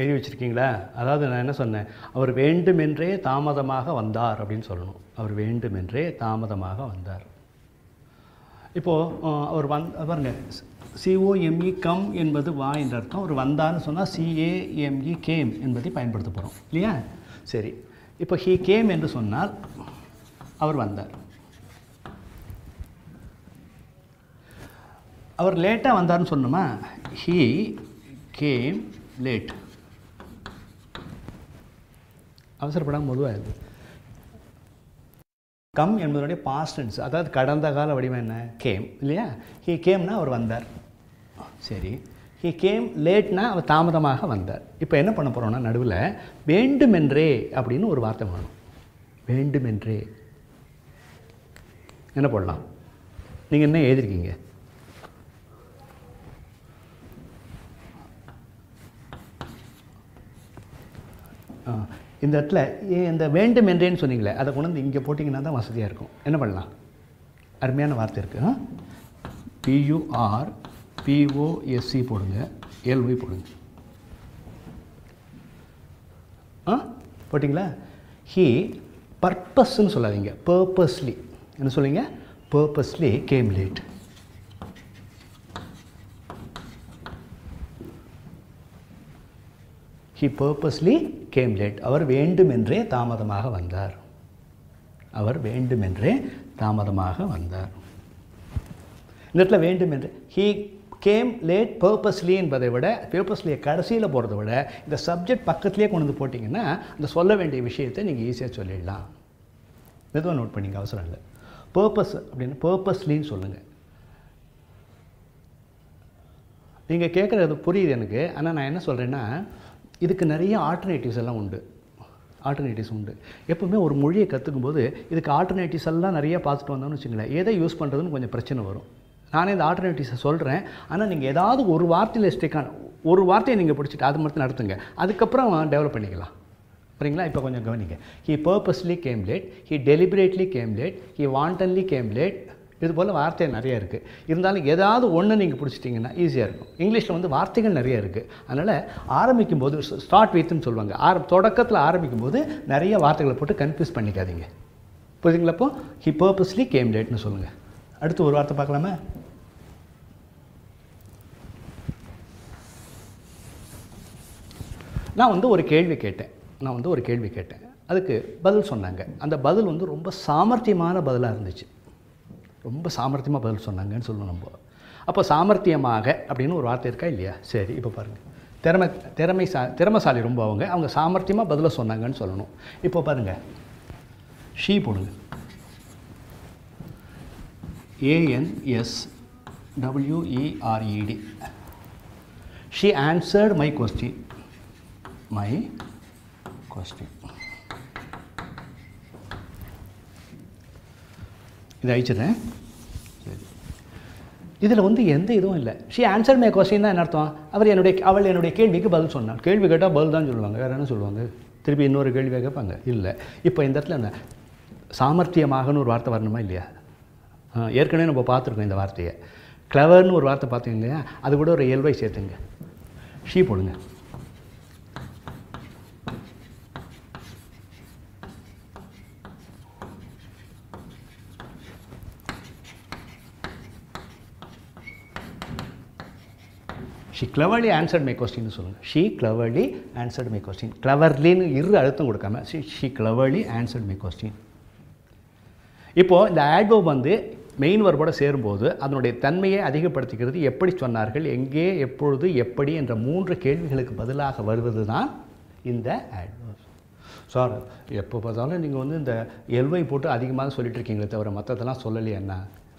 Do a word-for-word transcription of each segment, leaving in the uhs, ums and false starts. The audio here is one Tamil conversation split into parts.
எழுதி வச்சிருக்கீங்களா? அதாவது நான் என்ன சொன்னேன், அவர் வேண்டுமென்றே தாமதமாக வந்தார் அப்படின்னு சொல்லணும். அவர் வேண்டுமென்றே தாமதமாக வந்தார். இப்போது அவர் வந் பாருங்க, சிஓஎம்இ கம் என்பது வா என்ற அர்த்தம். அவர் வந்தார்னு சொன்னால் சிஏஎம்இ கேம் என்பதை பயன்படுத்த போகிறோம் இல்லையா? சரி, இப்போ ஹீ கேம் என்று சொன்னால் அவர் வந்தார். அவர் லேட்டாக வந்தார்னு சொன்னோமா, ஹீ கேம் லேட். அவசரப்படாமல் பொதுவாக இருக்குது. கம் என்பதனுடைய பாஸ்ட் டென்ஸ், அதாவது கடந்த கால வடிவம் என்ன, கேம் இல்லையா? ஹீ கேம்னா அவர் வந்தார். சரி, ஹீ கேம் லேட்னா அவர் தாமதமாக வந்தார். இப்போ என்ன பண்ண போகிறோம்னா, நடுவில் வேண்டுமென்றே அப்படின்னு ஒரு வார்த்தை வேணும். வேண்டுமென்றே என்ன போடலாம்? நீங்கள் என்ன எழுதிருக்கீங்க? இந்த இடத்துல இந்த வேண்டும் என்றேன்னு சொன்னீங்களே, அதை கொண்டு வந்து இங்கே போட்டிங்கன்னா தான் வசதியாக இருக்கும். என்ன பண்ணலாம்? அருமையான வார்த்தை இருக்குது. பியூஆர் பிஓஎஸ்சி போடுங்க, எல்ஒய் போடுங்க. ஆ போட்டிங்களா? ஹீ பர்பஸ்ன்னு சொல்லாதீங்க, பர்பஸ்லி என்ன சொல்லுங்க, purposely came late. He purposely came late. அவர் வேண்டுமென்றே தாமதமாக வந்தார். அவர் வேண்டுமென்றே தாமதமாக வந்தார். இந்த இடத்துல வேண்டுமென்றே ஹீ கேம் லேட் பர்பஸ்லி என்பதை விட, பர்பஸ்லியை கடைசியில் போகிறத விட இந்த சப்ஜெக்ட் பக்கத்துலேயே கொண்டு வந்து போட்டிங்கன்னா அந்த சொல்ல வேண்டிய விஷயத்தை நீங்கள் ஈஸியாக சொல்லிடலாம். மெதுவாக நோட் பண்ணிங்க, அவசரம் இல்லை. பர்பஸ் அப்படின்னு பர்பஸ்லின்னு சொல்லுங்கள். நீங்கள் கேட்குறது புரியுது எனக்கு, ஆனால் நான் என்ன சொல்கிறேன்னா, இதுக்கு நிறைய ஆல்டர்னேட்டிவ்ஸ் எல்லாம் உண்டு. ஆல்டர்னேட்டிவ்ஸ் உண்டு எப்போவுமே ஒரு மொழியை கற்றுக்கும்போது இதுக்கு ஆல்டர்னேட்டிவ்ஸ் எல்லாம் நிறைய பார்த்துட்டு வந்தோம்னு வச்சுங்களேன், எதை யூஸ் பண்ணுறதுன்னு கொஞ்சம் பிரச்சனை வரும். நானே இந்த ஆல்டர்னேட்டிவ்ஸை சொல்கிறேன், ஆனால் நீங்கள் ஏதாவது ஒரு வார்த்தையில் ஸ்டிக்கான ஒரு வார்த்தையை நீங்கள் பிடிச்சிட்டு அது மட்டும் நடத்துங்க, அதுக்கப்புறம் டெவலப் பண்ணிக்கலாம். சரிங்களா? இப்போ கொஞ்சம் கவனிங்க. He purposely came late, he deliberately came late, he wantonly came late. இதுபோல் வார்த்தைகள் நிறையா இருக்குது. இருந்தாலும் ஏதாவது ஒன்று நீங்கள் பிடிச்சிட்டிங்கன்னா ஈஸியாக இருக்கும். இங்கிலீஷில் வந்து வார்த்தைகள் நிறையா இருக்குது. அதனால் ஆரம்பிக்கும் போது ஸ்டார்ட் வித்துன்னு சொல்லுவாங்க. ஆர தொடக்கத்தில் ஆரம்பிக்கும் போது நிறைய வார்த்தைகளை போட்டு கன்ஃபியூஸ் பண்ணிக்காதீங்க. புரியுதுங்களப்போ? ஹீ பர்பஸ்லி கேம் லேட்னு சொல்லுங்கள். அடுத்து ஒரு வார்த்தை பார்க்கலாமா? நான் வந்து ஒரு கேள்வி கேட்டேன் நான் வந்து ஒரு கேள்வி கேட்டேன் அதுக்கு பதில் சொன்னாங்க. அந்த பதில் வந்து ரொம்ப சாமர்த்தியமான பதிலாக இருந்துச்சு. ரொம்ப சாமர்த்தியமாக பதில் சொன்னாங்கன்னு சொல்லணும் நம்ம. அப்போ சாமர்த்தியமாக அப்படின்னு ஒரு வார்த்தை இருக்கா இல்லையா? சரி, இப்போ பாருங்கள், திறமை திறமை சா திறமைசாலி ரொம்ப அவங்க அவங்க சாமர்த்தியமாக பதிலை சொன்னாங்கன்னு சொல்லணும். இப்போ பாருங்கள், ஷீ போடுங்க, A N S W E R E D. She answered my question. My question இதை அழிச்சிடுறேன். சரி, இதில் வந்து எந்த இதுவும் இல்லை. ஷீ ஆன்சர் மை கொஸ்டின் தான் என்ன அர்த்தம்? அவர் என்னுடைய அவள் என்னுடைய கேள்விக்கு பதில் சொன்னாள். கேள்வி கேட்டால் பதில் தான் சொல்லுவாங்க, வேறு என்ன சொல்லுவாங்க? திருப்பி இன்னொரு கேள்வியாக கேட்பாங்க இல்லை. இப்போ இந்த இடத்துல என்ன சாமர்த்தியமாகனு ஒரு வார்த்தை வரணுமா இல்லையா? ஏற்கனவே நம்ம பார்த்துருக்கோம் இந்த வார்த்தையை. கிளவர்னு ஒரு வார்த்தை பார்த்துங்க இல்லையா? அது கூட ஒரு எல்வை சேர்த்துங்க. ஷீ போடுங்க. ஷீ கிளவர்லி ஆன்சர்ட் மை கொஸ்டின்னு சொல்லுங்கள். She cleverly answered my question. கிளவர்லின்னு இரு அழுத்தம் கொடுக்காம she she cleverly answered my question. இப்போது இந்த ஆட்வர்ப் வந்து மெயின் வர்போடு சேரும்போது அதனுடைய தன்மையை அதிகப்படுத்திக்கிறது. எப்படி சொன்னார்கள், எங்கே, எப்பொழுது, எப்படி என்ற மூன்று கேள்விகளுக்கு பதிலாக வருவது தான் இந்த ஆட்வர்ப். சார், எப்போ பார்த்தாலும் நீங்கள் வந்து இந்த எல்வை போட்டு அதிகமாக சொல்லிட்டு இருக்கீங்களே தவிர மற்றதெல்லாம் சொல்லலையே. என்ன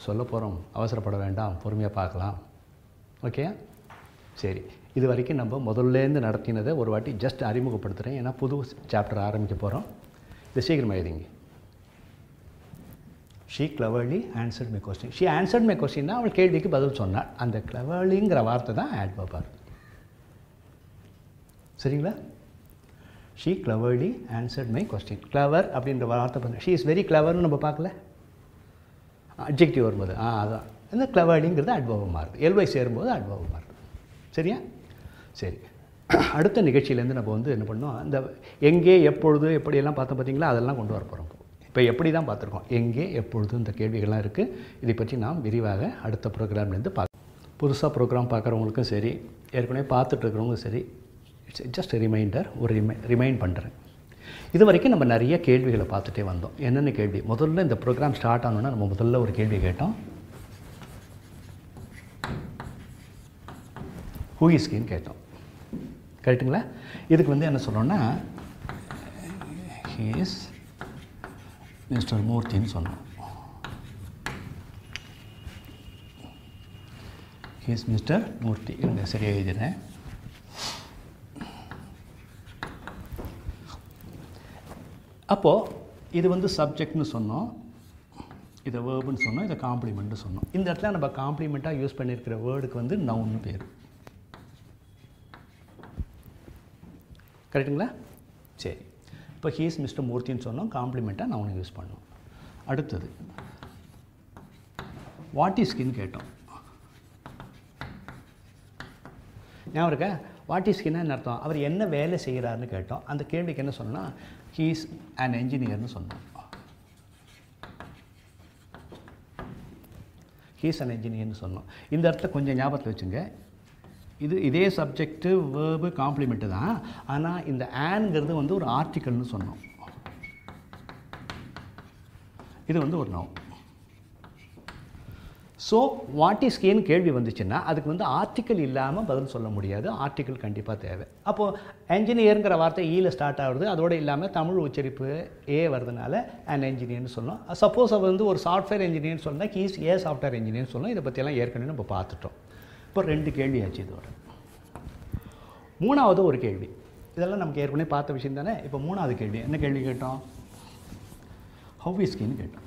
சொல்ல போகிறோம், அவசரப்பட வேண்டாம், பொறுமையாக பார்க்கலாம். ஓகே, சரி, இது வரைக்கும் நம்ம முதல்லேருந்து நடத்தினதை ஒரு வாட்டி ஜஸ்ட் அறிமுகப்படுத்துகிறேன். ஏன்னா புது சாப்டர் ஆரம்பிக்க போகிறோம். இது சீக்கிரமாக எழுதிங்க. She cleverly answered my question. She answered my கொஸ்டின்னா அவள் கேள்விக்கு பதில் சொன்னாள். அந்த கிளவர்லிங்கிற வார்த்தை தான் ஆட்வர்ப். சரிங்களா? She cleverly answered my question. Clever அப்படின்ற வார்த்தை பண்ண ஷீ இஸ் வெரி கிளவர்னு நம்ம பார்க்கல, அட்ஜெக்டிவ் வரும்போது. ஆ, அதுதான் இந்த கிளவர்லிங்கிறது ஆட்வர்ப் மாறுது. எல்வை சேரும்போது ஆட்வர்ப் மாறுது. சரியா? சரி, அடுத்த நிகழ்ச்சியிலேருந்து நம்ம வந்து என்ன பண்ணோம், அந்த எங்கே எப்பொழுது எப்படியெல்லாம் பார்த்தோம் பார்த்தீங்களா, அதெல்லாம் கொண்டு வரப்போகிறோம். இப்போ எப்படி தான் பார்த்துருக்கோம், எங்கே எப்பொழுது இந்த கேள்விகள்லாம் இருக்குது. இதை பற்றி நாம் விரிவாக அடுத்த ப்ரோக்ராம்லேருந்து பார்க்க. புதுசாக ப்ரோக்ராம் பார்க்குறவங்களுக்கும் சரி, ஏற்கனவே பார்த்துட்ருக்கிறவங்களும் சரி, இட்ஸ் ஜஸ்ட் ரிமைண்டர், ஒரு ரிமை ரிமைண்ட் பண்ணுறேன். இது வரைக்கும் நம்ம நிறைய கேள்விகளை பார்த்துட்டே வந்தோம். என்னென்ன கேள்வி, முதல்ல இந்த ப்ரோக்ராம் ஸ்டார்ட் ஆகணுன்னா நம்ம முதல்ல ஒரு கேள்வி கேட்டோம், ஹூ இஸ் ஹீன்னு கேட்டோம், கரெக்டுங்களா? இதுக்கு வந்து என்ன சொன்னோன்னா, ஹீ இஸ் மிஸ்டர் மூர்த்தின்னு சொன்னோம். ஹீ இஸ் மிஸ்டர் மூர்த்தி, இவங்க சரியாக எழுதினேன். அப்போது இது வந்து சப்ஜெக்ட்னு சொன்னோம், இதை வேர்புன்னு சொன்னோம், இதை காம்ப்ளிமெண்ட்னு சொன்னோம். இந்த இடத்துல நம்ம காம்ப்ளிமெண்ட்டாக யூஸ் பண்ணியிருக்கிற வேர்டுக்கு வந்து நவுன்னு பேர், கரெக்டுங்களா? சரி, இப்போ ஹீஸ் மிஸ்டர் மூர்த்தின்னு சொன்னோம், காம்ப்ளிமெண்ட்டாக நவுன்னு யூஸ் பண்ணோம். அடுத்தது வாட் இஸ் ஹீன்னு கேட்டோம், ஞாபகம் இருக்கா? வாட் இஸ் ஹீன்னு அர்த்தம், அவர் என்ன வேலை செய்கிறாருன்னு கேட்டோம். அந்த கேள்விக்கு என்ன சொன்னால், he is an engineer nu sonna. he is an engineer nu sonna. indha artha konja nyabathla vechunga, idu idhe subject verb complement da, ana indha an gradhu vandu or article nu sonna, idu vandu or noun. so what is he nu kelvi vanduchina adukku vandu article illama badal solla mudiyadhu, article kandipa thevai. appo engineer ngra vaarthai e la start avudhu, adoda illama tamil ucharippu a varudhanala an engineer nu solrom. suppose avu vandu or software engineer nu solna, he is a software engineer nu solna. idha pathi ella yerkanum namba paathutom. appo rendu kelvi aachu. idoda moonavathu oru kelvi, idella namukku yerkanum paatha vishayam thana. ipo moonavathu kelvi enna kelvi kettom, how is he nu kettom.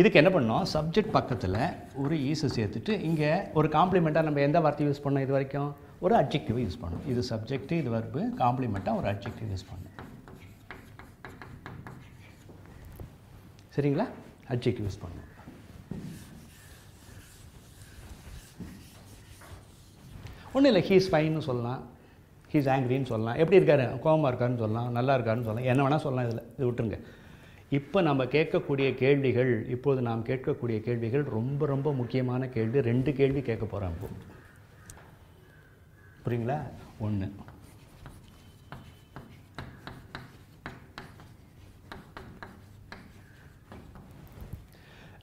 இதுக்கு என்ன பண்ணோம், சப்ஜெக்ட் பக்கத்தில் ஒரு ஈஸை சேர்த்துட்டு இங்கே ஒரு காம்ப்ளிமெண்ட்டாக நம்ம எந்த வார்த்தையும் யூஸ் பண்ணோம், இது வரைக்கும் ஒரு அட்ஜெக்டிவை யூஸ் பண்ணோம். இது சப்ஜெக்ட், இது வர்பு, காம்ப்ளிமெண்ட்டாக ஒரு அட்ஜெக்டிவ் யூஸ் பண்ணோம், சரிங்களா? அட்ஜெக்டிவ் யூஸ் பண்ணோம். ஒன்றும் இல்லை, ஹீஸ் ஃபைன்னு சொல்லலாம், ஹீஸ் ஆங்கிரின்னு சொல்லலாம், எப்படி இருக்காரு, கோவமாக இருக்காருன்னு சொல்லலாம், நல்லா இருக்காருன்னு சொல்லலாம், என்ன வேணால் சொல்லலாம். இதில் இது விட்டுருங்க. இப்போ நம்ம கேட்கக்கூடிய கேள்விகள், இப்போது நாம் கேட்கக்கூடிய கேள்விகள் ரொம்ப ரொம்ப முக்கியமான கேள்வி. ரெண்டு கேள்வி கேட்க போகிறோம் இப்போ, புரியுங்களா? ஒன்று,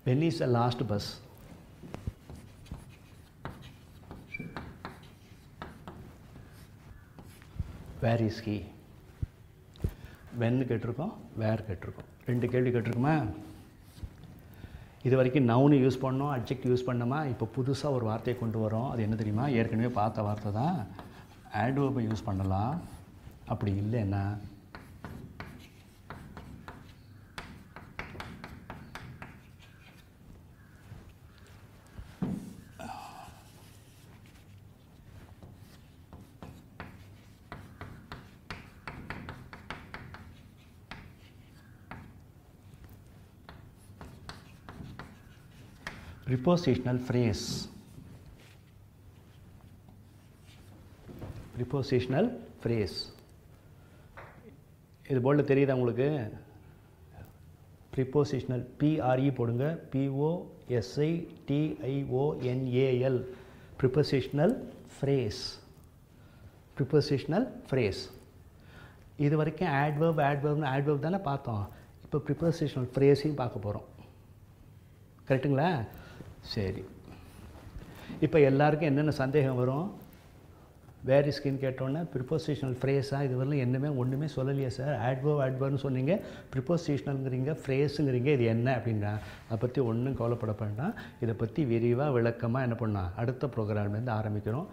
when is the last bus? where is he? வென்னு கேட்டிருக்கோம், வேர் கேட்டிருக்கோம். ரெண்டு கேள்வி கேட்டிருக்குமா? இது வரைக்கும் நவுன்னு யூஸ் பண்ணோம், அட்ஜெக்ட் யூஸ் பண்ணோமா? இப்போ புதுசாக ஒரு வார்த்தையை கொண்டு வரோம், அது என்ன தெரியுமா? ஏற்கனவே பார்த்த வார்த்தை தான், ஆட்வர்பை யூஸ் பண்ணலாம். அப்படி இல்லைன்னா prepositional phrase, prepositional phrase. இது போல்டு தெரியுதா உங்களுக்கு? prepositional, P R E போடுங்க, P O S I T I O N A L, prepositional phrase, prepositional phrase. இது வரைக்கும் adverb adverb adverb தானே பார்த்தோம், இப்போ prepositional phrase-ஐயும் பார்க்க போகிறோம், கரெக்டுங்களா? சரி, இப்போ எல்லாருக்கும் என்னென்ன சந்தேகம் வரும்? வேர் இஸ் ஹீன்னு கேட்டோன்னே ப்ரிப்போசிஷனல் ஃப்ரேஸாக, இது வரலாம் என்னமே ஒன்றுமே சொல்லலையே சார், ஆட்வர்ப் ஆட்வர்ப்னு சொன்னீங்க, ப்ரிப்போசிஷனல்ங்கிறீங்க, ஃப்ரேஸுங்கிறீங்க, இது என்ன அப்படின்னா, அதை பற்றி ஒன்றும் கவலைப்பட வேண்டாம். இதை பற்றி விரிவாக விளக்கமாக என்ன பண்ணலாம், அடுத்த ப்ரோக்ராம்லேருந்து ஆரம்பிக்கிறோம்.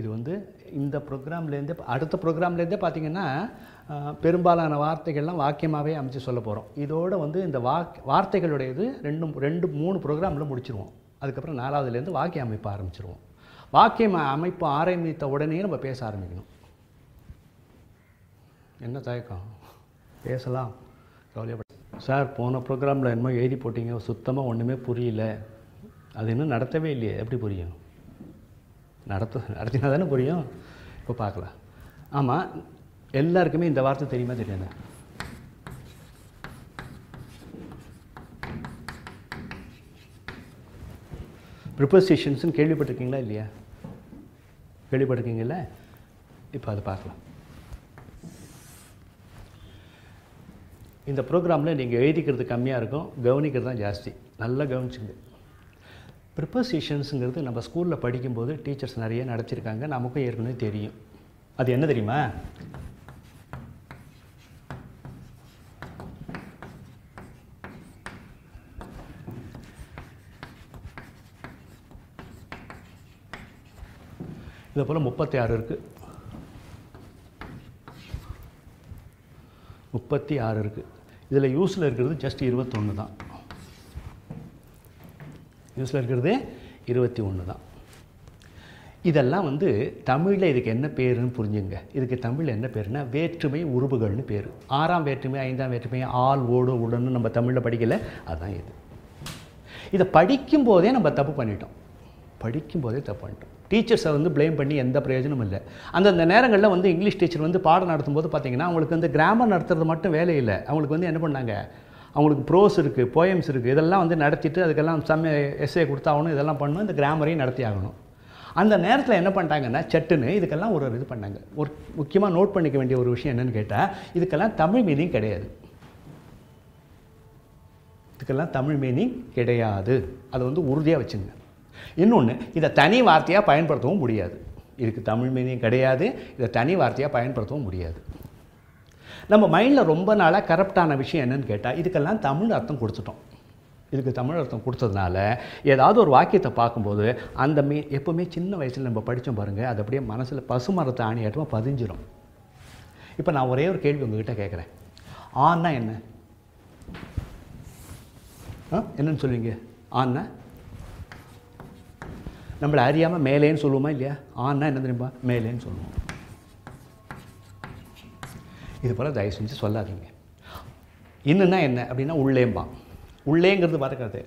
இது வந்து இந்த ப்ரோக்ராம்லேருந்து அடுத்த ப்ரோக்ராம்லேருந்தே பார்த்திங்கன்னா பெரும்பாலான வார்த்தைகள்லாம் வாக்கியமாகவே அமைச்சு சொல்ல போகிறோம். இதோடு வந்து இந்த வாக் வார்த்தைகளுடையது ரெண்டு ரெண்டு மூணு ப்ரோக்ராமில் முடிச்சிருவோம். அதுக்கப்புறம் நாலாவதுலேருந்து வாக்கிய அமைப்பு ஆரம்பிச்சிருவோம். வாக்கியம் அமைப்பு ஆரம்பித்த உடனே நம்ம பேச ஆரம்பிக்கணும். என்ன தயக்கம், பேசலாம், கவலைப்பட. சார் போன ப்ரோக்ராமில் என்னமோ எழுதி போட்டிங்க, சுத்தமாக ஒன்றுமே புரியல, அது இன்னும் நடத்தவே இல்லையே, எப்படி புரியும்? நடத்தினா தானே புரியும். இப்போ பார்க்கலாம். ஆமாம், எல்லாருக்குமே இந்த வார்த்தை தெரியுமா தெரியாதா? ப்ரிப்போசிஷன்ஸ்ன்னு கேள்விப்பட்டிருக்கீங்களா இல்லையா? கேள்விப்பட்டிருக்கீங்களா? இப்போ அதை பார்க்கலாம். இந்த ப்ரோக்ராமில் நீங்கள் எழுதிக்கிறது கம்மியாக இருக்கும், கவனிக்கிறது தான் ஜாஸ்தி. நல்லா கவனிச்சுங்க. ப்ரிப்போசிஷன்ஸுங்கிறது நம்ம ஸ்கூலில் படிக்கும்போது டீச்சர்ஸ் நிறைய நடத்தியிருக்காங்க, நமக்கும் ஏற்கனவே தெரியும். அது என்ன தெரியுமா? இதை போல் முப்பத்தி ஆறு இருக்குது, முப்பத்தி ஆறு இருக்குது. இதில் யூஸில் இருக்கிறது ஜஸ்ட் இருபத்தொன்று தான். யூஸில் இருக்கிறது இருபத்தி ஒன்று தான். இதெல்லாம் வந்து தமிழில் இதுக்கு என்ன பேருன்னு புரிஞ்சுங்க. இதுக்கு தமிழில் என்ன பேருன்னா வேற்றுமை உருபுகள்னு பேர். ஆறாம் வேற்றுமை, ஐந்தாம் வேற்றுமை, ஆள், ஓடு, உடன்னு நம்ம தமிழில் படிக்கலை, அதுதான் இது. இதை படிக்கும்போதே நம்ம தப்பு பண்ணிட்டோம், படிக்கும்போதே தப்பு பண்ணிட்டோம். டீச்சர்ஸை வந்து ப்ளேம் பண்ணி எந்த பிரயோஜனமும் இல்லை. அந்தந்த நேரங்களில் வந்து இங்கிலீஷ் டீச்சர் வந்து பாடம் நடத்தும்போது பார்த்திங்கன்னா அவங்களுக்கு வந்து கிராமர் நடத்துறது மட்டும் வேலை இல்லை, அவங்களுக்கு வந்து என்ன பண்ணாங்க, அவங்களுக்கு ப்ரோஸ் இருக்குது, போயம்ஸ் இருக்குது, இதெல்லாம் வந்து நடத்திட்டு அதுக்கெல்லாம் சம் எஸ்ஏ கொடுத்தாகணும், இதெல்லாம் பண்ணணும், இந்த கிராமரையும் நடத்தி ஆகணும். அந்த நேரத்தில் என்ன பண்ணிட்டாங்கன்னா சட்டுன்னு இதுக்கெல்லாம் ஒரு இது பண்ணாங்க. ஒரு முக்கியமாக நோட் பண்ணிக்க வேண்டிய ஒரு விஷயம் என்னென்னு கேட்டால், இதுக்கெல்லாம் தமிழ் மீனிங் கிடையாது, இதுக்கெல்லாம் தமிழ் மீனிங் கிடையாது. அதை வந்து உறுதியாக வச்சுங்க. இன்னொன்று, இதை தனி வார்த்தையாக பயன்படுத்தவும் முடியாது. இதுக்கு தமிழ் மீனிங் கிடையாது, இதை தனி வார்த்தையாக பயன்படுத்தவும் முடியாது. நம்ம மைண்டில் ரொம்ப நாளாக கரெக்டான விஷயம் என்னென்னு கேட்டால், இதுக்கெல்லாம் தமிழ் அர்த்தம் கொடுத்துட்டோம். இதுக்கு தமிழ் அர்த்தம் கொடுத்ததுனால ஏதாவது ஒரு வாக்கியத்தை பார்க்கும்போது அந்த மீ எப்போவுமே சின்ன வயசில் நம்ம படித்தோம் பாருங்கள், அது அப்படியே மனசில் பசுமரத்தை ஆணியாட்டமாக பதிஞ்சிடும். இப்போ நான் ஒரே ஒரு கேள்வி உங்ககிட்ட கேட்குறேன். ஆன்னா என்ன? என்னன்னு சொல்லுவீங்க? ஆன்னா நம்மளை அறியாமல் மேலேன்னு சொல்லுவோமா இல்லையா? ஆன்னா என்ன தெரியுமா? மேலேன்னு சொல்லுவோம். இது போல் தயவு செஞ்சு சொல்லாதீங்க. இன்னுன்னா என்ன அப்படின்னா உள்ளேம்பான். உள்ளேங்கிறது பார்த்துக்காது,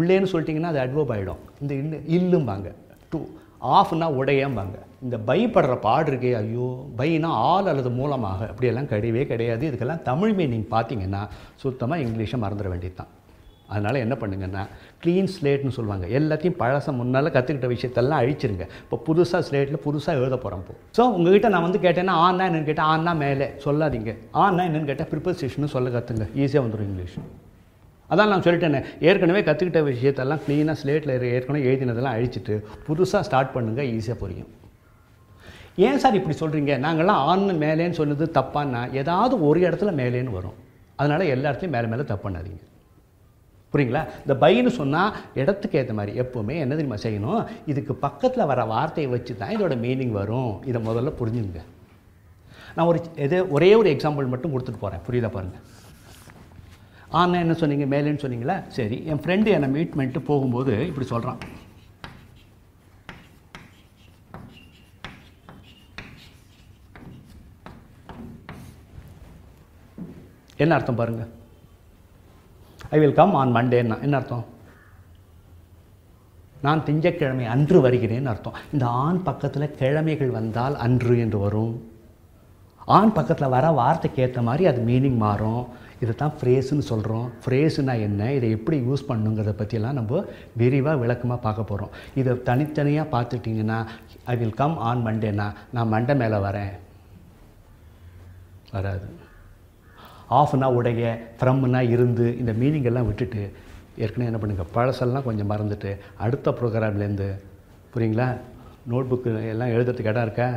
உள்ளேன்னு சொல்லிட்டிங்கன்னா அது அட்வர்ப் ஆகிடும். இந்த இன்னு இல்லும்பாங்க, டூ ஆஃப்னா உடையம்பாங்க. இந்த பயப்படுற பாடு இருக்கே, ஐயோ பைனா ஆள் அல்லது மூலமாக, அப்படியெல்லாம் கிடையவே கிடையாது. இதுக்கெல்லாம் தமிழ் மீனிங் பார்த்தீங்கன்னா சுத்தமாக இங்கிலீஷை மறந்துட வேண்டியது தான். அதனால் என்ன பண்ணுங்கன்னா க்ளீன் ஸ்லேட்னு சொல்லுவாங்க, எல்லாத்தையும் பழச முன்னால் கற்றுக்கிட்ட விஷயத்தெல்லாம் அழிச்சிருங்க. இப்போ புதுசாக ஸ்லேட்டில் புதுசாக எழுத போகிறோம். இப்போ ஸோ உங்கள்கிட்ட நான் வந்து கேட்டேன்னா ஆன்னா என்னென்னு கேட்டால் ஆன்னா மேலே சொல்லாதீங்க. ஆன்னா என்னென்னு கேட்டால் ப்ரிப்போசிஷன்னு சொல்ல கற்றுங்க, ஈஸியாக வந்துடும் இங்கிலீஷ். அதான் நான் சொல்லிட்டேனே, ஏற்கனவே கற்றுக்கிட்ட விஷயத்தெல்லாம் க்ளீனாக ஸ்லேட்டில் ஏற்கனவே எழுதினதெல்லாம் அழிச்சிட்டு புதுசாக ஸ்டார்ட் பண்ணுங்கள், ஈஸியாக புரியும். ஏன் சார் இப்படி சொல்கிறீங்க, நாங்கள்லாம் ஆன்னு மேலேன்னு சொன்னது தப்பான்னா ஏதாவது ஒரு இடத்துல மேலேன்னு வரும். அதனால் எல்லா இடத்துலையும் மேலே மேலே தப்பு பண்ணாதீங்க, புரியுங்களா? இந்த பைன்னு சொன்னால் இடத்துக்கு ஏற்ற மாதிரி எப்போவுமே என்ன தெரியுமா செய்யணும், இதுக்கு பக்கத்தில் வர வார்த்தையை வச்சு தான் இதோட மீனிங் வரும். இதை முதல்ல புரிஞ்சுங்க. நான் ஒரு எது ஒரே ஒரு எக்ஸாம்பிள் மட்டும் கொடுத்துட்டு போகிறேன், புரியுதா பாருங்கள். ஆனால் என்ன சொன்னீங்க, மேலேன்னு சொன்னீங்களா? சரி, என் ஃப்ரெண்டு என்னை மீட் பண்ணிட்டு போகும்போது இப்படி சொல்கிறான். என்ன அர்த்தம் பாருங்கள், ஐ வில் கம் ஆன் மண்டேன்னா என்ன அர்த்தம்? நான் திங்கட்கிழமை அன்று வருகிறேன்னு அர்த்தம். இந்த ஆண் பக்கத்தில் கிழமைகள் வந்தால் அன்று என்று வரும். ஆண் பக்கத்தில் வர வார்த்தைக்கு ஏற்ற மாதிரி அது மீனிங் மாறும். இதை தான் ஃப்ரேஸுன்னு சொல்கிறோம். ஃப்ரேஸுன்னா என்ன, இதை எப்படி யூஸ் பண்ணுங்கிறத பற்றியெல்லாம் நம்ம விரிவாக விளக்கமாக பார்க்க போகிறோம். இதை தனித்தனியாக பார்த்துட்டிங்கன்னா ஐ வில் கம் ஆன் மண்டேன்னா நான் மண்டே மேலே வரேன் வராது. ஆஃப்னா உடைய, ஃப்ரம்னா இருந்து, இந்த மீனிங் எல்லாம் விட்டுட்டு ஏற்கனவே என்ன பண்ணுங்கள், பழசெல்லாம் கொஞ்சம் மறந்துட்டு அடுத்த ப்ரோக்ராம்லேருந்து, புரியுங்களா? நோட் புக்கு எல்லாம் எழுதுறதுக்கு இடம் இருக்கா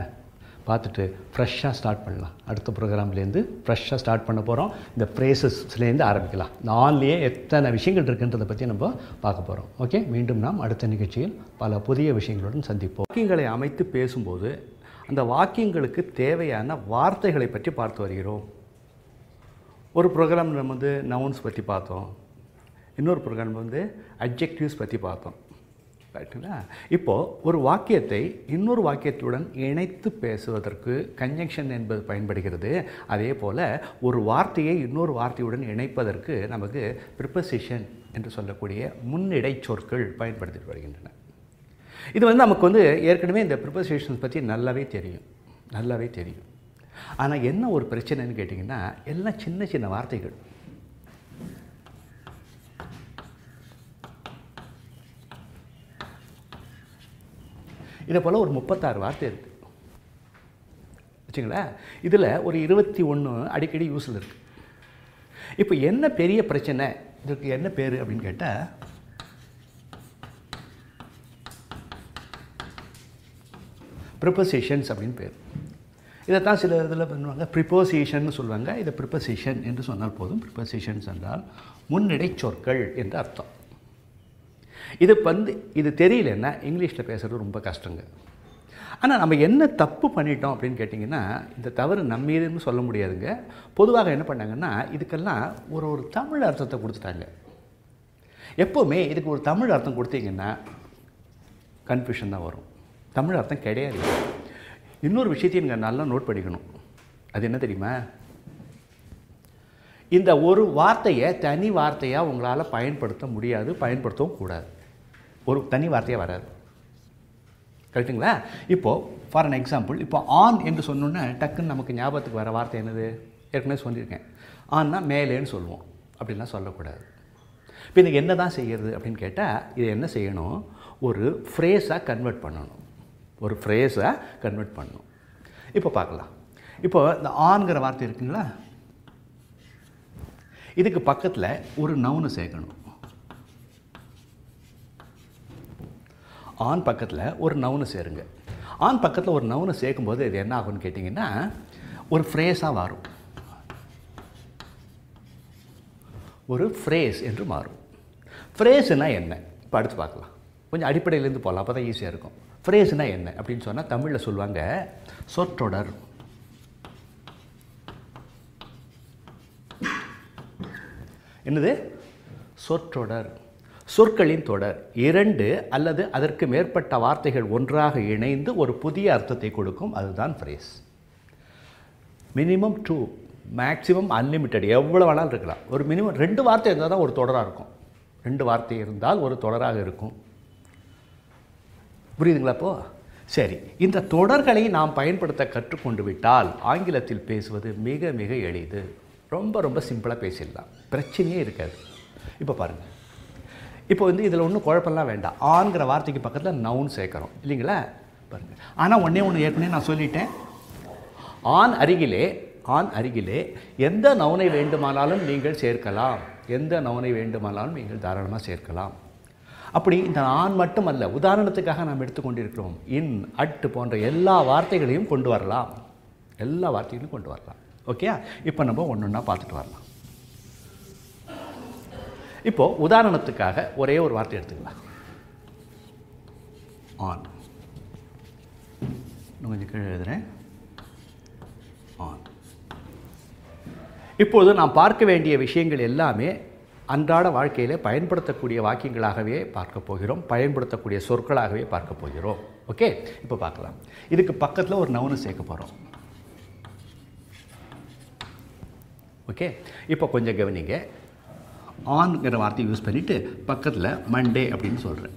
பார்த்துட்டு ஃப்ரெஷ்ஷாக ஸ்டார்ட் பண்ணலாம். அடுத்த ப்ரோக்ராம்லேருந்து ஃப்ரெஷ்ஷாக ஸ்டார்ட் பண்ண போகிறோம். இந்த ஃப்ரேசஸ்லேருந்து ஆரம்பிக்கலாம். இந்த ஆன்லேயே எத்தனை விஷயங்கள் இருக்குன்றதை பற்றி நம்ம பார்க்க போகிறோம். ஓகே, மீண்டும் நாம் அடுத்த நிகழ்ச்சியில் பல புதிய விஷயங்களுடன் சந்திப்போம். வாக்கியங்களை அமைத்து பேசும்போது அந்த வாக்கியங்களுக்கு தேவையான வார்த்தைகளை பற்றி பார்த்து வருகிறோம். ஒரு ப்ரோக்ராம் நம்ம வந்து நவுன்ஸ் பற்றி பார்த்தோம், இன்னொரு ப்ரோக்ராம் வந்து அட்ஜெக்டிவ்ஸ் பற்றி பார்த்தோம், ரைட்டுங்களா? இப்போது ஒரு வாக்கியத்தை இன்னொரு வாக்கியத்துடன் இணைத்து பேசுவதற்கு கன்ஜங்ஷன் என்பது பயன்படுகிறது. அதே போல் ஒரு வார்த்தையை இன்னொரு வார்த்தையுடன் இணைப்பதற்கு நமக்கு ப்ரிப்போசிஷன் என்று சொல்லக்கூடிய முன்னிடை சொற்கள் பயன்படுத்தி வருகின்றன. இது வந்து நமக்கு வந்து ஏற்கனவே இந்த ப்ரிபோசிஷன்ஸ் பத்தி நல்லாவே தெரியும் நல்லாவே தெரியும் ஆனா என்ன ஒரு பிரச்சனைன்னு கேட்டிங்கன்னா எல்லாம் சின்ன சின்ன வார்த்தைகள் இத போல ஒரு முப்பத்தாறு வார்த்தை இருக்கு வச்சீங்களா இதுல ஒரு இருபத்தி ஒன்று அடிக்கடி யூஸ்ல இருக்கு இப்போ என்ன பெரிய பிரச்சனை இதுக்கு என்ன பேரு அப்படினு கேட்டா ப்ரிபோசிஷன்ஸ் அப்படினு பேரு இத தான் சில இடத்துல பண்ணுவாங்க ப்ரிபோசிஷன்னு சொல்வாங்க இது ப்ரிபோசிஷன் என்று சொன்னால் போதும் ப்ரிபோசிஷன்ஸ் என்றால் முன்னிடை சொற்கள் என்று அர்த்தம் இது வந்து இது தெரியலன்னா இங்கிலீஷ்ல பேசுறது ரொம்ப கஷ்டங்க ஆனா நம்ம என்ன தப்பு பண்ணிட்டோம் அப்படினு கேட்டிங்கன்னா இந்த தவறு நம்மீதுன்னு சொல்ல முடியாதுங்க பொதுவாக என்ன பண்ணாங்கன்னா இதுக்கெல்லாம் ஒரு ஒரு தமிழ் அர்த்தத்தை கொடுத்துட்டாங்க எப்பவுமே இதுக்கு ஒரு தமிழ் அர்த்தம் கொடுத்தீங்கன்னா கன்ஃபியூஷன் தான் வரும் தமிழ் அர்த்தம் கிடையாது இன்னொரு விஷயத்தை நீங்க நல்லா நோட் பண்ணிக்கணும் அது என்ன தெரியுமா இந்த ஒரு வார்த்தையை தனி வார்த்தையா உங்களால பயன்படுத்த முடியாது பயன்படுத்தவும் கூடாது ஒரு தனி வார்த்தையா வராது கரெக்ட்டுங்களா இப்போ ஃபார் an example இப்போ ஆன் என்று சொன்னோம்னா டக்குன்னு நமக்கு ஞாபகத்துக்கு வர வார்த்தை என்னது ஏற்கனவே சொல்லிருக்கேன் ஆன்னா மேலேன்னு சொல்லுவோம் அப்படிலாம் சொல்ல கூடாது இப்போ நீங்க என்ன தான் செய்யிறது அப்படினு கேட்டா இது என்ன செய்யணும் ஒரு ஃப்ரேஸா கன்வர்ட் பண்ணணும் ஒரு ஃப்ரேஸா கன்வர்ட் பண்ணணும் இப்போ பார்க்கலாம் இப்போ இந்த ஆன்ங்கற வார்த்தை இருக்குங்களா இதுக்கு பக்கத்துல ஒரு நவுன் சேர்க்கணும் ஆன் பக்கத்துல ஒரு நவுன் சேருங்க ஆன் பக்கத்துல ஒரு நவுன் சேக்கும்போது இது என்ன ஆகும்னு கேட்டிங்கன்னா ஒரு ஃப்ரேஸா வரும் ஒரு ஃப்ரேஸ் என்று மாறும் ஃப்ரேஸ்னா என்ன இப்ப அடுத்து பார்க்கலாம் கொஞ்சம் அடிப்படையில இருந்து போலாம் அப்பதான் ஈஸியா இருக்கும் ஃப்ரேஸ்னா என்ன அப்படினு சொன்னா தமிழ்ல சொல்வாங்க சொற்றொடர் என்னது சொற்றொடர் சொற்களின் தொடர் இரண்டு அல்லது அதற்கு மேற்பட்ட வார்த்தைகள் ஒன்றாக இணைந்து ஒரு புதிய அர்த்தத்தை கொடுக்கும் அதுதான் phrase minimum two maximum unlimited எவ்வளவு வேணாலும் இருக்கலாம் ஒரு மினிமம் ரெண்டு வார்த்தை இருந்தால் தான் ஒரு தொடராக இருக்கும் ரெண்டு வார்த்தை இருந்தால் ஒரு தொடராக இருக்கும் புரியுதுங்களா அப்போ சரி இந்த தொடர்களை நாம் பயன்படுத்த கற்றுக்கொண்டு விட்டால் ஆங்கிலத்தில் பேசுவது மிக மிக எளிது ரொம்ப ரொம்ப சிம்பிளாக பேசிடலாம் பிரச்சனையே இருக்காது இப்போ பாருங்கள் இப்போ வந்து இதில் ஒன்றும் குழப்பம்லாம் வேண்டாம் ஆன்கிற வார்த்தைக்கு பக்கத்தில் நவுன் சேர்க்குறோம் இல்லைங்களா பாருங்கள் ஆனால் ஒன்றே ஒன்று ஏற்கனவே நான் சொல்லிட்டேன் ஆன் அருகிலே ஆன் அருகிலே எந்த நவுனை வேண்டுமானாலும் நீங்கள் சேர்க்கலாம் எந்த நவுனை வேண்டுமானாலும் நீங்கள் தாராளமாக சேர்க்கலாம் அப்படி இந்த ஆன் மட்டுமல்ல உதாரணத்துக்காக நாம் எடுத்துக்கொண்டிருக்கிறோம் இன் அட் போன்ற எல்லா வார்த்தைகளையும் கொண்டு வரலாம் எல்லா வார்த்தைகளையும் கொண்டு வரலாம் ஓகே இப்போ நம்ம ஒன்று ஒன்றா பார்த்துட்டு வரலாம் இப்போ உதாரணத்துக்காக ஒரே ஒரு வார்த்தை எடுத்துக்கலாம் ஆன் கொஞ்சம் கீழே எழுதுறேன் ஆன் இப்போது நாம் பார்க்க வேண்டிய விஷயங்கள் எல்லாமே அன்றாட வாழ்க்கையிலே பயன்படுத்தக்கூடிய வாக்கியங்களாகவே பார்க்க போகிறோம் பயன்படுத்தக்கூடிய சொற்களாகவே பார்க்க போகிறோம் ஓகே இப்போ பார்க்கலாம் இதுக்கு பக்கத்தில் ஒரு நவுனை சேர்க்க போகிறோம் ஓகே இப்போ கொஞ்சம் கவனிங்க ஆன்ங்கிற வார்த்தையை யூஸ் பண்ணிட்டு பக்கத்தில் மண்டே அப்படின்னு சொல்கிறேன்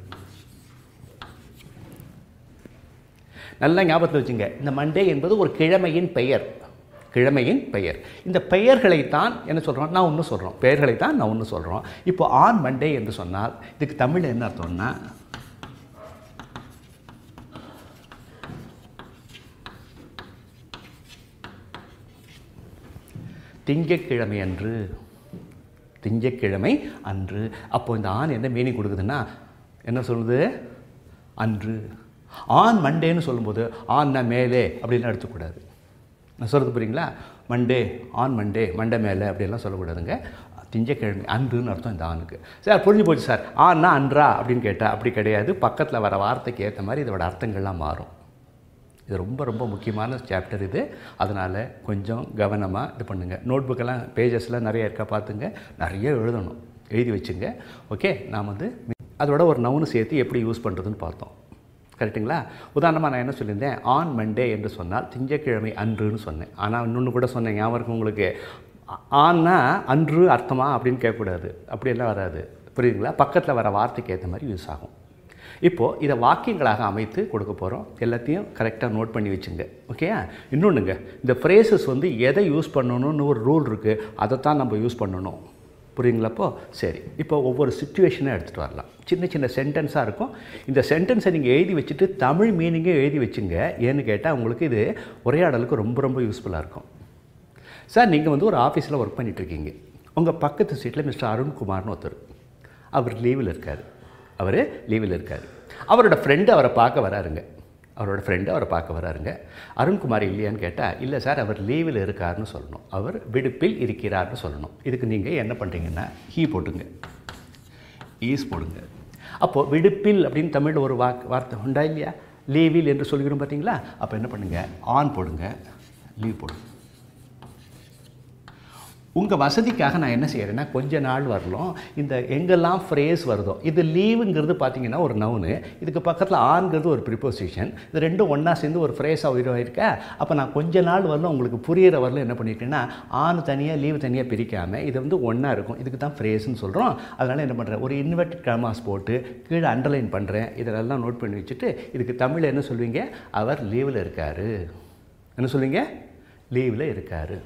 நல்லா ஞாபகத்தில் வச்சுங்க இந்த மண்டே என்பது ஒரு கிழமையின் பெயர் கிழமையின் பெயர் இந்த பெயர்களைத்தான் என்ன சொல்கிறோம் நான் ஒன்று சொல்கிறோம் பெயர்களைத்தான் நான் ஒன்று சொல்கிறோம் இப்போ ஆன் மண்டே என்று சொன்னால் இதுக்கு தமிழில் என்ன அர்த்தம்னா திங்கக்கிழமை அன்று திங்கக்கிழமை அன்று அப்போ இந்த ஆன் என்ன மீனிங் கொடுக்குதுன்னா என்ன சொல்லுது அன்று ஆன் மண்டேன்னு சொல்லும்போது ஆன் நான் மேலே அப்படின்னு எடுத்துக்கூடாது நான் சொல்கிறது புரியுங்களா மண்டே ஆன் மண்டே மண்டே மேலே அப்படின்லாம் சொல்லக்கூடாதுங்க திங்கக்கிழமை அன்றுன்னு அர்த்தம் இந்த ஆணுக்கு சார் புரிஞ்சு போச்சு சார் ஆன்னா அன்றா அப்படின்னு கேட்டால் அப்படி கிடையாது பக்கத்தில் வர வார்த்தைக்கு ஏற்ற மாதிரி இதோட அர்த்தங்கள்லாம் மாறும் இது ரொம்ப ரொம்ப முக்கியமான சாப்டர் இது அதனால் கொஞ்சம் கவனமாக இது பண்ணுங்கள் நோட் புக்கெல்லாம் பேஜஸ்லாம் நிறைய இருக்கா பார்த்துங்க நிறைய எழுதணும் எழுதி வச்சுங்க ஓகே நாம் வந்து அதோட ஒரு நவுனு சேர்த்து எப்படி யூஸ் பண்ணுறதுன்னு பார்த்தோம் கரெக்டுங்களா உதாரணமாக நான் என்ன சொல்லியிருந்தேன் ஆன் மண்டே என்று சொன்னால் திங்கக்கிழமை அன்றுன்னு சொன்னேன் ஆனால் இன்னொன்று கூட சொன்னேன் ஞாபகம் இருக்கும் உங்களுக்கு ஆன்னா அன்று அர்த்தமா அப்படின்னு கேட்கக்கூடாது அப்படியெல்லாம் வராது புரியுதுங்களா பக்கத்தில் வர வார்த்தைக்கு ஏற்ற மாதிரி யூஸ் ஆகும் இப்போ இத வாக்கியங்களாக அமைத்து கொடுக்க போறோம். எல்லாத்தையும் கரெக்ட்டா நோட் பண்ணி வெச்சுங்க. ஓகேயா? இன்னொண்ணுங்க, இந்த phrases வந்து எதை யூஸ் பண்ணனும்னு ஒரு ரூல் இருக்கு. அத தான் நம்ம யூஸ் பண்ணனும். புரியுங்களாப்போ? சரி. இப்போ ஒவ்வொரு சிச்சுவேஷனை எடுத்துட்டு வரலாம். சின்ன சின்ன சென்டென்ஸா இருக்கும். இந்த சென்டென்ஸை நீங்க எழுதி வெச்சிட்டு தமிழ் மீனிங்கை எழுதி வெச்சுங்க. ஏன்னு கேட்டா உங்களுக்கு இது உரையாடலுக்கு ரொம்ப ரொம்ப யூஸ்புல்லா இருக்கும். சார், நீங்க வந்து ஒரு ஆபீஸ்ல வர்க் பண்ணிட்டு இருக்கீங்க. உங்க பக்கத்து சீட்ல மிஸ்டர் அருண்குமார்னு ஒருத்தர். அவர் லீவில் இருக்காரு. அவர் லீவில் இருக்கார். அவரோட ஃப்ரெண்டு அவரை பார்க்க வராருங்க. அவரோட ஃப்ரெண்டு அவரை பார்க்க வராருங்க. அருண்குமார் இல்லையான்னு கேட்டால், இல்லை சார், அவர் லீவில் இருக்கார்னு சொல்லணும். அவர் விடுப்பில் இருக்கிறார்னு சொல்லணும். இதுக்கு நீங்கள் என்ன பண்ணுறீங்கன்னா, ஹீ போடுங்க, ஈஸ் போடுங்க. அப்போது விடுப்பில் அப்படின்னு தமிழில் ஒரு வாக் வார்த்தை உண்டா இல்லையா? லீவில் என்று சொல்கிறோம் பார்த்தீங்களா? அப்போ என்ன பண்ணுங்கள், ஆன் போடுங்க, லீவ் போடுங்க. உங்கள் வசதிக்காக நான் என்ன செய்கிறேன்னா, கொஞ்ச நாள் வரலாம் இந்த எங்கெல்லாம் ஃப்ரேஸ் வருதோ, இது லீவுங்கிறது பார்த்தீங்கன்னா ஒரு நவுனு, இதுக்கு பக்கத்தில் ஆன்ங்கிறது ஒரு ப்ரிப்போசிஷன், இது ரெண்டும் ஒன்றா சேர்ந்து ஒரு ஃப்ரேஸாக உயிராயிருக்க. அப்போ நான் கொஞ்ச நாள் வரலாம் உங்களுக்கு புரிகிற வரலாம் என்ன பண்ணியிருக்கேன்னா, ஆண் தனியாக லீவு தனியாக பிரிக்காமல் இது வந்து ஒன்றா இருக்கும். இதுக்கு தான் ஃப்ரேஸ்ன்னு சொல்கிறோம். அதனால் என்ன பண்ணுறேன், ஒரு இன்வெர்டட் கமாஸ் போட்டு கீழே அண்டர்லைன் பண்ணுறேன். இதெல்லாம் நோட் பண்ணி வச்சுட்டு இதுக்கு தமிழில் என்ன சொல்வீங்க, அவர் லீவில் இருக்கார். என்ன சொல்வீங்க, லீவில் இருக்கார்.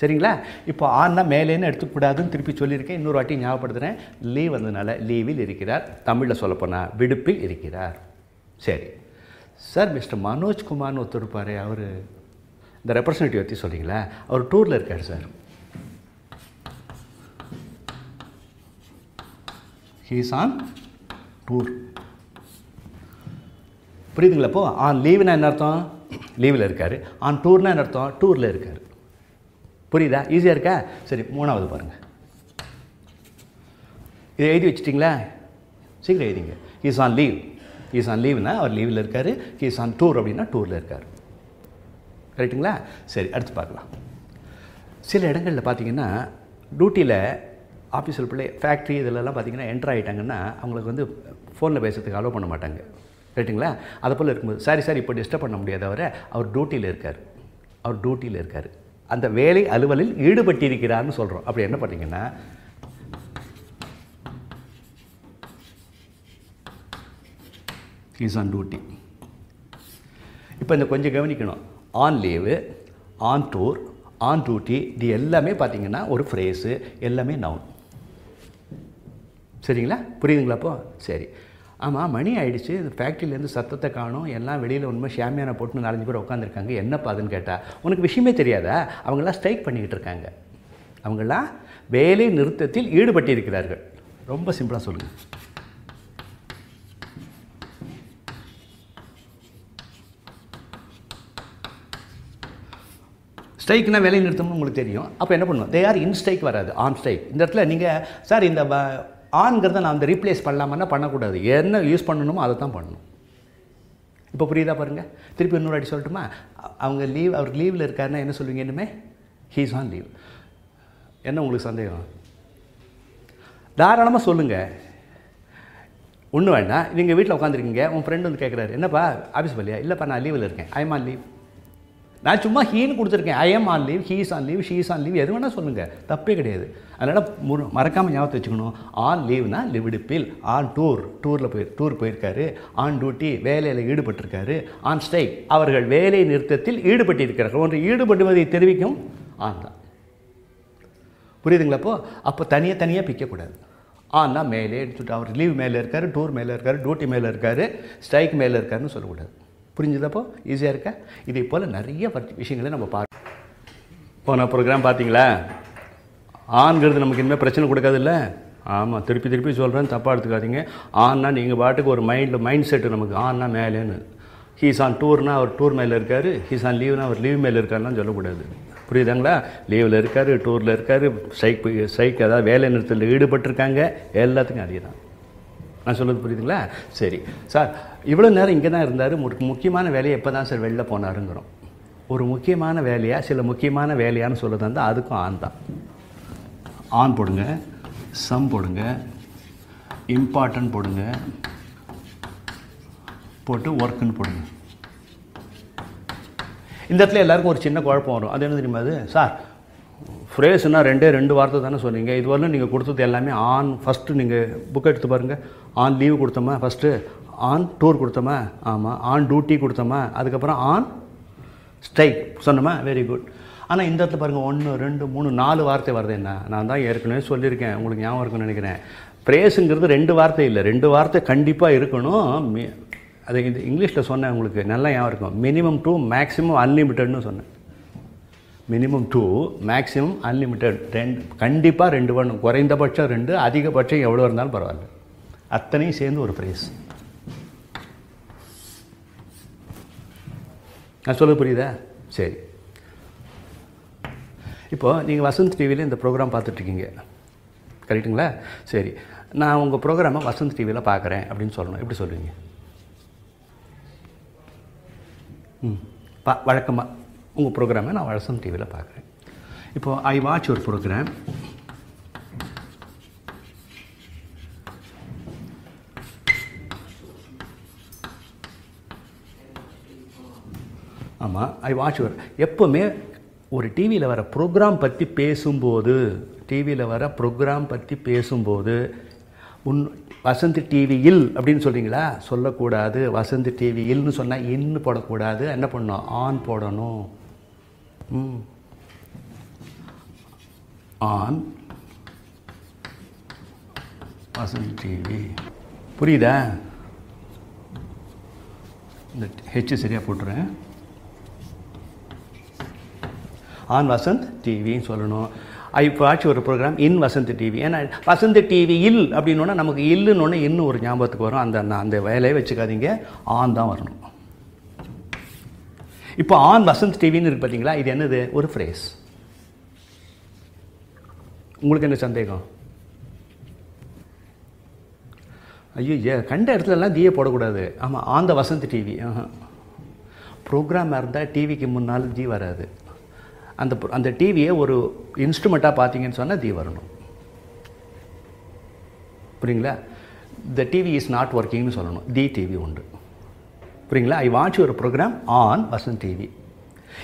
சரிங்களா? இப்போ ஆன்னா மேலேன்னு எடுத்துக்கூடாதுன்னு திருப்பி சொல்லியிருக்கேன். இன்னொரு வாட்டி ஞாபகப்படுத்துகிறேன், லீவ் வந்ததுனால லீவில் இருக்கிறார். தமிழில் சொல்லப்போனால் விடுப்பில் இருக்கிறார். சரி சார், மிஸ்டர் மனோஜ்குமார்னு ஒருத்தர் இருப்பார். அவர் இந்த ரெப்ரசன்டேட்டிவ் பற்றி சொல்கிறீங்களா? அவர் டூரில் இருக்கார் sir. He is on tour. புரியுதுங்களா? இப்போ ஆன் லீவுனா என்ன அர்த்தம், லீவில் இருக்கார். ஆன் டூர்னால் என்ன அர்த்தம், டூரில் இருக்கார். புரியுதா? ஈஸியாக இருக்கா? சரி, மூணாவது பாருங்கள். இதை எழுதி வச்சிட்டிங்களா? சீக்கிரம் எழுதிங்க. He's on leave. He's on லீவ்னா அவர் லீவில் இருக்கார். ஹீஸ் ஆன் டூர் அப்படின்னா டூரில் இருக்கார். கரெக்டுங்களா? சரி, அடுத்து பார்க்கலாம். சில இடங்களில் பார்த்தீங்கன்னா டியூட்டியில் ஆஃபீஸில் பிள்ளை ஃபேக்ட்ரி இதிலெல்லாம் பார்த்தீங்கன்னா என்ட்ரு ஆகிட்டாங்கன்னா அவங்களுக்கு வந்து ஃபோனில் பேசுறதுக்கு அலோவ் பண்ண மாட்டாங்க. கரெக்டுங்களா? அதை போல் இருக்கும்போது சாரி சார் இப்போ டிஸ்டர்ப் பண்ண முடியாது, அவரை அவர் டியூட்டியில் இருக்கார். அவர் டியூட்டியில் இருக்கார். அந்த வேலை அலுவலில் ஈடுபட்டிருக்கிறார்னு சொல்கிறோம். அப்படி என்ன பண்ணுறீங்கன்னா, ஹீஸ் ஆன் டியூட்டி. இப்போ இந்த கொஞ்சம் கவனிக்கணும். On leave, on tour, on duty, இது எல்லாமே பார்த்தீங்கன்னா ஒரு ஃப்ரேஸு, எல்லாமே நவுன். சரிங்களா? புரியுதுங்களாப்போ? சரி. ஆமாம், மணி ஆகிடுச்சு, இந்த ஃபேக்ட்ரியிலேருந்து சத்தத்தை காணும், எல்லாம் வெளியில் ஒன்றுமே ஷாமியானை போட்டு நாலஞ்சு பேர் உட்காந்துருக்காங்க, என்னப்பா அதுன்னு கேட்டால், உனக்கு விஷயமே தெரியாதா, அவங்களாம் ஸ்ட்ரைக் பண்ணிக்கிட்டு இருக்காங்க, அவங்களாம் வேலை நிறுத்தத்தில் ஈடுபட்டு இருக்கிறார்கள். ரொம்ப சிம்பிளாக சொல்லுங்கள். ஸ்ட்ரைக்னால் வேலை நிறுத்தம்னு உங்களுக்கு தெரியும். அப்போ என்ன பண்ணுவோம், தே ஆர் இன் ஸ்ட்ரைக் வராது, ஆன் ஸ்ட்ரைக். இந்த இடத்துல நீங்கள் சார் இந்த ஆன்கிறத நான் அந்த ரீப்ளேஸ் பண்ணலாமன்னா பண்ணக்கூடாது, என்ன யூஸ் பண்ணணுமோ அதை தான் பண்ணணும். இப்போ புரியுதா? பாருங்கள், திருப்பி இன்னொரு அடி சொல்லட்டுமா? அவங்க லீவ், அவர் லீவில் இருக்காருன்னா என்ன சொல்லுவீங்க, இன்னுமே ஹீஸ் ஆன் லீவ். என்ன உங்களுக்கு சந்தேகம்? தாராளமாக சொல்லுங்கள், ஒன்று வேண்டாம். நீங்கள் வீட்டில் உட்காந்துருக்கீங்க, உன் ஃப்ரெண்டு வந்து கேட்குறாரு, என்னப்பா ஆஃபீஸ் பல்லியா? இல்லைப்பா நான் லீவில் இருக்கேன், ஐ எம் ஆன் லீவ். நான் சும்மா ஹீன்னு கொடுத்துருக்கேன், I am on leave, he's on leave, she's on leave, எது வேணால் சொல்லுங்கள், தப்பே கிடையாது. அதனால் மறக்காமல் ஞாபகத்தை வச்சுக்கணும். ஆன் லீவ்னா விடுப்பில், ஆன் டூர் டூரில் போய் டூர் போயிருக்காரு, ஆன் டியூட்டி வேலையில் ஈடுபட்டிருக்காரு, ஆன் ஸ்ட்ரைக் அவர்கள் வேலை நிறுத்தத்தில் ஈடுபட்டிருக்கிறார்கள். ஒன்று ஈடுபடுவதை தெரிவிக்கும் ஆன் தான். புரியுதுங்களாப்போ? அப்போ தனியாக தனியாக பிக்கக்கூடாது. ஆன்னா மேலே எடுத்துட்டு அவர் லீவ் மேலே இருக்கார், டூர் மேலே இருக்கார், டியூட்டி மேலே இருக்கார், ஸ்ட்ரைக் மேலே இருக்காருன்னு சொல்லக்கூடாது. புரிஞ்சுதாப்போ? ஈஸியாக இருக்கா? இதே போல் நிறைய விஷயங்களை நம்ம பார்க்க போன ப்ரோக்ராம் பார்த்தீங்களா? ஆண்கிறது நமக்கு இனிமேல் பிரச்சனை கொடுக்காதுல்ல? ஆமாம், திருப்பி திருப்பி சொல்கிறேன்னு தப்பாக எடுத்துக்காதீங்க. ஆன்னா நீங்கள் பாட்டுக்கு ஒரு மைண்டில் மைண்ட் செட்டு நமக்கு ஆன்னா மேலேன்னு, ஹீஸ் ஆன் டூர்னா அவர் டூர் மேலே இருக்கார், ஹீஸ் ஆன் லீவ்னா அவர் லீவ் மேலே இருக்காருலாம் சொல்லக்கூடாது. புரியுதாங்களா? லீவில் இருக்கார், டூரில் இருக்கார், ஸ்ட்ரைக் ஸ்ட்ரைக் அதாவது வேலை நிறுத்தத்தில் ஈடுபட்டிருக்காங்க, எல்லாத்துக்கும் அதே தான் நான் சொல்கிறது. புரியுதுங்களா? சரி சார், இவ்வளோ நேரம் இங்கே தான் இருந்தார், முக்கியமான வேலையை எப்போ தான் சார் வெளில போனாருங்கிறோம். ஒரு முக்கியமான வேலையாக சில முக்கியமான வேலையான்னு சொல்கிறது வந்து அதுக்கும் ஆன் தான். ஆன் போடுங்க, சம் போடுங்க, இம்பார்ட்டன்ட் போடுங்க, போட்டு ஒர்க்குன்னு போடுங்க. இந்த இடத்துல எல்லாருக்கும் ஒரு சின்ன குழப்பம் வரும். அது என்ன தெரியுமா, அது சார் ஃப்ரேஸ்னால் ரெண்டே ரெண்டு வார்த்தை தானே சொன்னீங்க, இதுவரையிலும் நீங்கள் கொடுத்தது எல்லாமே ஆன். ஃபஸ்ட்டு நீங்கள் புக் எடுத்து பாருங்கள், ஆன் லீவு கொடுத்தோமா ஃபஸ்ட்டு, ஆன் டூர் கொடுத்தோமா, ஆமாம். ஆன் டியூட்டி கொடுத்தோமா, அதுக்கப்புறம் ஆன் ஸ்ட்ரைக் சொன்னோமா, வெரி குட். ஆனால் இந்த இடத்துல பாருங்கள், ஒன்று ரெண்டு மூணு நாலு வார்த்தை வருது. என்ன நான் தான் ஏற்கனவே சொல்லியிருக்கேன், உங்களுக்கு ஞாபகம் இருக்குன்னு நினைக்கிறேன். பிரேஸுங்கிறது ரெண்டு வார்த்தை இல்லை, ரெண்டு வார்த்தை கண்டிப்பாக இருக்கணும். அது இது இங்கிலீஷில் சொன்னேன், உங்களுக்கு நல்லா ஞாபகம் இருக்கும். மினிமம் டூ மேக்ஸிமம் அன்லிமிட்டட்னு சொன்னேன். மினிமம் டூ மேக்ஸிமம் அன்லிமிட்டட், ரெண்டு கண்டிப்பாக ரெண்டு வேணும், குறைந்தபட்சம் ரெண்டு, அதிகபட்சம் எவ்வளோ இருந்தாலும் பரவாயில்ல, அத்தனையும் சேர்ந்து ஒரு ஃப்ரேஸ். நான் சொல்ல புரியுதா? சரி, இப்போது நீங்கள் வசந்த் டிவியில் இந்த ப்ரோக்ராம் பார்த்துட்ருக்கீங்க, கரெக்டுங்களா? சரி, நான் உங்கள் ப்ரோக்ராமை வசந்த் டிவியில் பார்க்குறேன் அப்படின்னு சொல்லணும். எப்படி சொல்லுவீங்க? ம் பா வழக்கமாக உங்கள் ப்ரோக்ராமை நான் வசந்த் டிவியில் பார்க்குறேன். இப்போது ஐ வாட்ச் ஒரு ப்ரோக்ராம், ஆமாம் ஐ வாட்ச் ஒரு. எப்போவுமே ஒரு டிவியில் வர ப்ரோக்ராம் பற்றி பேசும்போது, டிவியில் வர ப்ரோக்ராம் பற்றி பேசும்போது உன் வசந்த் டிவியில் அப்படின்னு சொல்கிறீங்களா? சொல்லக்கூடாது. வசந்த் டிவியில்னு சொன்னால் இன்னு போடக்கூடாது, என்ன பண்ணணும்? ஆன் போடணும். ம் ஆன் வசந்த் டிவி. புரியுதா? இந்த ஹெச்சு சரியாக போட்டுறேன். ஆன் வசந்த் டிவின்னு சொல்லணும். இப்போ ஆச்சு ஒரு ப்ரோக்ராம் இன் வசந்த் டிவி. ஏன்னா வசந்த் டிவி இல் அப்படின்னா நமக்கு இல்லைன்னு இன்னும் ஒரு ஞாபகத்துக்கு வரும். அந்த அந்த வேலையை வச்சுக்காதீங்க, ஆன் தான் வரணும். இப்போ ஆன் வசந்த் டிவின்னு இருக்கு பார்த்தீங்களா? இது என்னது? ஒரு ஃப்ரேஸ். உங்களுக்கு என்ன சந்தேகம்? ஐயோ ஏ கண்ட இடத்துலலாம் தீயை போடக்கூடாது. ஆமாம், ஆன் த வசந்த் டிவி. ஆஹா, ப்ரோக்ராமாக இருந்தால் டிவிக்கு முன்னாலும் தீ வராது. அந்த அந்த டிவியை ஒரு இன்ஸ்ட்ருமெண்ட்டாக பார்த்தீங்கன்னு சொன்னால் தீ வரணும். புரியுங்களா? த டிவி இஸ் நாட் ஒர்க்கிங்னு சொல்லணும், தி டிவி உண்டு. புரியுங்களா? ஐ வாட்ச் ஒரு ப்ரோக்ராம் ஆன் வசந்த் டிவி.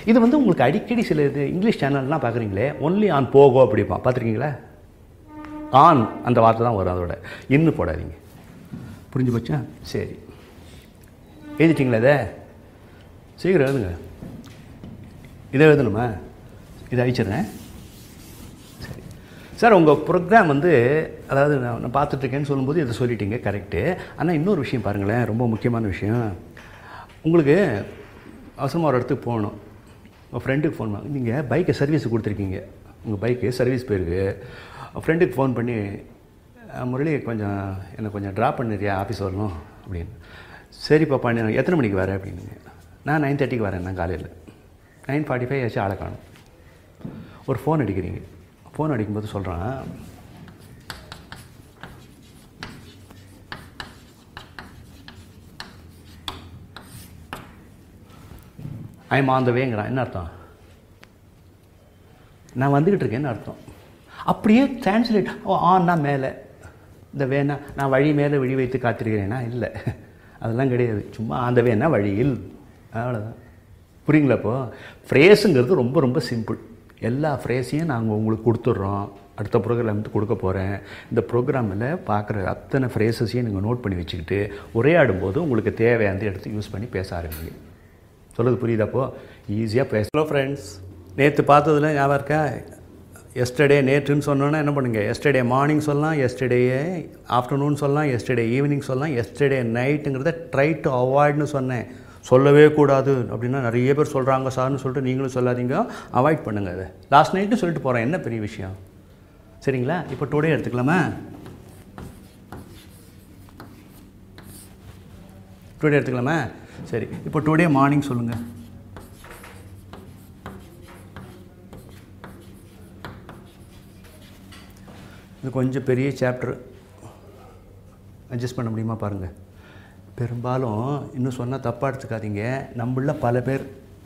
இது வந்து உங்களுக்கு அடிக்கடி சில இது இங்கிலீஷ் சேனல்லாம் பார்க்குறீங்களே, ஒன்லி ஆன் போகோ அப்படிப்பான், பார்த்துருக்கீங்களா? ஆன் அந்த வார்த்தை தான் வரும், அதோட இன்னும் போடாதீங்க. புரிஞ்சு போச்சா? சரி, எழுதிட்டிங்களா? இதை சீக்கிரம் எழுதுங்க. இதை எழுதணுமா? இதை அழிச்சிடுறேன். சரி சார், உங்கள் ப்ரோக்ராம் வந்து அதாவது நான் நான் பார்த்துட்ருக்கேன்னு சொல்லும்போது இதை சொல்லிட்டீங்க, கரெக்டு. ஆனால் இன்னொரு விஷயம் பாருங்களேன், ரொம்ப முக்கியமான விஷயம். உங்களுக்கு அவசரமாக ஒரு இடத்துக்கு போகணும், உங்கள் ஃப்ரெண்டுக்கு ஃபோன் பண்ண, நீங்கள் பைக்கை சர்வீஸ் கொடுத்துருக்கீங்க, உங்கள் பைக்கு சர்வீஸ் போயிருக்கு, ஃப்ரெண்டுக்கு ஃபோன் பண்ணி முரளி கொஞ்சம் என்னை கொஞ்சம் ட்ராப் பண்ணிடுறியா ஆஃபீஸ் வரணும் அப்படின்னு. சரி பாப்பா, நான் எத்தனை மணிக்கு வரேன் அப்படின்னு. நான் நைன் தேர்ட்டிக்கு வரேன், நான் காலையில் நைன் ஃபார்ட்டி ஃபைவ் ஆச்சு, ஆளை காணும். ஒரு ஃபோன் அடிக்கிறீங்க, ஃபோன் அடிக்கும்போது சொல்கிறான், ஐம் ஆன் த வேங்கிறான். என்ன அர்த்தம்? நான் வந்துக்கிட்டு இருக்கேன்னு அர்த்தம். அப்படியே டிரான்ஸ்லேட் ஆன்னா மேலே, இந்த வேணா நான் வழி மேலே வழி வைத்து காத்திருக்கிறேன்னா இல்லை, அதெல்லாம் கிடையாது. சும்மா அந்த வேணா வழியில், அவ்வளோதான். புரியுங்களா? இப்போ ஃப்ரேஸுங்கிறது ரொம்ப ரொம்ப சிம்பிள். எல்லா ஃப்ரேஸையும் நாங்கள் உங்களுக்கு கொடுத்துட்றோம், அடுத்த ப்ரோக்ராம் வந்து கொடுக்க போகிறேன். இந்த ப்ரோக்ராமில் பார்க்குற அத்தனை ஃப்ரேஸஸையும் நீங்கள் நோட் பண்ணி வச்சுக்கிட்டு உரையாடும்போது உங்களுக்கு தேவையான எடுத்து யூஸ் பண்ணி பேச ஆரம்பிங்க. சொல்லுது புரியுதாப்போ? ஈஸியாக பேச. ஹலோ ஃப்ரெண்ட்ஸ், நேற்று பார்த்ததுல ஞாபகம் இருக்கா? எஸ்டர்டே நேற்றுன்னு சொன்னோன்னா என்ன பண்ணுங்கள்? எஸ்டர்டே மார்னிங் சொல்லலாம், எஸ்டர்டே ஆஃப்டர்நூன் சொல்லலாம், எஸ்டர்டே ஈவினிங் சொல்லலாம், எஸ்டர்டே நைட்டுங்கிறத ட்ரை டு அவாய்ட்னு சொன்னேன். சொல்லவே கூடாது அப்படின்னா நிறைய பேர் சொல்கிறாங்க சார்னு சொல்லிட்டு நீங்களும் சொல்லாதீங்க, அவாய்ட் பண்ணுங்கள். அதை லாஸ்ட் நைட்னு சொல்லிட்டு போகிறேன், என்ன பெரிய விஷயம்? சரிங்களா? இப்போ டூ டே எடுத்துக்கலாமா? டூ டே எடுத்துக்கலாமா? சரி, இப்போ டூ டே மார்னிங் சொல்லுங்கள். இது கொஞ்சம் பெரிய சாப்டர், அட்ஜஸ்ட் பண்ண முடியுமா பாருங்கள். பெரும்பாலும் இன்னும் சொன்னால் தப்பாக எடுத்துக்காதீங்க, நம்மள பல பேர்,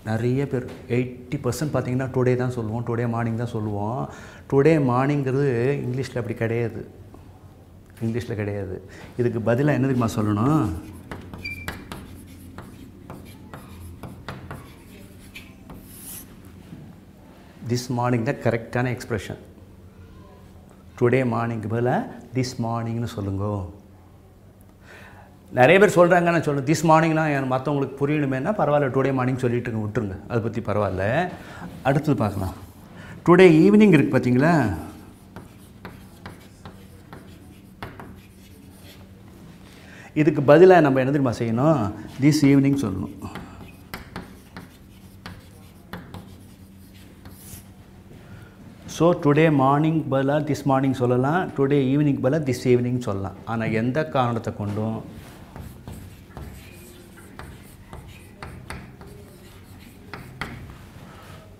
நிறைய பேர் எயிட்டி பர்சன்ட் பார்த்திங்கன்னா டுடே தான் சொல்லுவோம், டுடே மார்னிங் தான் சொல்லுவோம். டுடே மார்னிங்கிறது இங்கிலீஷில் அப்படி கிடையாது, இங்கிலீஷில் கிடையாது. இதுக்கு பதிலாக என்ன தெரியுமா சொல்லணும்? திஸ் மார்னிங் தான் கரெக்டான எக்ஸ்ப்ரெஷன். டுடே மார்னிங்கு பதிலாக திஸ் மார்னிங்னு சொல்லுங்க. நிறைய பேர் சொல்றாங்க நான் சொல்றேன் திஸ் மார்னிங்னா நான் மத்தவங்களுக்கு புரியணுமேனா பரவாயில்லை டுடே மார்னிங் சொல்லிட்டுங்க விட்டுருங்க அதை பற்றி பரவாயில்ல அடுத்து பார்க்கலாம் டுடே ஈவினிங் இருக்கு பாத்தீங்களா இதுக்கு பதிலாக நம்ம என்ன தெரியுமா செய்யணும் திஸ் ஈவினிங் சொல்லணும் सो टुडे मॉर्निंग बला दिस मॉर्निंग சொல்லலாம் टुडे ईवनिंग बला दिस ईवनिंग சொல்லலாம் ஆனா எந்த காரணத்தை கொண்டும்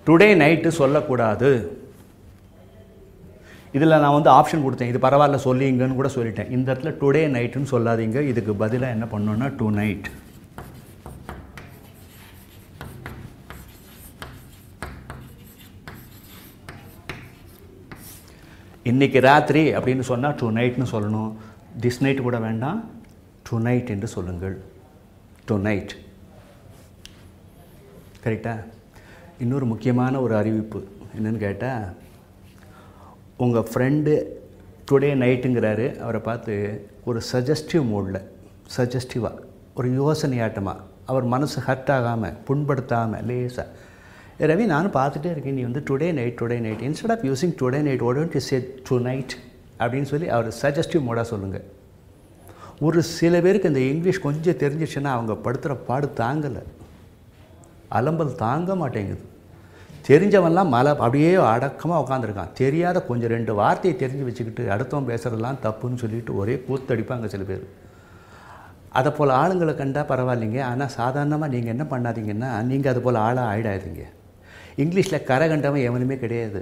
टुडे नाइट சொல்ல கூடாது இதெல்லாம் நான் வந்து ஆப்ஷன் கொடுத்தேன் இது பரவாயில்லை சொல்லிங்கன்னு கூட சொல்லிட்டேன் இந்த இடத்துல टुडे नाइटனு சொல்லாதீங்க இதுக்கு பதிலா என்ன பண்ணனும்னா டு நைட் इन्नैक्कु रात्रि अप्पडिन्नु सोन्ना टू नाइट नु सोल्लनु दिस नाइट कूड वेंडाम टू नाइट एंड्रु सोल्लुंगल टू नाइट करेक्टा इन्नोरु मुक्कियमान ओरु अरिविप्पु एन्नु केट्टा उंगा फ्रेंड टुडे नाइटंगरारु अवरा पात्तु ओरु सजेस्टिव मोडल सजेस्टिवा ओरु योसनैयाट्टमा अवर मनसु हर्ट आगामा पुण्पडुत्तामा लेसा रवि नान पाटे नहीं वो today night today night instead of using today night what don't you say tonight अब सजेस्टिव मोडा और सब पे इंग्लिश कुछ तेरीचना पड़े पाड़ तांग अलंबल तांग माटेंगेवल मल अब अड़क उदा कुछ रे वार्ते वैचिकट अड़ता तपुट ओर कूतड़पा सब पे अल आलुंगल कंडा परवाइल्लेंगे आना साधारणमा नींगे एन्ना पण्णादींगन्ना नींगे अदु पोल आला आयिडादींगे इंग्लिश्ल करगंडम एवनुमे किडैयादु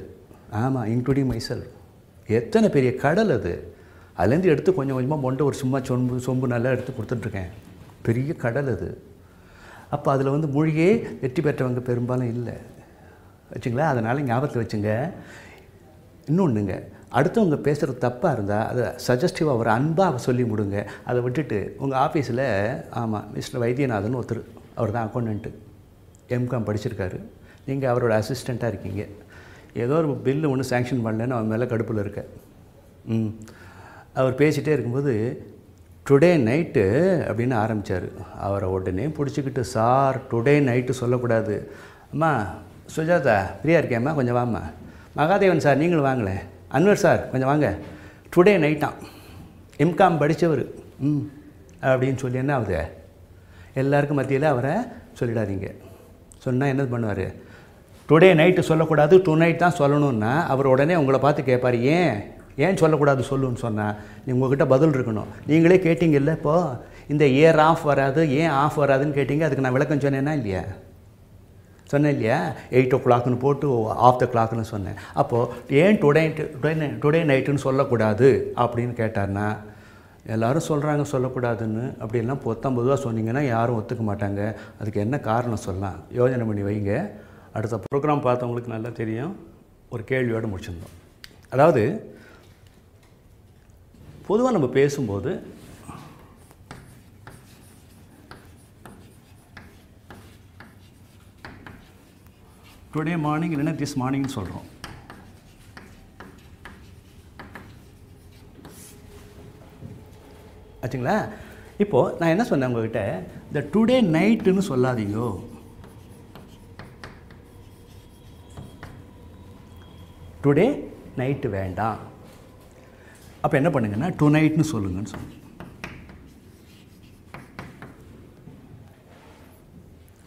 आमा इंक्लूडिंग माय सेल्फ एत्तनै पेरिय कडल अदु अदुल इरुंदु एडुत्तु कोंजम कोंजमा मोंडा ओरु सुम्मा सोंबु सोंबु नल्ला एडुत्तु कोडुत्तुट्टेन पेरिय कडल अदु अप्प अदुल वंदु मुळिये वेट्टि पेट्टवंगा पेरुम्बालुम इल्ल वेच्चुंगला अदनाल ஞாபகத்துல वेच्चुंगा इन्नोन्नुंग அடுத்தவங்க பேசுறது தப்பா இருந்தா அது சஜஸ்டிவா ஒரு அன்பா சொல்லி முடுங்க அதை விட்டுட்டு உங்க ஆபீஸ்ல ஆமா மிஸ்டர் வைத்தியநாதன் ஒருத்தர் அவர்தான் அக்கவுண்டன்ட் எம்காம் படிச்சிருக்காரு நீங்க அவரோட அசிஸ்டண்டா இருக்கீங்க ஏதோ ஒரு பில் ஒன்னு சாங்க்ஷன் பண்ணலன்னு அவன் மேல கடுப்புல இருக்க ம் அவர் பேசிட்டே இருக்கும்போது டுடே நைட் அப்படினு ஆரம்பிச்சாரு அவரை உடனே புடிச்சிக்கிட்டு சார் டுடே நைட் சொல்ல கூடாது அம்மா சுஜாதா ஃப்ரீயா இருக்கேம்மா கொஞ்சம் வாம்மா மகாதேவன் சார் நீங்களும் வாங்களே अन्वर सार கொஞ்சம் வாங்க டுடே நைட்டா எம்காம் படிச்சவர் ம் அப்படினு சொல்லி என்ன ஆவுது எல்லாருக்கும் மத்தியில அவரை சொல்லிடாதீங்க சொன்னா என்ன பண்ணுவாரு டுடே நைட் சொல்ல கூடாது டு நைட் தான் சொல்லணும்னா அவர் உடனே உங்களை பார்த்து கேட்பாரு ஏன் ஏன் சொல்ல கூடாது சொல்லுன்னு சொன்னா நீங்க கிட்ட பதில் இருக்கணும் நீங்களே கேட்டிங்கல்ல இப்போ இந்த இயர் ஆஃப் வராது ஏன் ஆஃப் வராதுன்னு கேட்டிங்க அதுக்கு நான் விளக்கம் சொன்னேனா இல்லையா சொன்னேன்லையா எட்டு o'clock னு போட்டு ஆஃப் தி clock னு சொன்னேன் அப்போ ஏன் டுடே டுடே நைட் னு சொல்ல கூடாது அப்படினு கேட்டார்னா எல்லாரும் சொல்றாங்க சொல்ல கூடாதுன்னு அப்படி எல்லாம் பொத்தம் பொதுவா சொன்னீங்கனா யாரும் ஒத்துக்க மாட்டாங்க அதுக்கு என்ன காரணம் சொல்லலாம் யோசனை பண்ணி வைங்க அடுத்த புரோகிராம் பார்த்தவங்களுக்கு நல்லா தெரியும் ஒரு கேள்வியோட முடிச்சிருந்தோம் அதாவது பொதுவா நம்ம பேசும்போது टुडे मॉर्निंग இல்லனா திஸ் மார்னிங் சொல்றோம் ஆச்சுங்களா இப்போ நான் என்ன சொன்னேன் உங்ககிட்ட தி டுடே நைட் னு சொல்லாதீங்க டுடே நைட் வேண்டாம் அப்ப என்ன பண்ணுங்கன்னா டு நைட் னு சொல்லுங்கன்னு சொன்னேன்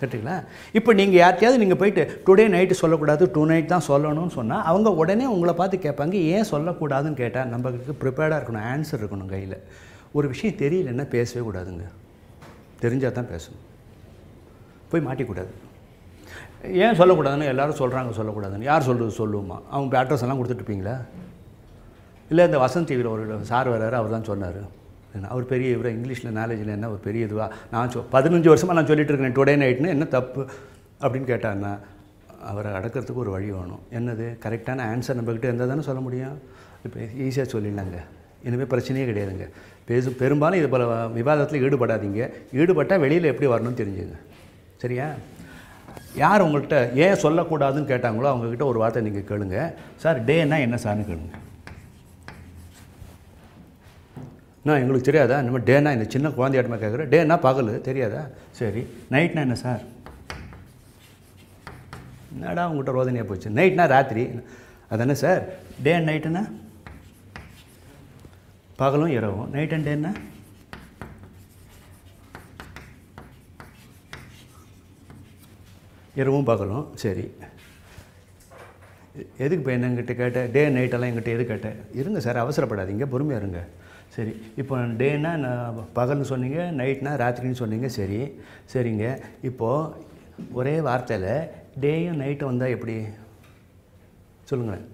கரெக்ட்டா இப்போ நீங்க யாரையாவது நீங்க போய் டுடே நைட் சொல்ல கூடாது டு நைட் தான் சொல்லணும்னு சொன்னா அவங்க உடனே உங்களை பார்த்து கேட்பாங்க ஏன் சொல்ல கூடாதுன்னு கேட்டா நமக்கு ப்ரிபேர்டா இருக்கணும் ஆன்சர் இருக்கணும் கையில ஒரு விஷயம் தெரியலன்னா பேசவே கூடாதுங்க தெரிஞ்சா தான் பேசணும் போய் மாட்டி கூடாது ஏன் சொல்ல கூடாதுன்னு எல்லாரும் சொல்றாங்க சொல்ல கூடாதுன்னு யார் சொல்றது சொல்லுமா அவங்க அட்ரஸ் எல்லாம் கொடுத்துட்டுப்பீங்களா இல்ல இந்த வசந்த் டிவில ஒரு சார் வராரு அவர்தான் சொன்னாரு और इंग्लिश नालेज ना पदनेंज वर्षमा ना सोल्लिट्टिरुक्केन टुडे नाइट ना तप्पु अप्पडिनु केट्टारना अवरा अडक्करत्तुक्कु ओरु वळि वेणुम एन्नदु करेक्टान आंसर नम्मकिट्ट इरुंदा तान सोल्ल मुडियुम इप्पो ईसिया सोल्लिडलांग इनिमे प्रच्चैये किडैयादुंग पेसु पेरुम्बालुम इदु पोल विवादत्तुल ईडुपडादींग ईडुपट्टा वेलियिल एप्पडि वरणुम तेरिंजुंग सरिया यार उंगल्ट ஏன் சொல்ல கூடாதுன்னு கேட்டாங்களோ அவங்க கிட்ட ஒரு வார்த்தை நீங்க கேளுங்க சார் டேனா என்ன சார்னு கேளுங்க ना युक्त நம்ம டேனா இந்த சின்ன குழந்தையாட்டமா கேக்குறேன் டேனா பகல் தெரியாதா சரி நைட்னா என்ன சார் என்னடா உங்கட்ட ரோதனையா போச்சு நைட்னா ராத்திரி அதானே சார் டே அண்ட் நைட்னா பகலும் இரவும் நைட் அண்ட் டேனா இரவும் பகலும் சரி எதுக்கு இப்போ என்னங்கிட்ட கேட்ட டே நைட்டெல்லாம் என்கிட்ட எது கேட்ட இருங்க சார் அவசரப்படாதீங்க பொறுமையாக இருங்க சரி இப்போ டேனா நான் பகல்னு சொன்னீங்க நைட்னா ராத்திரின்னு சொன்னீங்க சரி சரிங்க இப்போது ஒரே வார்த்தையில் டேயும் நைட்டும் வந்தால் எப்படி சொல்லுங்களேன்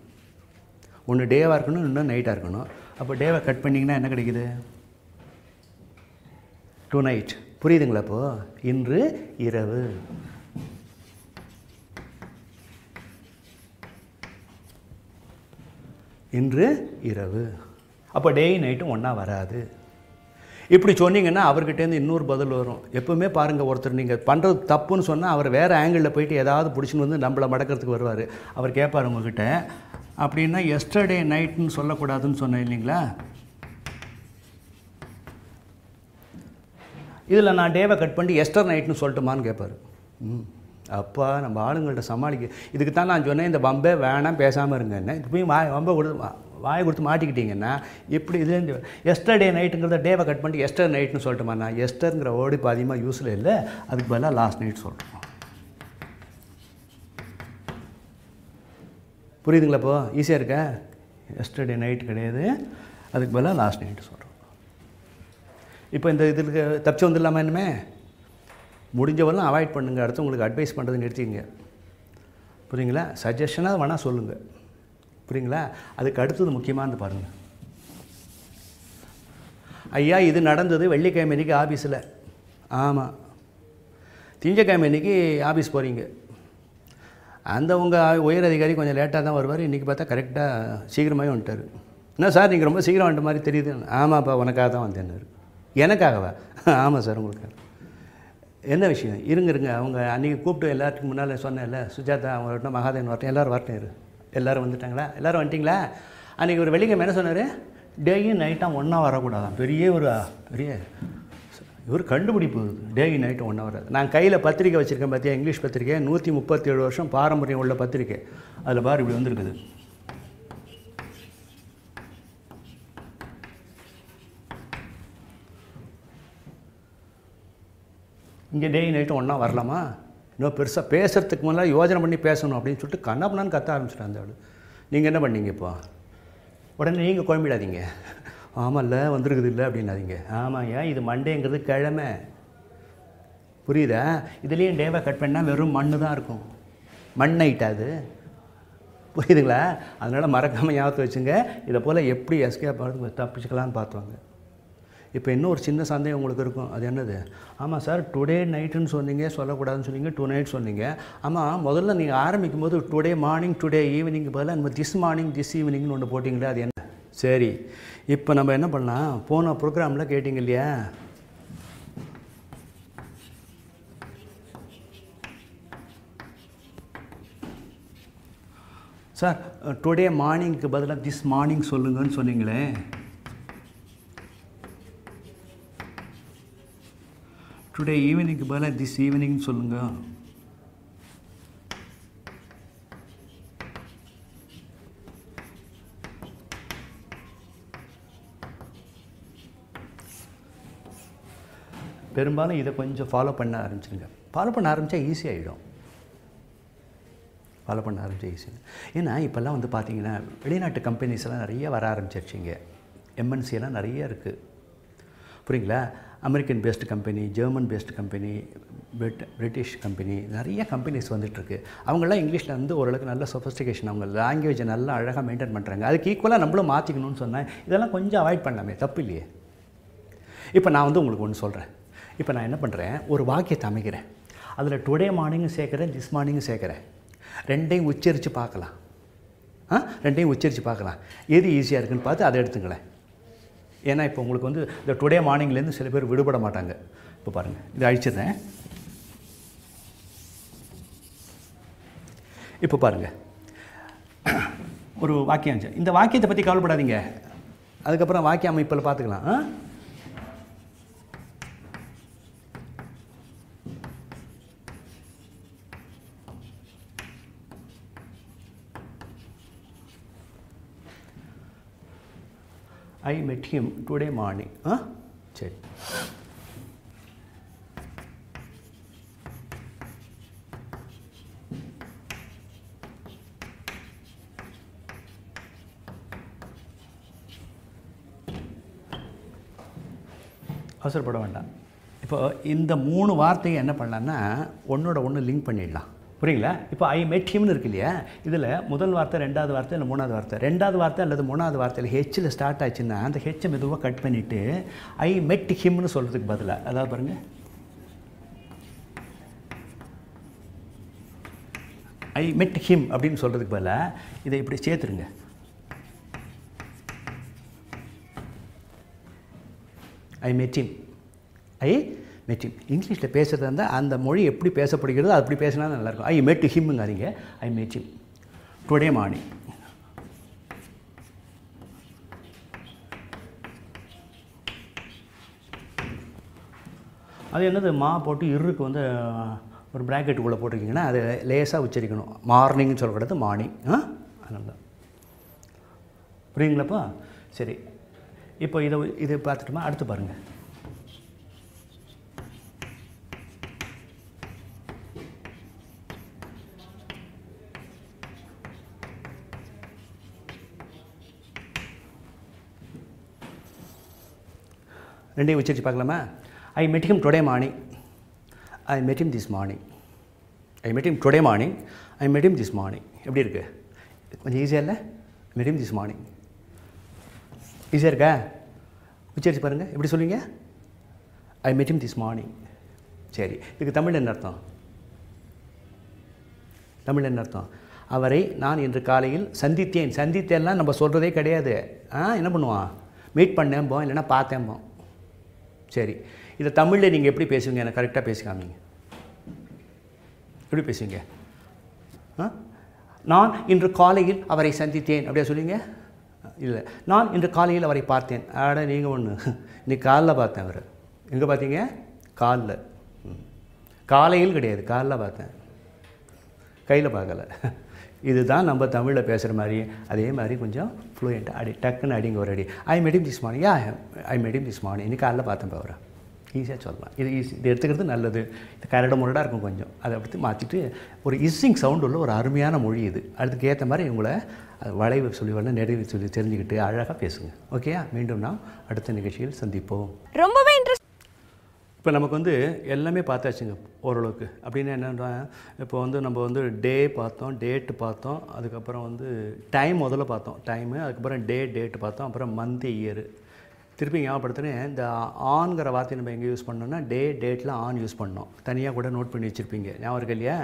ஒன்று டேவாக இருக்கணும் இன்னும் நைட்டாக இருக்கணும் அப்போ டேவை கட் பண்ணிங்கன்னா என்ன கிடைக்குது டூ நைட் புரியுதுங்களா இப்போது இன்று இரவு இன்று இரவு அப்போ டே நைட்டும் ஒன்றா வராது இப்படி சொன்னீங்கன்னா அவர்கிட்டேருந்து இன்னொரு பதில் வரும் எப்பவுமே பாருங்கள் ஒருத்தர் நீங்கள் பண்ணுறது தப்புன்னு சொன்னால் அவர் வேறு ஆங்கிளில் போயிட்டு ஏதாவது பிடிச்சின்னு வந்து நம்மளை மடக்கிறதுக்கு வருவார் அவர் கேட்பார் உங்ககிட்ட அப்படின்னா எஸ்டர்டே நைட்டுன்னு சொல்லக்கூடாதுன்னு சொன்னேன் இல்லைங்களா இதில் நான் டேவை கட் பண்ணி எஸ்டர் நைட்னு சொல்லட்டுமான்னு கேட்பார் ம் அப்பா நம்ம ஆளுங்கள்ட்ட சமாளிக்க இதுக்கு தான் நான் சொன்னேன் இந்த பம்பை வேணாம் பேசாமல் இருங்கன்னு இப்போயும் வாய் வம்பை கொடுத்து வாய் கொடுத்து மாட்டிக்கிட்டிங்கன்னா இப்படி இதுலேருந்து எஸ்டர் டே நைட்டுங்கிறத டேவை கட் பண்ணி எஸ்டர் நைட்னு சொல்லிட்டுமா நான் எஸ்டருங்கிற ஓடி இப்போ அதிகமாக யூஸில் இல்லை அதுக்கு பதிலாக லாஸ்ட் நைட் சொல்கிறோம் புரியுதுங்களா இப்போ ஈஸியாக இருக்கா எஸ்டர் டே நைட் கிடையாது அதுக்கு பதிலாக லாஸ்ட் நைட்டு சொல்கிறோம் இப்போ இந்த இதுக்கு தப்பிச்சு வந்துடலாமா என்னமே முடிஞ்சவரெல்லாம் அவாய்ட் பண்ணுங்கள் அடுத்து உங்களுக்கு அட்வைஸ் பண்ணுறது நிறுத்திங்க புரியுங்களா சஜஷனாக வேணால் சொல்லுங்கள் புரியுங்களா அதுக்கு அடுத்தது முக்கியமானது பாருங்கள் ஐயா இது நடந்தது வெள்ளிக்கிழமை அன்றைக்கி ஆஃபீஸில் ஆமாம் திங்கக்கிழமை அன்றைக்கி ஆஃபீஸ் போகிறீங்க அந்த உங்கள் உயர் அதிகாரி கொஞ்சம் லேட்டாக தான் வருவார் இன்றைக்கி பார்த்தா கரெக்டாக சீக்கிரமாகவே வந்துட்டார் என்ன சார் நீங்கள் ரொம்ப சீக்கிரம் வந்துட்ட மாதிரி தெரியுது ஆமாப்பா உனக்காக தான் வந்தேன்னாரு எனக்காகவா ஆமாம் சார் உங்களுக்காக என்ன விஷயம் இருங்க இருங்க அவங்க அன்றைக்கி கூப்பிட்டு எல்லாருக்கும் முன்னால் சொன்னேன்ல சுஜாதா அவங்க வரட்டும் மகாதேவன் வரட்டும் எல்லோரும் வரட்டும் இரு எல்லோரும் வந்துட்டாங்களா எல்லோரும் வந்துட்டிங்களா அன்றைக்கி ஒரு வெளியே என்ன சொன்னார் டேயும் நைட்டாக ஒன்றா வரக்கூடாதான் பெரிய ஒரு பெரிய ஒரு கண்டுபிடிப்பு டேயும் நைட்டும் ஒன்றா வராது நான் கையில் பத்திரிக்கை வச்சுருக்கேன் பார்த்தியா இங்கிலீஷ் பத்திரிக்கை நூற்றி முப்பத்தி ஏழு வருஷம் பாரம்பரியம் உள்ள பத்திரிக்கை அதில் பார் இப்படி வந்துருக்குது இங்கே டே நைட்டும் ஒன்றா வரலாமா இன்னும் பெருசாக பேசுகிறதுக்கு முன்னாடி யோஜனை பண்ணி பேசணும் அப்படின்னு சொல்லிட்டு கண்ணப்பண்ணான்னு கத்த ஆரம்பிச்சிட்டேன் அந்த ஆள் நீங்கள் என்ன பண்ணீங்க இப்போ உடனே நீங்கள் குழம்பிடாதீங்க ஆமாம் இல்லை வந்துருக்குது இல்லை அப்படின்னாதீங்க ஆமாம் ஏன் இது மண்டேங்கிறது கிழமை புரியுதா இதுலேயும் டேவை கட் பண்ணால் வெறும் மண்ணு தான் இருக்கும் மண் நைட்டாது புரியுதுங்களா அதனால் மறக்காமல் ஞாபகத்தை வச்சுங்க இதை போல் எப்படி எஸ்கேப் ஆகிறது தப்பிச்சுக்கலான்னு பார்த்துவாங்க இப்போ இன்னும் ஒரு சின்ன சந்தேகம் உங்களுக்கு இருக்கும் அது என்னது ஆமாம் சார் டுடே நைட்டுன்னு சொன்னீங்க சொல்லக்கூடாதுன்னு சொன்னீங்க டூ நைட் சொன்னீங்க ஆமாம் முதல்ல நீங்கள் ஆரம்பிக்கும் போது டுடே மார்னிங் டுடே ஈவினிங் பதிலாக நம்ம திஸ் மார்னிங் திஸ் ஈவினிங்னு ஒன்று போட்டிங்களே அது என்ன சரி இப்போ நம்ம என்ன பண்ணலாம் போன ப்ரோக்ராமில் கேட்டிங்க இல்லையா சார் டுடே மார்னிங்க்கு பதிலாக திஸ் மார்னிங் சொல்லுங்கன்னு சொன்னீங்களே டுடே ஈவினிங்க்கு பதிலாக திஸ் ஈவினிங் சொல்லுங்க பெரும்பாலும் இதை கொஞ்சம் ஃபாலோ பண்ண ஆரம்பிச்சுருங்க ஃபாலோ பண்ண ஆரம்பித்தா ஈஸியாகிடும் ஃபாலோ பண்ண ஆரம்பித்தா ஈஸியாக ஏன்னா இப்போல்லாம் வந்து பார்த்தீங்கன்னா வெளிநாட்டு கம்பெனிஸ் எல்லாம் நிறைய வர ஆரம்பிச்சிருச்சிங்க எம்என்சி எல்லாம் நிறைய இருக்குது புரியுங்களா American based company German based company Brit British company நிறைய கம்பெனிஸ் வந்துட்டுருக்கு அவங்களாம் இங்கிலீஷில் வந்து ஓரளவுக்கு நல்ல சொஃபிஸ்டிகேஷன் அவங்க லாங்குவேஜை நல்லா அழகாக மெயின்டைன் பண்ணுறாங்க அதுக்கு ஈக்குவலாக நம்மளும் மாற்றிக்கணும்னு சொன்னேன் இதெல்லாம் கொஞ்சம் அவாய்ட் பண்ணலாமே தப்பு இல்லையே இப்போ நான் வந்து உங்களுக்கு ஒன்று சொல்கிறேன் இப்போ நான் என்ன பண்ணுறேன் ஒரு வாக்கியத்தை அமைக்கிறேன் அதில் டுடே மார்னிங்கும் சேர்க்குறேன் திஸ் மார்னிங்கும் சேர்க்குறேன் ரெண்டையும் உச்சரித்து பார்க்கலாம் ஆ ரெண்டையும் உச்சரித்து பார்க்கலாம் எது ஈஸியாக இருக்குதுன்னு பார்த்து அதை எடுத்துங்களேன் ஏன்னா இப்போ உங்களுக்கு வந்து இந்த டுடே மார்னிங்லேருந்து சில பேர் விடுபட மாட்டாங்க இப்போ பாருங்கள் இதை அழிச்சிடுறேன் இப்போ பாருங்கள் ஒரு வாக்கியம் இந்த வாக்கியத்தை பற்றி கவலைப்படாதீங்க அதுக்கப்புறம் வாக்கிய அமைப்பில் பார்த்துக்கலாம். I met him today morning. हाँ चल असर पड़ा वाला इप्पो इन द मून वार्ते ये अन्ना पढ़ना ना उन्नोड़ा उन्ने लिंक पढ़ने ला புரியுங்களா? இப்போ ஐ மெட் ஹிம்னு இருக்கு இல்லையா, இதில் முதல் வார்த்தை ரெண்டாவது வார்த்தை இல்லை மூணாவது வார்த்தை, ரெண்டாவது வார்த்தை அல்லது மூணாவது வார்த்தையில் ஹெச்சில் ஸ்டார்ட் ஆச்சுன்னா அந்த ஹெச்சை மெதுவாக கட் பண்ணிவிட்டு ஐ மெட் ஹிம்னு சொல்கிறதுக்கு பதிலாக அதாவது பாருங்கள் ஐ மெட் ஹிம் அப்படின்னு சொல்கிறதுக்கு பதிலாக இதை இப்படி சேர்த்துருங்க. I met him I met him. English ले पेश रहता है आंधा मोड़ी एप्पड़ी पेशा पड़ी करता आप्पड़ी पेशना ना लगा I met him गारिंगे I met him today morning. अरे अन्ना तो माँ पोटी इरुक वंदे और ब्रैकेट गुला पोटी किंगना अरे लेसा उच्चरी कनो morning चल करता morning हाँ अन्ना प्रिंगला पा सरे ये पर इधर इधर बात करना आर्ट बारंगा ரெண்டே உச்சரிச்சு பார்க்கலாமா? ஐ met him today morning I met him this morning I met him today morning I met him this morning எப்படி இருக்கு? கொஞ்சம் ஈஸியாக இல்லை? மெட் ஹிம் திஸ் மார்னிங் ஈஸியாக இருக்கா? உச்சரிச்சு பாருங்கள் எப்படி சொல்லுவீங்க? ஐ மெட் ஹிம் திஸ் மார்னிங். சரி, இதுக்கு தமிழ் என்ன அர்த்தம்? தமிழ் என்ன அர்த்தம்? அவரை நான் இன்று காலையில் சந்தித்தேன். சந்தித்தேன்லாம் நம்ம சொல்கிறதே கிடையாது. ஆ என்ன பண்ணுவோம்? மீட் பண்ணேன்போம் இல்லைன்னா பார்த்தேன்போம். சரி, இதை தமிழில் நீங்கள் எப்படி பேசுவீங்க? எனக்கு கரெக்டாக பேசிக்காமிங்க. எப்படி பேசுவீங்க? நான் இன்று காலையில் அவரை சந்தித்தேன் அப்படியே சொல்லுவீங்க? இல்லை, நான் இன்று காலையில் அவரை பார்த்தேன். ஆட நீங்கள் ஒன்று, இன்னைக்கு காலில் பார்த்தேன். அவர் எங்கே பார்த்தீங்க? காலில். காலையில் கிடையாது, காலில் பார்த்தேன். கையில் பார்க்கலை. இதுதான் நம்ம தமிழில் பேசுகிற மாதிரி. அதே மாதிரி கொஞ்சம் ஃப்ளூயண்ட்டாக அடி டக்குன்னு அடிங்க ஒரு அடி. I met him this morning யா I met him this morning இன்னைக்கு காலையில் பார்த்தேன் பாரு. ஈஸியாக சொல்லலாம். இது ஈஸி, இது எடுத்துக்கிறது நல்லது. இது கரட முரடாக இருக்கும் கொஞ்சம், அதை அப்படி மாற்றிட்டு ஒரு இஸ்ஸிங் சவுண்ட் உள்ள ஒரு அருமையான மொழி இது. அதுக்கு ஏற்ற மாதிரி உங்களை வளைவு சொல்லி வரல நிறைவு சொல்லி தெரிஞ்சுக்கிட்டு அழகாக பேசுங்க. ஓகேயா? மீண்டும் நாம் அடுத்த நிகழ்ச்சியில் சந்திப்போம். ரொம்பவே இன்ட்ரெஸ்ட். இப்போ நமக்கு வந்து எல்லாமே பார்த்தாச்சுங்க ஓரளவுக்கு. அப்படின்னா என்னென்னா இப்போ வந்து நம்ம வந்து டே பார்த்தோம், டேட்டு பார்த்தோம், அதுக்கப்புறம் வந்து டைம் முதல்ல பார்த்தோம், டைமு, அதுக்கப்புறம் டே டேட்டு பார்த்தோம், அப்புறம் மந்த் இயரு. திருப்பி ஞாபகப்படுத்துகிறேன், இந்த ஆன்கிற வார்த்தையை நம்ம எங்கே யூஸ் பண்ணோம்னா டே டேட்டில் ஆன் யூஸ் பண்ணோம். தனியாக கூட நோட் பண்ணி வச்சுருப்பீங்க, ஞாபகம் இருக்கு இல்லையா?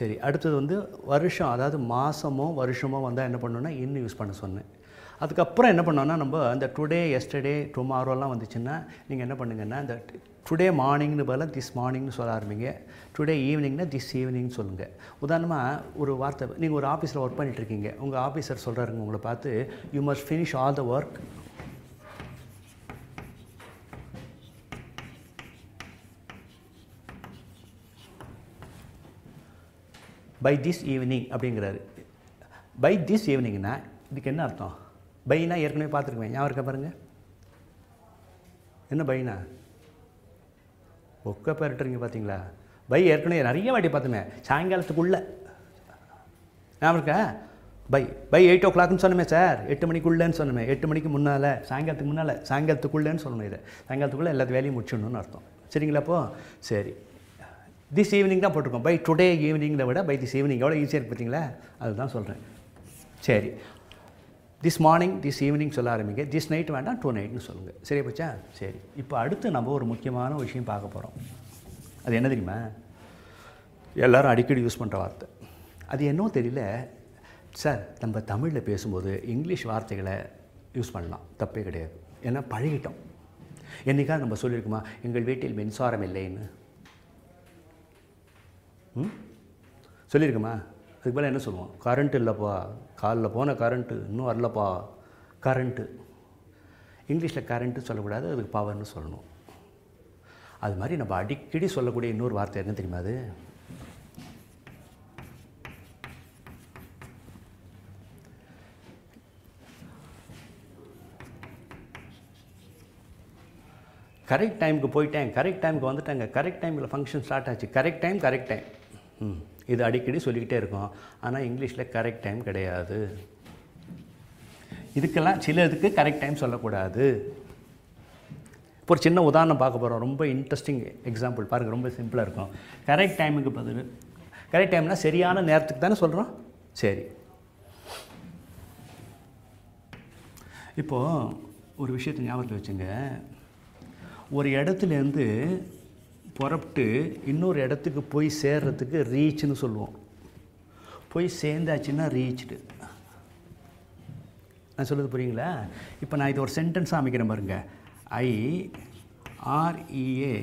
சரி, அடுத்தது வந்து வருஷம், அதாவது மாதமோ வருஷமோ வந்தால் என்ன பண்ணோன்னா இன்னும் யூஸ் பண்ண சொன்னேன். அதுக்கப்புறம் என்ன பண்ணோன்னா நம்ம இந்த டுடே எஸ்டர்டே டுமாரோலாம் வந்துச்சுன்னா நீங்கள் என்ன பண்ணுங்கன்னா இந்த டுடே மார்னிங்னு பதிலாக திஸ் மார்னிங்னு சொல்ல ஆரம்பிங்க. டுடே ஈவினிங்னா திஸ் ஈவினிங்னு சொல்லுங்கள். உதாரணமாக ஒரு வார்த்தை, நீங்கள் ஒரு ஆஃபீஸில் ஒர்க் பண்ணிகிட்ருக்கீங்க, உங்கள் ஆஃபீஸர் சொல்கிறாருங்க உங்களை பார்த்து, you must finish all the work by this evening அப்படிங்கிறாரு. பை திஸ் ஈவினிங்னா இதுக்கு என்ன அர்த்தம்? பைனா ஏற்கனவே பார்த்துருக்குவேன், ஞாபகம் இருக்கா பாருங்கள். என்ன பைனா? ஒக்க பேரட்டுறீங்க பார்த்தீங்களா? பை ஏற்கனவே நிறைய வாட்டி பார்த்துமே, சாயங்காலத்துக்குள்ளே ஞாபகம் இருக்கா? பை பை எயிட் ஓ கிளாக்னு சொன்னமே சார், எட்டு மணிக்குள்ளேன்னு சொன்னமே, எட்டு மணிக்கு முன்னால், சாயங்காலத்துக்கு முன்னால், சாயங்காலத்துக்குள்ளேன்னு சொல்லணும். இதை சாயங்காலத்துக்குள்ளே எல்லாத்து வேலையும் முடிச்சிடணும்னு அர்த்தம். சரிங்களா? அப்போது சரி, திஸ் ஈவினிங் தான் போட்டிருக்கோம். பை டுடே ஈவினிங்கில் விட பை திஸ் ஈவினிங் எவ்வளோ ஈஸியாக இருக்குது பார்த்தீங்களா? அதுதான் சொல்கிறேன். சரி, திஸ் மார்னிங் திஸ் ஈவினிங் சொல்ல ஆரம்பிங்க. திஸ் நைட் வேண்டாம், டூ நைட்னு சொல்லுங்கள். சரியா போச்சா? சரி, இப்போ அடுத்து நம்ம ஒரு முக்கியமான விஷயம் பார்க்க போகிறோம். அது என்ன தெரியுமா? எல்லோரும் அடிக்கடி யூஸ் பண்ணுற வார்த்தை. அது என்னவோ தெரியல சார், நம்ம தமிழில் பேசும்போது இங்கிலீஷ் வார்த்தைகளை யூஸ் பண்ணலாம், தப்பே கிடையாது. ஏன்னா பழகிட்டோம். என்றைக்காக நம்ம சொல்லியிருக்குமா எங்கள் வீட்டில் மின்சாரம் இல்லைன்னு? ம், சொல்லியிருக்குமா? அதுக்கு மேலே என்ன சொல்லுவோம்? கரண்ட்டு இல்லைப்பா, காலில் போன கரண்ட்டு இன்னும் வரலப்பா, கரண்ட்டு. इंग्लिश करंट सोलकूड़ा पवर सोलू अभी नम्बर अडिकड़ी सोलकूर इन वार्ता करेक्ट टाइम को पोइटें करेक्ट टाइम को वंदुटेंगा करेक्ट टाइम फंक्शन स्टार्ट आच्चु करेक्ट टाइम करेक्ट टाइम इदु अडिक्कडी सोल्लिकिट्टे इरुक्कोम आना इंग्लिशला करेक्ट टाइम किडैयादु इदुक्केल्लाम सिलदुक्कु करेक्ट टाइम सोल्ल कूडादु ओरु चिन्न उदाहरणम पार्क्क पोरोम रोम्ब इंटरेस्टिंग एग्जांपल पारुंगा रोम्ब सिंपला इरुक्कुम करेक्ट टाइमुक्कु बदल करेक्ट टाइमना सरियान नेरत्तुक्कु ताने सोल्रोम सरी इप्पो ओरु विषयत्तै ஞாபகத்துல வெச்சுங்க और இடத்துலேருந்து புறப்பட்டு இன்னொரு இடத்துக்கு போய் சேர்றதுக்கு ரீச்னு சொல்லுவோம். போய் சேர்ந்தாச்சுன்னா ரீச்டு. நான் சொல்றது புரியுங்களா? இப்போ நான் இது ஒரு சென்டென்ஸ் ஆமிக்கிறேன் பாருங்க. I R E A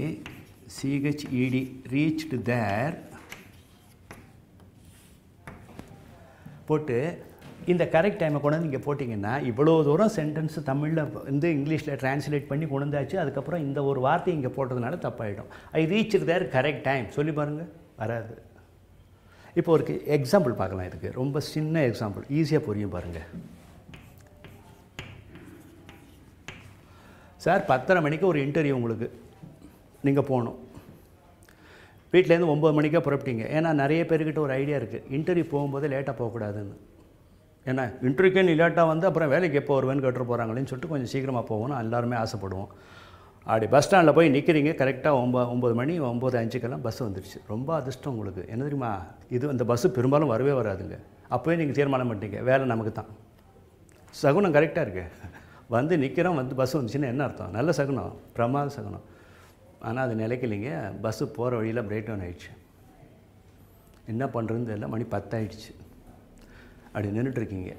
C H E D reached there போட்டு இந்த கரெக்ட் டைமை கொண்டு வந்து நீங்கள் போட்டிங்கன்னா இவ்வளோ தூரம் சென்டென்ஸ் தமிழில் வந்து இங்கிலீஷில் ட்ரான்ஸ்லேட் பண்ணி கொண்டு வந்தாச்சு. அதுக்கப்புறம் இந்த ஒரு வார்த்தை இங்கே போட்டதுனால தப்பாயிடும். I reach there correct time சொல்லி பாருங்கள் வராது. இப்போ ஒரு எக்ஸாம்பிள் பார்க்கலாம். இதுக்கு ரொம்ப சின்ன எக்ஸாம்பிள் ஈஸியாக புரியும் பாருங்கள். சார் பத்தரை மணிக்கு ஒரு இன்டர்வியூ உங்களுக்கு நீங்கள் போகணும். வீட்டிலேருந்து ஒம்பது மணிக்காக புறப்பட்டீங்க. ஏன்னா நிறைய பேர்கிட்ட ஒரு ஐடியா இருக்குது இன்டர்வியூ போகும்போது லேட்டாக போகக்கூடாதுன்னு. ஏன்னா இன்டர்வியூக்கே நீ லேட்டாக வந்து அப்புறம் வேலைக்கு எப்போ வருவேன்னு கேட்டு போகிறாங்களேன்னு சொல்லிட்டு கொஞ்சம் சீக்கிரமாக போகணும் எல்லாருமே ஆசைப்படுவோம். அப்படி பஸ் ஸ்டாண்டில் போய் நிற்கிறீங்க கரெக்டாக ஒம்பது ஒம்பது மணி ஒம்பது அஞ்சுக்கெல்லாம் பஸ் வந்துடுச்சு. ரொம்ப அதிர்ஷ்டம் உங்களுக்கு. என்ன தெரியுமா இது அந்த பஸ்ஸு பெரும்பாலும் வரவே வராதுங்க. அப்போயே நீங்கள் தீர்மானம் பண்ணிட்டீங்க வேலை நமக்கு தான். சகுனம் கரெக்டாக இருக்குது. வந்து நிற்கிறோம் வந்து பஸ் வந்துச்சுன்னா என்ன அர்த்தம்? நல்ல சகுனம் பிரமாத சகுனம். ஆனால் அது நிலைக்கலைங்க. பஸ்ஸு போகிற வழியில் பிரேக் டவுன் ஆகிடுச்சு. என்ன பண்ணுறதுன்னு தெரியல. மணி பத்தாயிடுச்சு. அப்படி நின்றுட்டுருக்கீங்க.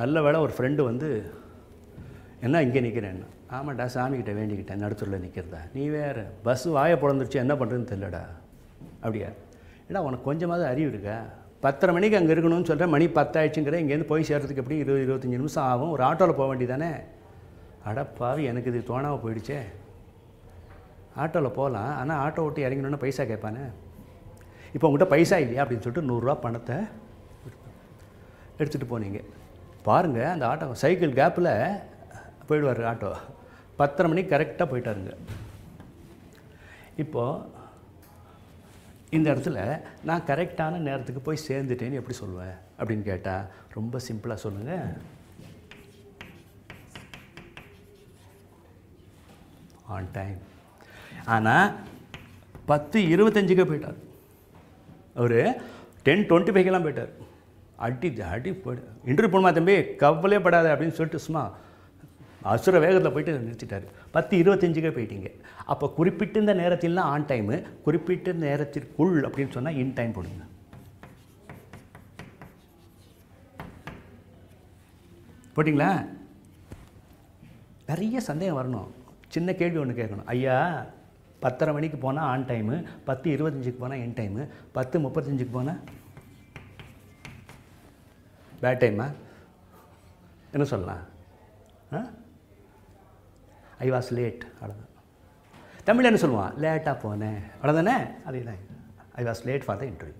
நல்ல வேளை ஒரு ஃப்ரெண்டு வந்து என்ன இங்கே நிற்கிறேன். ஆமாடா சாமிக்கிட்ட வேண்டிக்கிட்டேன் நடுத்தூரில் நிற்கிறதா. நீ வேறு பஸ் வாயை பிளந்துருச்சு என்ன பண்ணுறதுன்னு தெரியலடா. அப்படியா ஏன்னா உனக்கு கொஞ்சமாவது அறிவு இருக்கா? பத்தரை மணிக்கு அங்கே இருக்கணும்னு சொல்கிறேன். மணி பத்தாயிடுச்சுங்கிற இங்கேருந்து போய் சேர்கிறதுக்கு எப்படி இருபது இருபத்தஞ்சி நிமிஷம் ஆகும். ஒரு ஆட்டோவில் போக வேண்டியதானே. அடப்பாவி எனக்கு இது தோணாமல் போயிடுச்சே. ஆட்டோவில் போகலாம். ஆனால் ஆட்டோ விட்டு இறங்கணுன்னு பைசா கேட்பானே. இப்போ உங்கள்கிட்ட பைசா இல்லையா அப்படின்னு சொல்லிட்டு நூறுரூவா பணத்தை எடுத்துகிட்டு போனீங்க. பாருங்கள் அந்த ஆட்டோ சைக்கிள் கேப்பில் போயிடுவார். ஆட்டோ பத்தரை மணிக்கு கரெக்டாக போயிட்டாருங்க. இப்போது இந்த இடத்துல நான் கரெக்டான நேரத்துக்கு போய் சேர்ந்துட்டேன்னு எப்படி சொல்லுவேன் அப்படின்னு கேட்டால் ரொம்ப சிம்பிளாக சொல்லுங்கள். On time. ஆனால் பத்து இருபத்தஞ்சுக்கே போயிட்டார். ஒரு டென் டுவெண்ட்டி ஃபைவ்க்கெல்லாம் போயிட்டார். அடி அடி போய்ட்டு இன்டர்வியூ போகணுமா தம்பி கவலையே படாது அப்படின்னு சொல்லிட்டு சும்மா அசுர வேகத்தில் போயிட்டு நிறுத்திட்டார். பத்து இருபத்தஞ்சுக்கே போயிட்டீங்க. அப்போ குறிப்பிட்டிருந்த நேரத்தில்னா ஆன் டைமு, குறிப்பிட்ட நேரத்திற்குள் அப்படின்னு சொன்னால் இன் டைம் போடுங்க. போட்டிங்களா? நிறைய சந்தேகம் வரணும். சின்ன கேள்வி ஒன்று கேட்கணும். ஐயா பத்தரை மணிக்கு போனால் ஆன் டைமு, பத்து இருபத்தஞ்சுக்கு போனால் என் டைமு, பத்து முப்பத்தஞ்சுக்கு போனால் பேட் டைமா என்ன சொல்லலாம்? ஆ ஐ வாஸ் லேட் அவ்வளோதான். தமிழ் என்ன சொல்லுவான்? லேட்டாக போனேன் அவ்வளோதானே. அதே தான். I was late for the interview.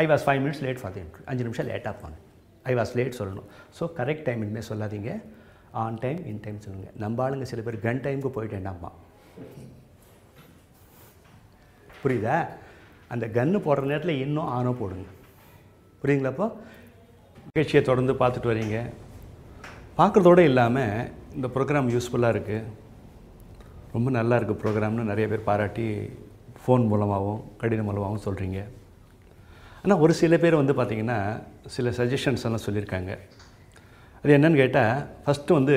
I was five minutes late for the interview. அஞ்சு நிமிஷம் லேட்டாக போனேன். ஐ வாஸ் லேட் சொல்லணும். ஸோ கரெக்ட் டைம் இனிமேல் சொல்லாதீங்க. ஆன் டைம் இன் டைம் சொல்லுங்கள். நம்ம ஆளுங்க சில பேர் கன் டைமுக்கு போயிட்டேன்டாம்மா. புரியுதா? அந்த கன்று போடுற நேரத்தில் இன்னும் ஆனோ போடுங்க. புரியுங்களாப்போ? நிகழ்ச்சியை தொடர்ந்து பார்த்துட்டு வரீங்க. பார்க்குறதோடு இல்லாமல் இந்த ப்ரோக்ராம் யூஸ்ஃபுல்லாக இருக்குது, ரொம்ப நல்லா இருக்குது ப்ரோக்ராம்னு நிறைய பேர் பாராட்டி ஃபோன் மூலமாகவும் கடிதம் மூலமாகவும் சொல்கிறீங்க. ஆனால் ஒரு சில பேர் வந்து பார்த்திங்கன்னா சில சஜஷன்ஸ் எல்லாம் சொல்லியிருக்காங்க. அது என்னென்னு கேட்டால் ஃபஸ்ட்டு வந்து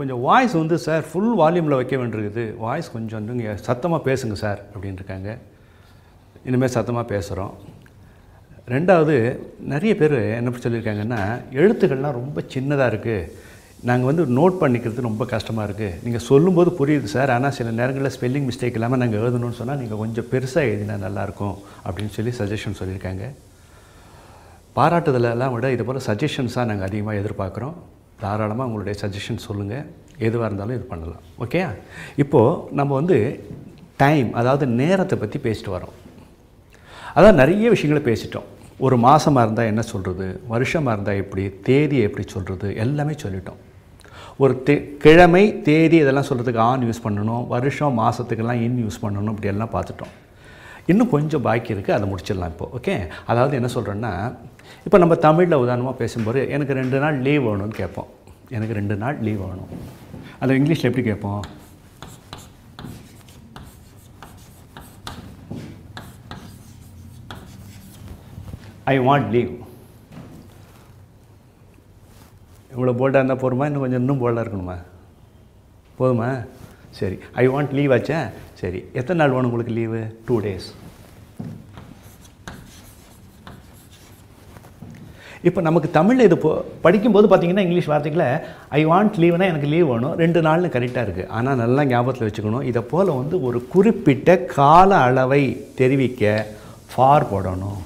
கொஞ்சம் வாய்ஸ் வந்து சார் ஃபுல் வால்யூமில் வைக்க வேண்டியிருக்குது, வாய்ஸ் கொஞ்சம் வந்து இங்கே சத்தமாக பேசுங்க சார் அப்படின்னு இருக்காங்க. இனிமேல் சத்தமாக பேசுகிறோம். ரெண்டாவது நிறைய பேர் என்ன சொல்லியிருக்காங்கன்னா எழுத்துக்கள்லாம் ரொம்ப சின்னதாக இருக்குது, நாங்கள் வந்து நோட் பண்ணிக்கிறது ரொம்ப கஷ்டமாக இருக்குது, நீங்கள் சொல்லும்போது புரியுது சார் ஆனால் சில நேரங்களில் ஸ்பெல்லிங் மிஸ்டேக் இல்லாமல் நாங்கள் எழுதணும்னு சொன்னால் நீங்கள் கொஞ்சம் பெருசாக எழுதினா நல்லாயிருக்கும் அப்படின்னு சொல்லி சஜஷன் சொல்லியிருக்காங்க. பாராட்டுதலெல்லாம் விட இது போல் சஜஷன்ஸாக நாங்கள் அதிகமாக எதிர்பார்க்குறோம். தாராளமாக உங்களுடைய சஜஷன் சொல்லுங்கள், எதுவாக இருந்தாலும் இது பண்ணலாம். ஓகே, இப்போது நம்ம வந்து டைம், அதாவது நேரத்தை பற்றி பேசிட்டு வரோம். அதான் நிறைய விஷயங்களை பேசிட்டோம். ஒரு மாதமாக இருந்தால் என்ன சொல்கிறது, வருஷமாக இருந்தால் எப்படி, தேதியை எப்படி சொல்கிறது, எல்லாமே சொல்லிட்டோம். ஒரு தே கிழமை தேதி இதெல்லாம் சொல்கிறதுக்கு ஆன் யூஸ் பண்ணணும், வருஷம் மாதத்துக்கெல்லாம் இன் யூஸ் பண்ணணும், இப்படி எல்லாம் பார்த்துட்டோம். இன்னும் கொஞ்சம் பாக்கி இருக்குது, அதை முடிச்சிடலாம் இப்போது. ஓகே, அதாவது என்ன சொல்கிறேன்னா, இப்போ நம்ம தமிழில் உதாரணமாக பேசும்போது எனக்கு ரெண்டு நாள் லீவ் வேணும்னு கேட்போம். எனக்கு ரெண்டு நாள் லீவ் வேணும். அது இங்கிலீஷில் எப்படி கேட்போம்? I want leave. இவ்வளோ போல்டாக இருந்தால் போதுமா, இன்னும் கொஞ்சம் இன்னும் போல்டாக இருக்கணுமா, போதுமா? சரி, ஐ வாண்ட் லீவ் ஆச்சா. சரி, எத்தனை நாள் வேணும் உங்களுக்கு லீவு? Two days. இப்போ நமக்கு தமிழில் இது போ படிக்கும்போது பார்த்தீங்கன்னா இங்கிலீஷ் வார்த்தைகளை ஐ வாண்ட் லீவ்னால் எனக்கு லீவ் வேணும், ரெண்டு நாள்னு கரெக்டாக இருக்குது. ஆனால் நல்லா ஞாபகத்தில் வச்சுக்கணும், இதை போல் வந்து ஒரு குறிப்பிட்ட கால அளவை தெரிவிக்க ஃபார் போடணும்.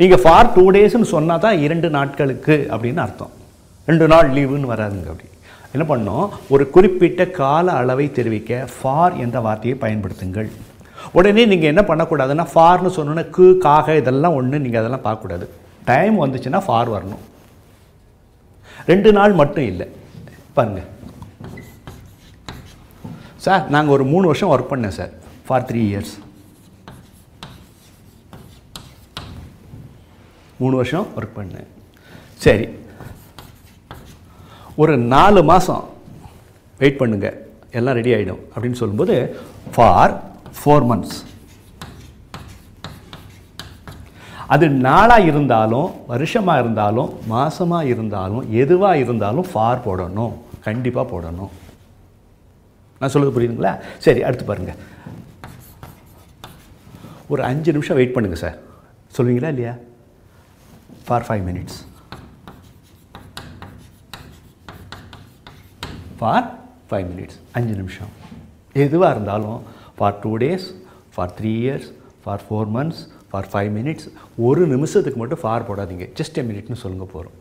நீங்கள் ஃபார் டூ டேஸ்ன்னு சொன்னால் தான் இரண்டு நாட்களுக்கு அப்படின்னு அர்த்தம், ரெண்டு நாள் லீவுன்னு வராதுங்க. அப்படி என்ன பண்ணோம், ஒரு குறிப்பிட்ட கால அளவை தெரிவிக்க ஃபார் என்ற வார்த்தையை பயன்படுத்துங்கள். உடனே நீங்கள் என்ன பண்ணக்கூடாதுன்னா, ஃபார்னு சொன்னோன்னா கு காக இதெல்லாம் ஒன்று நீங்கள் அதெல்லாம் பார்க்கக்கூடாது. டைம் வந்துச்சுன்னா ஃபார் வரணும், ரெண்டு நாள் மட்டும் இல்லை. பாருங்கள் சார், நாங்கள் ஒரு மூணு வருஷம் ஒர்க் பண்ணேன் சார், ஃபார் த்ரீ இயர்ஸ் மூணு வருஷம் ஒர்க் பண்ணேன். சரி, ஒரு நாலு மாதம் வெயிட் பண்ணுங்க, எல்லாம் ரெடி ஆகிடும் அப்படின்னு சொல்லும்போது ஃபார் ஃபோர் மந்த்ஸ். அது நாளாக இருந்தாலும், வருஷமாக இருந்தாலும், மாதமாக இருந்தாலும், எதுவாக இருந்தாலும் ஃபார் போடணும், கண்டிப்பாக போடணும். நான் சொல்லுது புரியுதுங்களா? சரி, அடுத்து பாருங்கள், ஒரு அஞ்சு நிமிஷம் வெயிட் பண்ணுங்கள் சார் சொல்லுவீங்களா இல்லையா? for five minutes for five minutes ஐந்து நிமிஷம். எதுவாக இருந்தாலும் for two days, for three years, for four months, for five minutes. ஒரு நிமிஷத்துக்கு மட்டும் for போடாதீங்க, just a minute னு சொல்லுங்க போகிறோம்.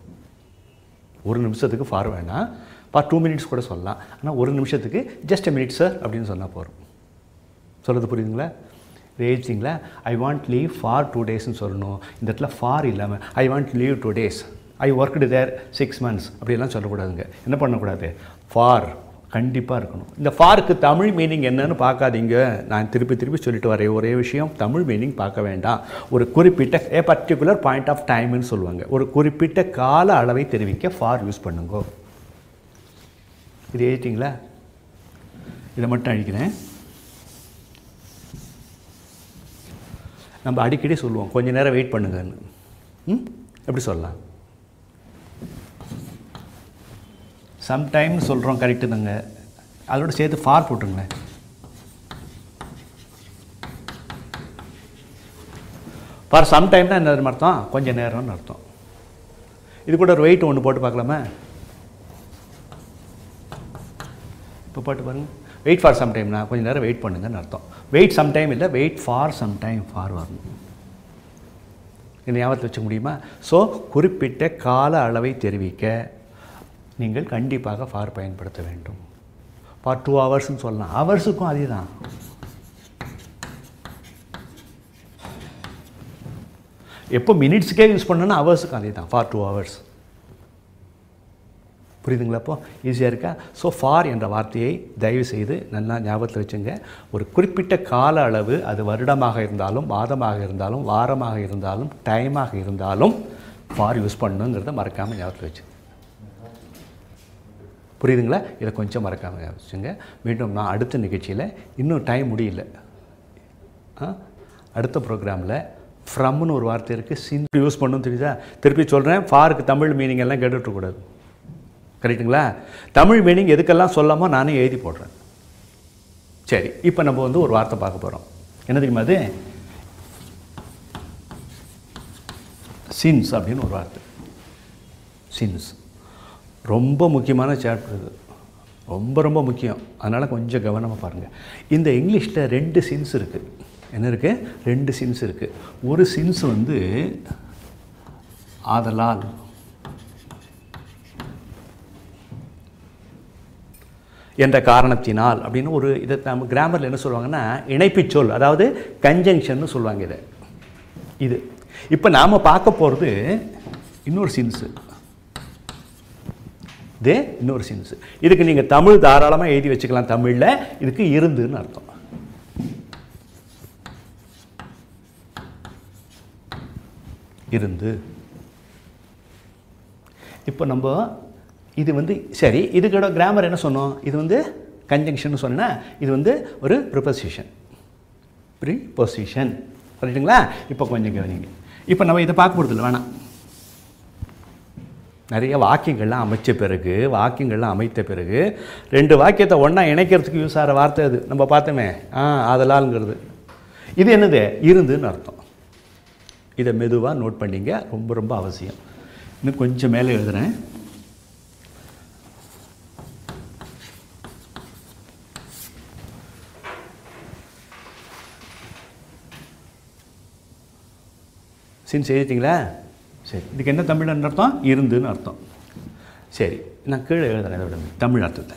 ஒரு நிமிஷத்துக்கு for வேணாம், for two minutes கூட சொல்லலாம். ஆனால் ஒரு நிமிஷத்துக்கு just a minute சார் அப்படின்னு சொன்னால் போகிறோம். சொல்கிறது புரியுதுங்களா? ரேஜிங்களா? I want leave for two டேஸ்ன்னு சொல்லணும். இந்த இடத்துல ஃபார் இல்லாமல் I want leave two days, I worked there six months அப்படிலாம் சொல்லக்கூடாதுங்க. என்ன பண்ணக்கூடாது, ஃபார் கண்டிப்பாக இருக்கணும். இந்த ஃபாருக்கு தமிழ் மீனிங் என்னன்னு பார்க்காதீங்க. நான் திருப்பி திருப்பி சொல்லிட்டு வரேன் ஒரே விஷயம், தமிழ் மீனிங் பார்க்க வேண்டாம். ஒரு குறிப்பிட்ட ஏ பர்டிகுலர் பாயிண்ட் ஆஃப் டைம்னு சொல்லுவாங்க. ஒரு குறிப்பிட்ட கால அளவை தெரிவிக்க ஃபார் யூஸ் பண்ணுங்க. இது எழுதிட்டிங்களா? இதை மட்டும் அழிக்கிறேன். நம்ம அடிக்கடி சொல்லுவோம், கொஞ்சம் நேரம் வெயிட் பண்ணுங்கன்னு. ம், எப்படி சொல்லலாம்? சம்டைம்னு சொல்கிறோம், கரெக்டு தாங்க. அதோடு சேர்த்து ஃபார் போட்டுருங்களேன். ஃபார் சம்டைம்னா என்ன அர்த்தம்? கொஞ்சம் நேரம்னு அர்த்தம். இது கூட ஒரு வெயிட் ஒன்று போட்டு பார்க்கலாமா? இப்போ போட்டு பாருங்கள், வெயிட் ஃபார் சம்டைம்னா கொஞ்சம் நேரம் வெயிட் பண்ணுங்கன்னு அர்த்தம். வெயிட் சம்டைம் இல்லை, வெயிட் ஃபார் சம்டைம், ஃபார் வரணும். இந்த ஞாபகத்தை வச்சுக்க முடியுமா? ஸோ குறிப்பிட்ட கால அளவை தெரிவிக்க நீங்கள் கண்டிப்பாக ஃபார் பயன்படுத்த வேண்டும். ஃபார் டூ ஹவர்ஸ்ன்னு சொல்லலாம், ஹவர்ஸுக்கும் அதே தான். எப்போ மினிட்ஸுக்கே யூஸ் பண்ணோன்னா ஹவர்ஸுக்கும் அதே தான், ஃபார் டூ ஹவர்ஸ். புரியுதுங்களா? அப்போ ஈஸியாக இருக்கா? ஸோ ஃபார் என்ற வார்த்தையை தயவு செய்து நல்லா ஞாபகத்தில் வச்சுங்க. ஒரு குறிப்பிட்ட கால அளவு, அது வருடமாக இருந்தாலும், மாதமாக இருந்தாலும், வாரமாக இருந்தாலும், டைமாக இருந்தாலும் ஃபார் யூஸ் பண்ணணுங்கிறத மறக்காமல் ஞாபகத்தில் வச்சுங்க. புரியுதுங்களா? இதை கொஞ்சம் மறக்காமல் ஞாபகம் வச்சுங்க. மீண்டும் நான் அடுத்த நிகழ்ச்சியில், இன்னும் டைம் முடியல, அடுத்த ப்ரோக்ராமில் ஃப்ரம்னு ஒரு வார்த்தை இருக்குது, சின் யூஸ் பண்ணணும்னு தெரியுதா? திருப்பி சொல்கிறேன், ஃபாருக்கு தமிழ் மீனிங் எல்லாம் கேட்டுவிட்றக்கூடாது. கரெக்டுங்களா? தமிழ் மீனிங் எதுக்கெல்லாம் சொல்லாமோ நானே எழுதி போடுறேன். சரி, இப்போ நம்ம வந்து ஒரு வார்த்தை பார்க்க போகிறோம். என்ன தெரியுமா அது? சின்ஸ் அப்படின்னு ஒரு வார்த்தை. சின்ஸ் ரொம்ப முக்கியமான சாப்டர் இது, ரொம்ப ரொம்ப முக்கியம். அதனால் கொஞ்சம் கவனமாக பாருங்கள். இந்த இங்கிலீஷில் ரெண்டு சின்ஸ் இருக்குது. என்ன இருக்குது? ரெண்டு சின்ஸ் இருக்குது. ஒரு சின்ஸ் வந்து ஆதலால், என்ற காரணத்தினால் அப்படினு ஒரு இத நம்ம கிராமர்ல என்ன சொல்வாங்கன்னா இணைப்புச் சொல் அதாவது கன்ஜங்ஷன்னு சொல்வாங்க இத இது இப்போ நாம பார்க்க போறது இன்னொரு சென்ஸ் தே இன்னொரு சென்ஸ் இதுக்கு நீங்க தமிழ் தாராளமா எழுதி வெச்சுக்கலாம் தமிழ்ல இதுக்கு இருந்துன்னு அர்த்தம் இருந்து இப்போ நம்ம இது வந்து சரி இதுக்கட கிராமர் என்ன சொன்னோம் இது வந்து கன்ஜங்ஷன் னு சொன்னா இது வந்து ஒரு ப்ரிபோசிஷன் ப்ரிபோசிஷன் புரியுதுங்களா இப்போ கொஞ்சம் கவனிங்க இப்போ நம்ம இத பார்க்க போறது இல்ல வேணாம் நிறைய வாக்கியங்கள்லாம் அமைச்ச பிறகு வாக்கியங்கள்லாம் அமைத்த பிறகு ரெண்டு வாக்கியத்தை ஒண்ணா இணைக்கிறதுக்கு யூஸ் ஆற வார்த்தை அது நம்ம பார்த்தோமே ஆதலால்ங்கிறது இது என்னது இருந்துன்னு அர்த்தம் இத மெதுவா நோட் பண்ணீங்க ரொம்ப ரொம்ப அவசியம் இன்னும் கொஞ்சம் மேலே எழுதுறேன் சின்ஸ் எழுதிட்டீங்களா சரி இதுக்கு என்ன தமிழ்ன்னு அர்த்தம் இருந்துன்னு அர்த்தம் சரி நான் கீழே எழுதுறேன் இதோட தமிழ் அர்த்தத்தை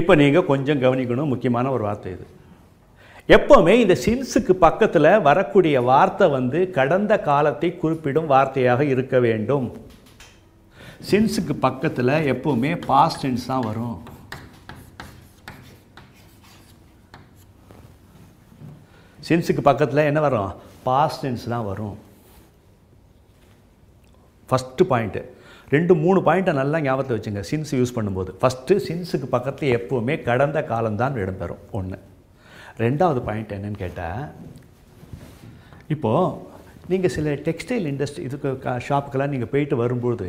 இப்போ நீங்க கொஞ்சம் கவனிக்கணும் முக்கியமான ஒரு வார்த்தை இது எப்பவுமே இந்த சின்ஸுக்கு பக்கத்துல வரக்கூடிய வார்த்தை வந்து கடந்த காலத்தை குறிப்பிடும் வார்த்தையாக இருக்க வேண்டும் சின்ஸுக்கு பக்கத்துல எப்பவுமே பாஸ்ட் டென்ஸ் தான் வரும் சின்ஸுக்கு பக்கத்துல என்ன வரும் பாஸ்ட் டென்ஸ் தான் வரும் ஃபர்ஸ்ட் பாயிண்ட் ரெண்டு மூணு பாயிண்ட நல்லா ஞாபகத்துல வெச்சுங்க சின்ஸ் யூஸ் பண்ணும்போது ஃபர்ஸ்ட் சின்ஸுக்கு பக்கத்துல எப்பவுமே கடந்த காலம் தான் இடம்பெறும் ஒன்னு ரெண்டாவது பாயிண்ட் என்னன்னு கேட்டா இப்போ நீங்க சில டெக்ஸ்டைல் இண்டஸ்ட்ரி இதுக்கு ஷாப்புக்கெல்லாம் நீங்க போயிட்டு வரும்போது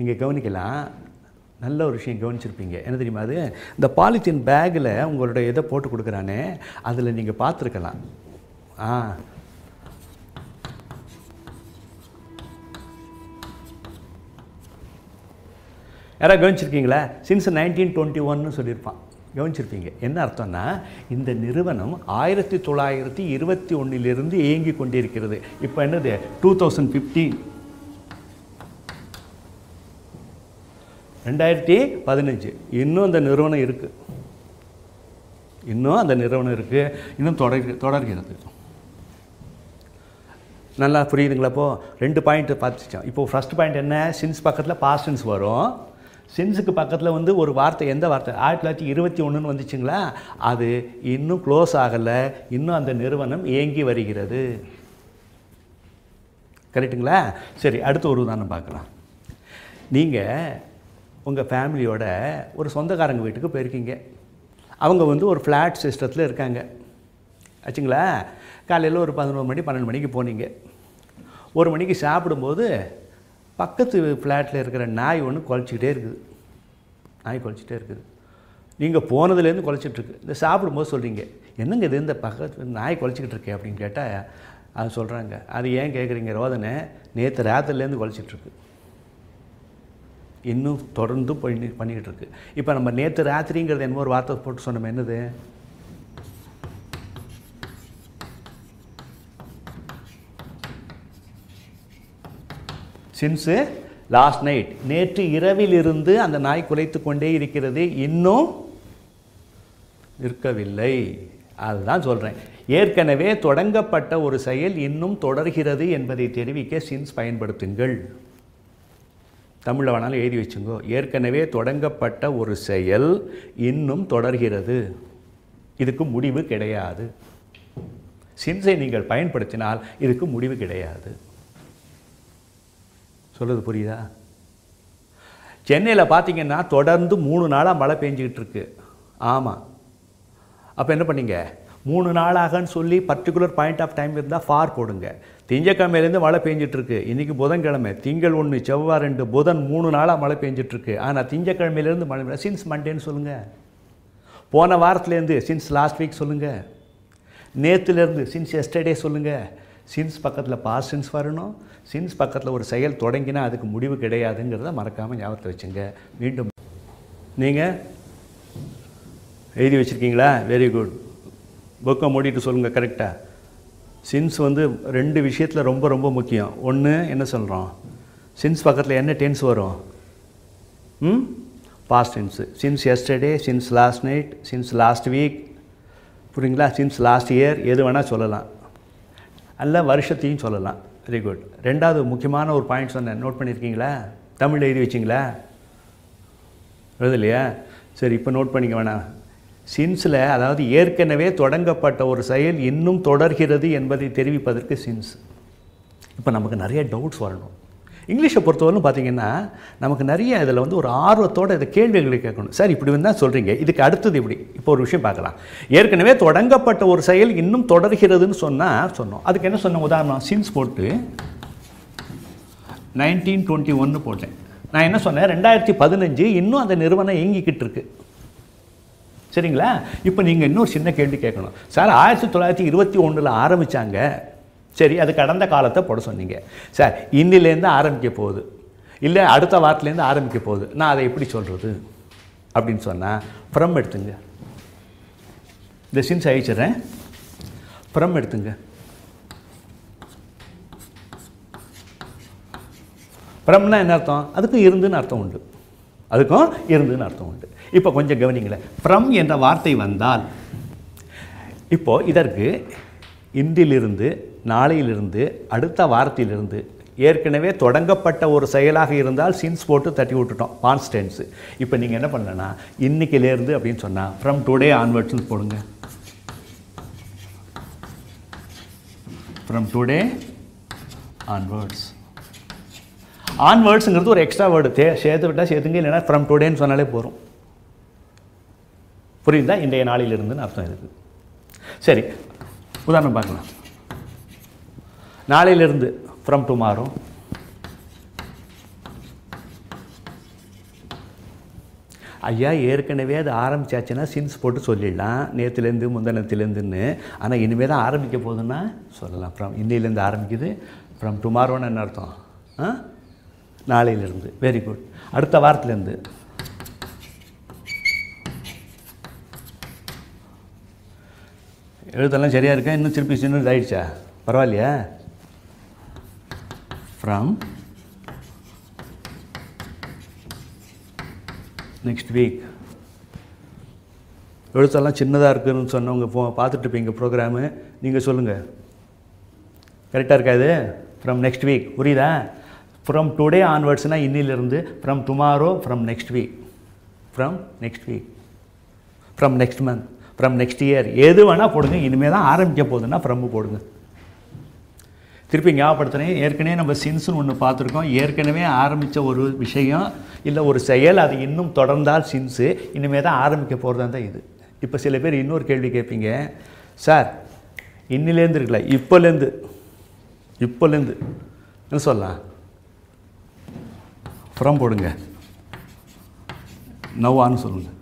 நீங்க கவனிக்கலாம் நல்ல ஒரு விஷயம் கவனிச்சிருப்பீங்க என்ன தெரியுமா அது இந்த பாலித்தீன் பேக்ல உங்களுடைய எதை போட்டு கொடுக்கறானே அதுல நீங்க பார்த்திருக்கலாம் ஆ யாரா கவனிச்சிருக்கீங்களா since nineteen twenty-one னு சொல்லிருப்பான் கவனிச்சிருப்பீங்க என்ன அர்த்தம்னா இந்த நிறுவனம் nineteen twenty-one இருந்து இயங்கி கொண்டிருக்கிறது இப்போ என்னது twenty fifteen twenty fifteen இன்னும் அந்த நிறுவனம் இருக்கு இன்னும் அந்த நிறுவனம் இருக்கு இன்னும் தொடர்கிறது நல்லா புரியுதுங்களா இப்போ ரெண்டு பாயிண்ட் பார்த்துச்சோம் இப்போ ஃபர்ஸ்ட் பாயிண்ட் என்ன சின்ஸ் பக்கத்துல பாஸ்ட் டென்ஸ் வரும் சின்ஸுக்கு பக்கத்துல வந்து ஒரு வார்த்தை எந்த வார்த்தை nineteen twenty-one னு வந்துச்சுங்களா அது இன்னும் க்ளோஸ் ஆகல இன்னும் அந்த நிறுவனம் ஏங்கி வருகிறது கரெக்ட்டுங்களா சரி அடுத்து ஒரு உதாரணம் பார்க்கலாம் நீங்க உங்க ஃபேமிலியோட ஒரு சொந்தக்காரங்க வீட்டுக்கு போயிருக்கீங்க அவங்க வந்து ஒரு ஃபிளாட் சிஸ்டத்துல இருக்காங்க ஆச்சுங்களா காலையில ஒரு eleven மணி twelve மணிக்கு போனீங்க ஒரு மணிக்கு சாப்பிடும்போது பக்கத்து ஃப்ளாட்ல இருக்கிற நாய் ஒன்னு குலைச்சிட்டே இருக்குது நாய் குலைச்சிட்டே இருக்குது நீங்க போனதுல இருந்து குலைச்சிட்டு இருக்கு இந்த சாப்பிடும்போது சொல்றீங்க என்னங்க இது இந்த பக்கத்து நாய் குலைச்சிட்டு இருக்கே அப்படினு கேட்டா அது சொல்றாங்க அது ஏன் கேக்குறீங்க ரோதனே நேத்து ராத்திரில இருந்து குலைச்சிட்டு இருக்கு இன்னும் தொடர்ந்து பண்ணிட்டு இருக்கு இப்போ நம்ம நேத்து ராத்திரிங்கிறது என்ன ஒரு வார்த்தை போட்டு சொன்னோம் என்னது since last night நேற்று இரவிலிருந்து அந்த நாய் குலைத்துக் கொண்டே இருக்கிறது இன்னும் நிற்கவில்லை அதுதான் சொல்றேன் ஏற்கனவே தொடங்கப்பட்ட ஒரு செயல் இன்னும் தொடர்கிறது என்பதை தெரிவிக்க since பயன்படுத்துங்கள் தமிழ்ல வேணாலும் எழுதி வெச்சுங்க ஏற்கனவே தொடங்கப்பட்ட ஒரு செயல் இன்னும் தொடர்கிறது இதுக்கு முடிவு கிடையாது since நீங்கள் பயன்படுத்தினால் இதுக்கு முடிவு கிடையாது சொல்றது புரியுதா சென்னையில பாத்தீங்கன்னா தொடர்ந்து மூணு நாளா மழை பெஞ்சிட்டு இருக்கு ஆமா அப்ப என்ன பண்ணீங்க மூணு நாளாகன்னு சொல்லி பர்టిక్యులர் பாயிண்ட் ஆஃப் டைம் இருந்தா ஃபார் போடுங்க திங்கட்கிழமையில இருந்து மழை பெஞ்சிட்டு இருக்கு இன்னைக்கு புதன்கிழமை திங்கள் ஒன்று செவ்வாய் ரெண்டு புதன் மூணு நாளா மழை பெஞ்சிட்டு இருக்கு ஆனா திங்கட்கிழமையில இருந்து மழை since monday னு சொல்லுங்க போன வாரத்துல இருந்து since last week சொல்லுங்க நேத்துல இருந்து since yesterday சொல்லுங்க since பக்கத்துல past tense வரணும் since பக்கத்துல ஒரு செயல் தொடங்கினா அதுக்கு முடிவு கிடையாதுங்கறத மறக்காம ஞாபகத்துல வெச்சுங்க மீண்டும் நீங்க எழுதி வச்சிருக்கீங்களா வெரி குட் புக்க மூடிட்டு சொல்லுங்க கரெக்ட்டா since வந்து ரெண்டு விஷயத்துல ரொம்ப ரொம்ப முக்கியம் ஒன்னு என்ன சொல்றோம் Since பக்கத்துல என்ன டென்ஸ் வரும்? ம் past tense. Since yesterday, since last night, since last week, புரியுங்களா? Since last year எது வேணா சொல்லலாம். அல்ல வருஷத்தையும் சொல்லலாம். Very good. ரெண்டாவது முக்கியமான ஒரு பாயிண்ட் சொன்னேன், நோட் பண்ணிருக்கீங்களா? தமிழ் எழுதி வச்சிங்களா? எழுதலையா? சரி இப்போ நோட் பண்ணிக்க வேணாம். சின்ஸ்ல அதாவது ஏற்கனவே தொடங்கப்பட்ட ஒரு செயல் இன்னும் தொடர்கிறது என்பதை தெரிவிப்பதற்கு சின்ஸ். இப்போ நமக்கு நிறைய டவுட்ஸ் வரணும். இங்கிலீஷை பொறுத்தவரைக்கும் பார்த்தீங்கன்னா நமக்கு நிறைய இதில் வந்து ஒரு ஆர்வத்தோடு இதை கேள்விகளை கேட்கணும். சார் இப்படி வந்து தான் சொல்கிறீங்க, இதுக்கு அடுத்தது இப்படி. இப்போ ஒரு விஷயம் பார்க்கலாம். ஏற்கனவே தொடங்கப்பட்ட ஒரு செயல் இன்னும் தொடர்கிறதுன்னு சொன்னால் சொன்னோம். அதுக்கு என்ன சொன்ன உதாரணம்? சின்ஸ் போட்டு நைன்டீன் டுவெண்ட்டி ஒன்று போட்டேன். நான் என்ன சொன்னேன்? ரெண்டாயிரத்தி பதினஞ்சு இன்னும் அந்த நிறுவனம் இயங்கிக்கிட்டு இருக்கு. சரிங்களா? இப்போ நீங்கள் இன்னொரு சின்ன கேள்வி கேட்கணும். சார் ஆயிரத்தி தொள்ளாயிரத்தி இருபத்தி ஒன்றில் ஆரம்பித்தாங்க. சரி, அது கடந்த காலத்தை போட சொன்னீங்க. சார் இன்னிலேருந்து ஆரம்பிக்க போகுது, இல்லை அடுத்த வாரத்துலேருந்து ஆரம்பிக்க போகுது, நான் அதை எப்படி சொல்கிறது அப்படின்னு சொன்னால் ஃப்ரம் எடுத்துங்க. இந்த சின்ஸ் அழிச்சிட்றேன். ஃப்ரம் எடுத்துங்க. ஃப்ரம்னா என்ன அர்த்தம்? அதுக்கும் இருந்துன்னு அர்த்தம் உண்டு. அதுக்கும் இருந்துன்னு அர்த்தம் உண்டு. இப்போ கொஞ்சம் கவனிங்களேன். ஃப்ரம் என்ற வார்த்தை வந்தால் இப்போது இதற்கு இன்றிலிருந்து, நாளையிலிருந்து, அடுத்த வாரத்திலிருந்து, ஏற்கனவே தொடங்கப்பட்ட ஒரு செயலாக இருந்தால் சின்ஸ் போட்டு தட்டி விட்டுட்டோம், பாஸ்ட் டென்ஸ். இப்போ நீங்கள் என்ன பண்ணலன்னா இன்றைக்கிலேருந்து அப்படின்னு சொன்னால் ஃப்ரம் டுடே ஆன்வர்ட்ஸ்னு போடுங்க. From today onwards. ஆன்வர்ட்ஸுங்கிறது ஒரு எக்ஸ்ட்ரா வேர்டு, தே சேர்த்து விட்டால் சேர்த்துங்க, இல்லைன்னா ஃப்ரம் டுடேன்னு சொன்னாலே போகிறோம். புரியுதா? இன்றைய நாளிலிருந்துன்னு அர்த்தம் இருக்குது. சரி, உதாரணம் பார்க்கலாம். நாளையிலிருந்து ஃப்ரம் டுமாரோ. ஐயா ஏற்கனவே அது ஆரம்பிச்சாச்சுன்னா சின்ஸ் போட்டு சொல்லிடலாம், நேற்றுலேருந்து முந்தனத்துலேருந்துன்னு. ஆனால் இனிமேல் தான் ஆரம்பிக்க போகுதுன்னா சொல்லலாம் ஃப்ரம். இன்னிலேருந்து ஆரம்பிக்குது, ஃப்ரம் டுமாரோன்னு என்ன அர்த்தம்? ஆ, நாளையிலிருந்து. Very good. அடுத்த வாரத்துலேருந்து. எழுத்தெல்லாம் சரியாக இருக்கா? இன்னும் திருப்பி சின்ன இதாகிடுச்சா? பரவாயில்லையா? From next week. எழுத்தெல்லாம் சின்னதாக இருக்குதுன்னு சொன்னவங்க போ பார்த்துட்ருப்பீங்க ப்ரோக்ராமு. நீங்கள் சொல்லுங்கள், கரெக்டாக இருக்காது? From next week. புரியுதா? ஃப்ரம் டுடே ஆன்வர்ட்ஸ்னால் இன்னிலிருந்து, from tomorrow from next week, from next week, from next month, from next year, எது வேணால் போடுங்க. இனிமேல் தான் ஆரம்பிக்க போகுதுன்னா ஃப்ரம் போடுங்க. திருப்பி ஞாபகப்படுத்துகிறேன், ஏற்கனவே நம்ம சின்ஸ்னு ஒன்று பார்த்துருக்கோம். ஏற்கனவே ஆரம்பித்த ஒரு விஷயம் இல்லை ஒரு செயல், அது இன்னும் தொடர்ந்தால் சின்ஸு. இனிமேல் தான் ஆரம்பிக்க போகிறதா தான் இது. இப்போ சில பேர் இன்னொரு கேள்வி கேட்பீங்க, சார் இன்னிலேருந்து இருக்குல்ல, இப்போலேருந்து இப்போலேருந்து என்ன சொல்லலாம்? ஃப்ரம் போடுங்க, நவ்வான்னு சொல்லுங்கள்.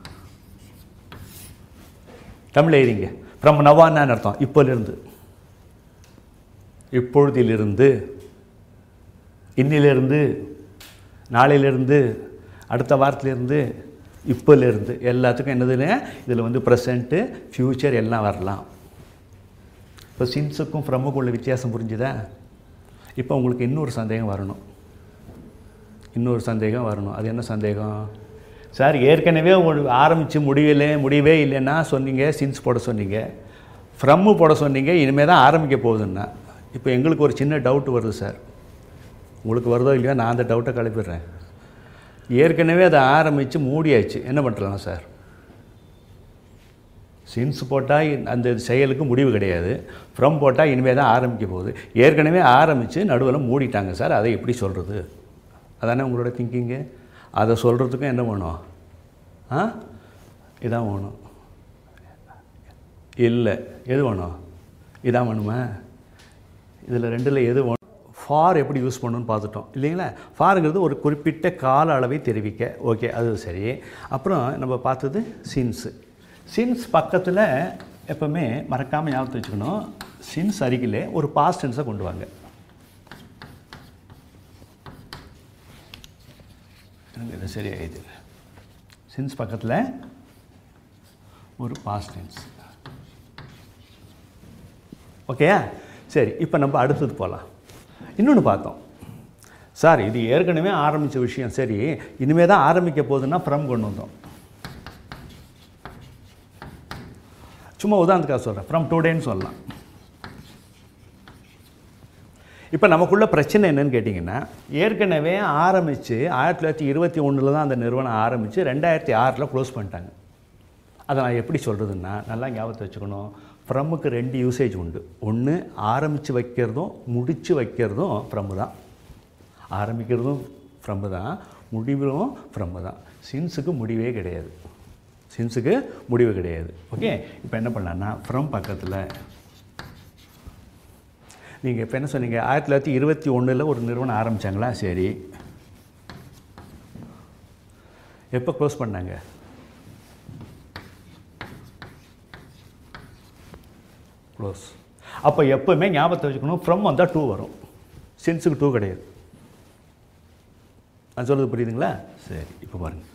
தமிழ் எழுதிங்க. ஃப்ரம் நவ்வான்னு அர்த்தம் இப்போலிருந்து, இப்பொழுதிலிருந்து, இன்னிலிருந்து, நாளையிலிருந்து, அடுத்த வாரத்திலிருந்து, இப்போலிருந்து, எல்லாத்துக்கும் என்னதுன்னு இதில் வந்து ப்ரெசண்ட்டு, ஃப்யூச்சர் எல்லாம் வரலாம். இப்போ சின்ஸுக்கும் ஃப்ரமுக்கும் உள்ள வித்தியாசம் புரிஞ்சுதா? இப்போ உங்களுக்கு இன்னொரு சந்தேகம் வரணும். இன்னொரு சந்தேகம் வரணும். அது என்ன சந்தேகம்? சார் ஏற்கனவே ஆரம்பித்து முடியலை, முடியவே இல்லைன்னா சொன்னீங்க, சின்ஸ் போட சொன்னீங்க, ஃப்ரம்மு போட சொன்னீங்க, இனிமேல் தான் ஆரம்பிக்க போகுதுன்னா. இப்போ எங்களுக்கு ஒரு சின்ன டவுட் வருது சார். உங்களுக்கு வருதோ இல்லையோ, நான் அந்த டவுட்டை கிளப்பிடுறேன். ஏற்கனவே அதை ஆரம்பித்து மூடியாச்சு, என்ன பண்ணுறலாம் சார்? சின்ஸ் போட்டால் அந்த செயலுக்கு முடிவு கிடையாது, ஃப்ரம் போட்டால் இனிமேல் தான் ஆரம்பிக்க போகுது. ஏற்கனவே ஆரம்பித்து நடுவில் மூடிட்டாங்க சார், அதை எப்படி சொல்கிறது? அதானே உங்களோட திங்கிங்கு. அதை சொல்கிறதுக்கும் என்ன வேணும்? ஆ, இதான் வேணும். இல்லை, எது வேணும்? இதான் வேணுமா? இதில் ரெண்டில் எது வேணும்? ஃபார் எப்படி யூஸ் பண்ணணும்னு பார்த்துட்டோம் இல்லைங்களா? ஃபாருங்கிறது ஒரு குறிப்பிட்ட கால அளவை தெரிவிக்க. ஓகே, அது சரி. அப்புறம் நம்ம பார்த்தது சின்ஸு. சின்ஸ் பக்கத்தில் எப்போவுமே மறக்காமல் ஞாபகத்து வச்சுக்கணும், சின்ஸ் அருகிலே ஒரு பாஸ்ட் டென்ஸை கொண்டு வாங்க. இது சரியாக இது சின்ஸ் பக்கத்தில் ஒரு பாஸ்ட் டென்ஸ். ஓகேயா? சரி, இப்போ நம்ம அடுத்தது போகலாம். இன்னொன்று பார்த்தோம், சார் இது ஏற்கனவே ஆரம்பிச்ச விஷயம் சரி இனிமே தான் ஆரம்பிக்க போகுதுன்னா ஃப்ரம் கொண்டு வந்தோம். சும்மா உதாரணத்துக்காக சொல்கிறேன் ஃப்ரம் டுடேன்னு சொல்லலாம். இப்போ நமக்குள்ள பிரச்சனை என்னன்னு கேட்டிங்கன்னா ஏற்கனவே ஆரம்பித்து ஆயிரத்தி தொள்ளாயிரத்தி இருபத்தி ஒன்றில் தான் அந்த நிறுவனம் ஆரம்பித்து ரெண்டாயிரத்தி ஆறில் க்ளோஸ் பண்ணிட்டாங்க. அதை நான் எப்படி சொல்கிறதுன்னா நல்லா ஞாபகத்தை வச்சுக்கணும். ஃப்ரம்முக்கு ரெண்டு யூசேஜ் உண்டு. ஒன்று ஆரம்பித்து வைக்கிறதும் முடித்து வைக்கிறதும் ஃப்ரம்மு தான். ஆரம்பிக்கிறதும் ஃப்ரம்மு தான், முடிவும் ஃப்ரம்மு தான். சின்ஸுக்கு முடிவே கிடையாது. சின்ஸுக்கு முடிவு கிடையாது. ஓகே இப்போ என்ன பண்ணலான்னா ஃப்ரம் பக்கத்தில் நீங்கள் இப்போ என்ன சொன்னீங்க ஆயிரத்தி தொள்ளாயிரத்தி இருபத்தி ஒன்றில் ஒரு நிறுவனம் ஆரம்பித்தாங்களா சரி எப்போ க்ளோஸ் பண்ணாங்க க்ளோஸ். அப்போ எப்போவுமே ஞாபகத்தை வச்சுக்கணும் ஃப்ரம் வந்தால் டூ வரும், சின்ஸுக்கு டூ கிடையாது. நான் சொல்கிறது புரியுதுங்களா? சரி இப்போ பாருங்கள்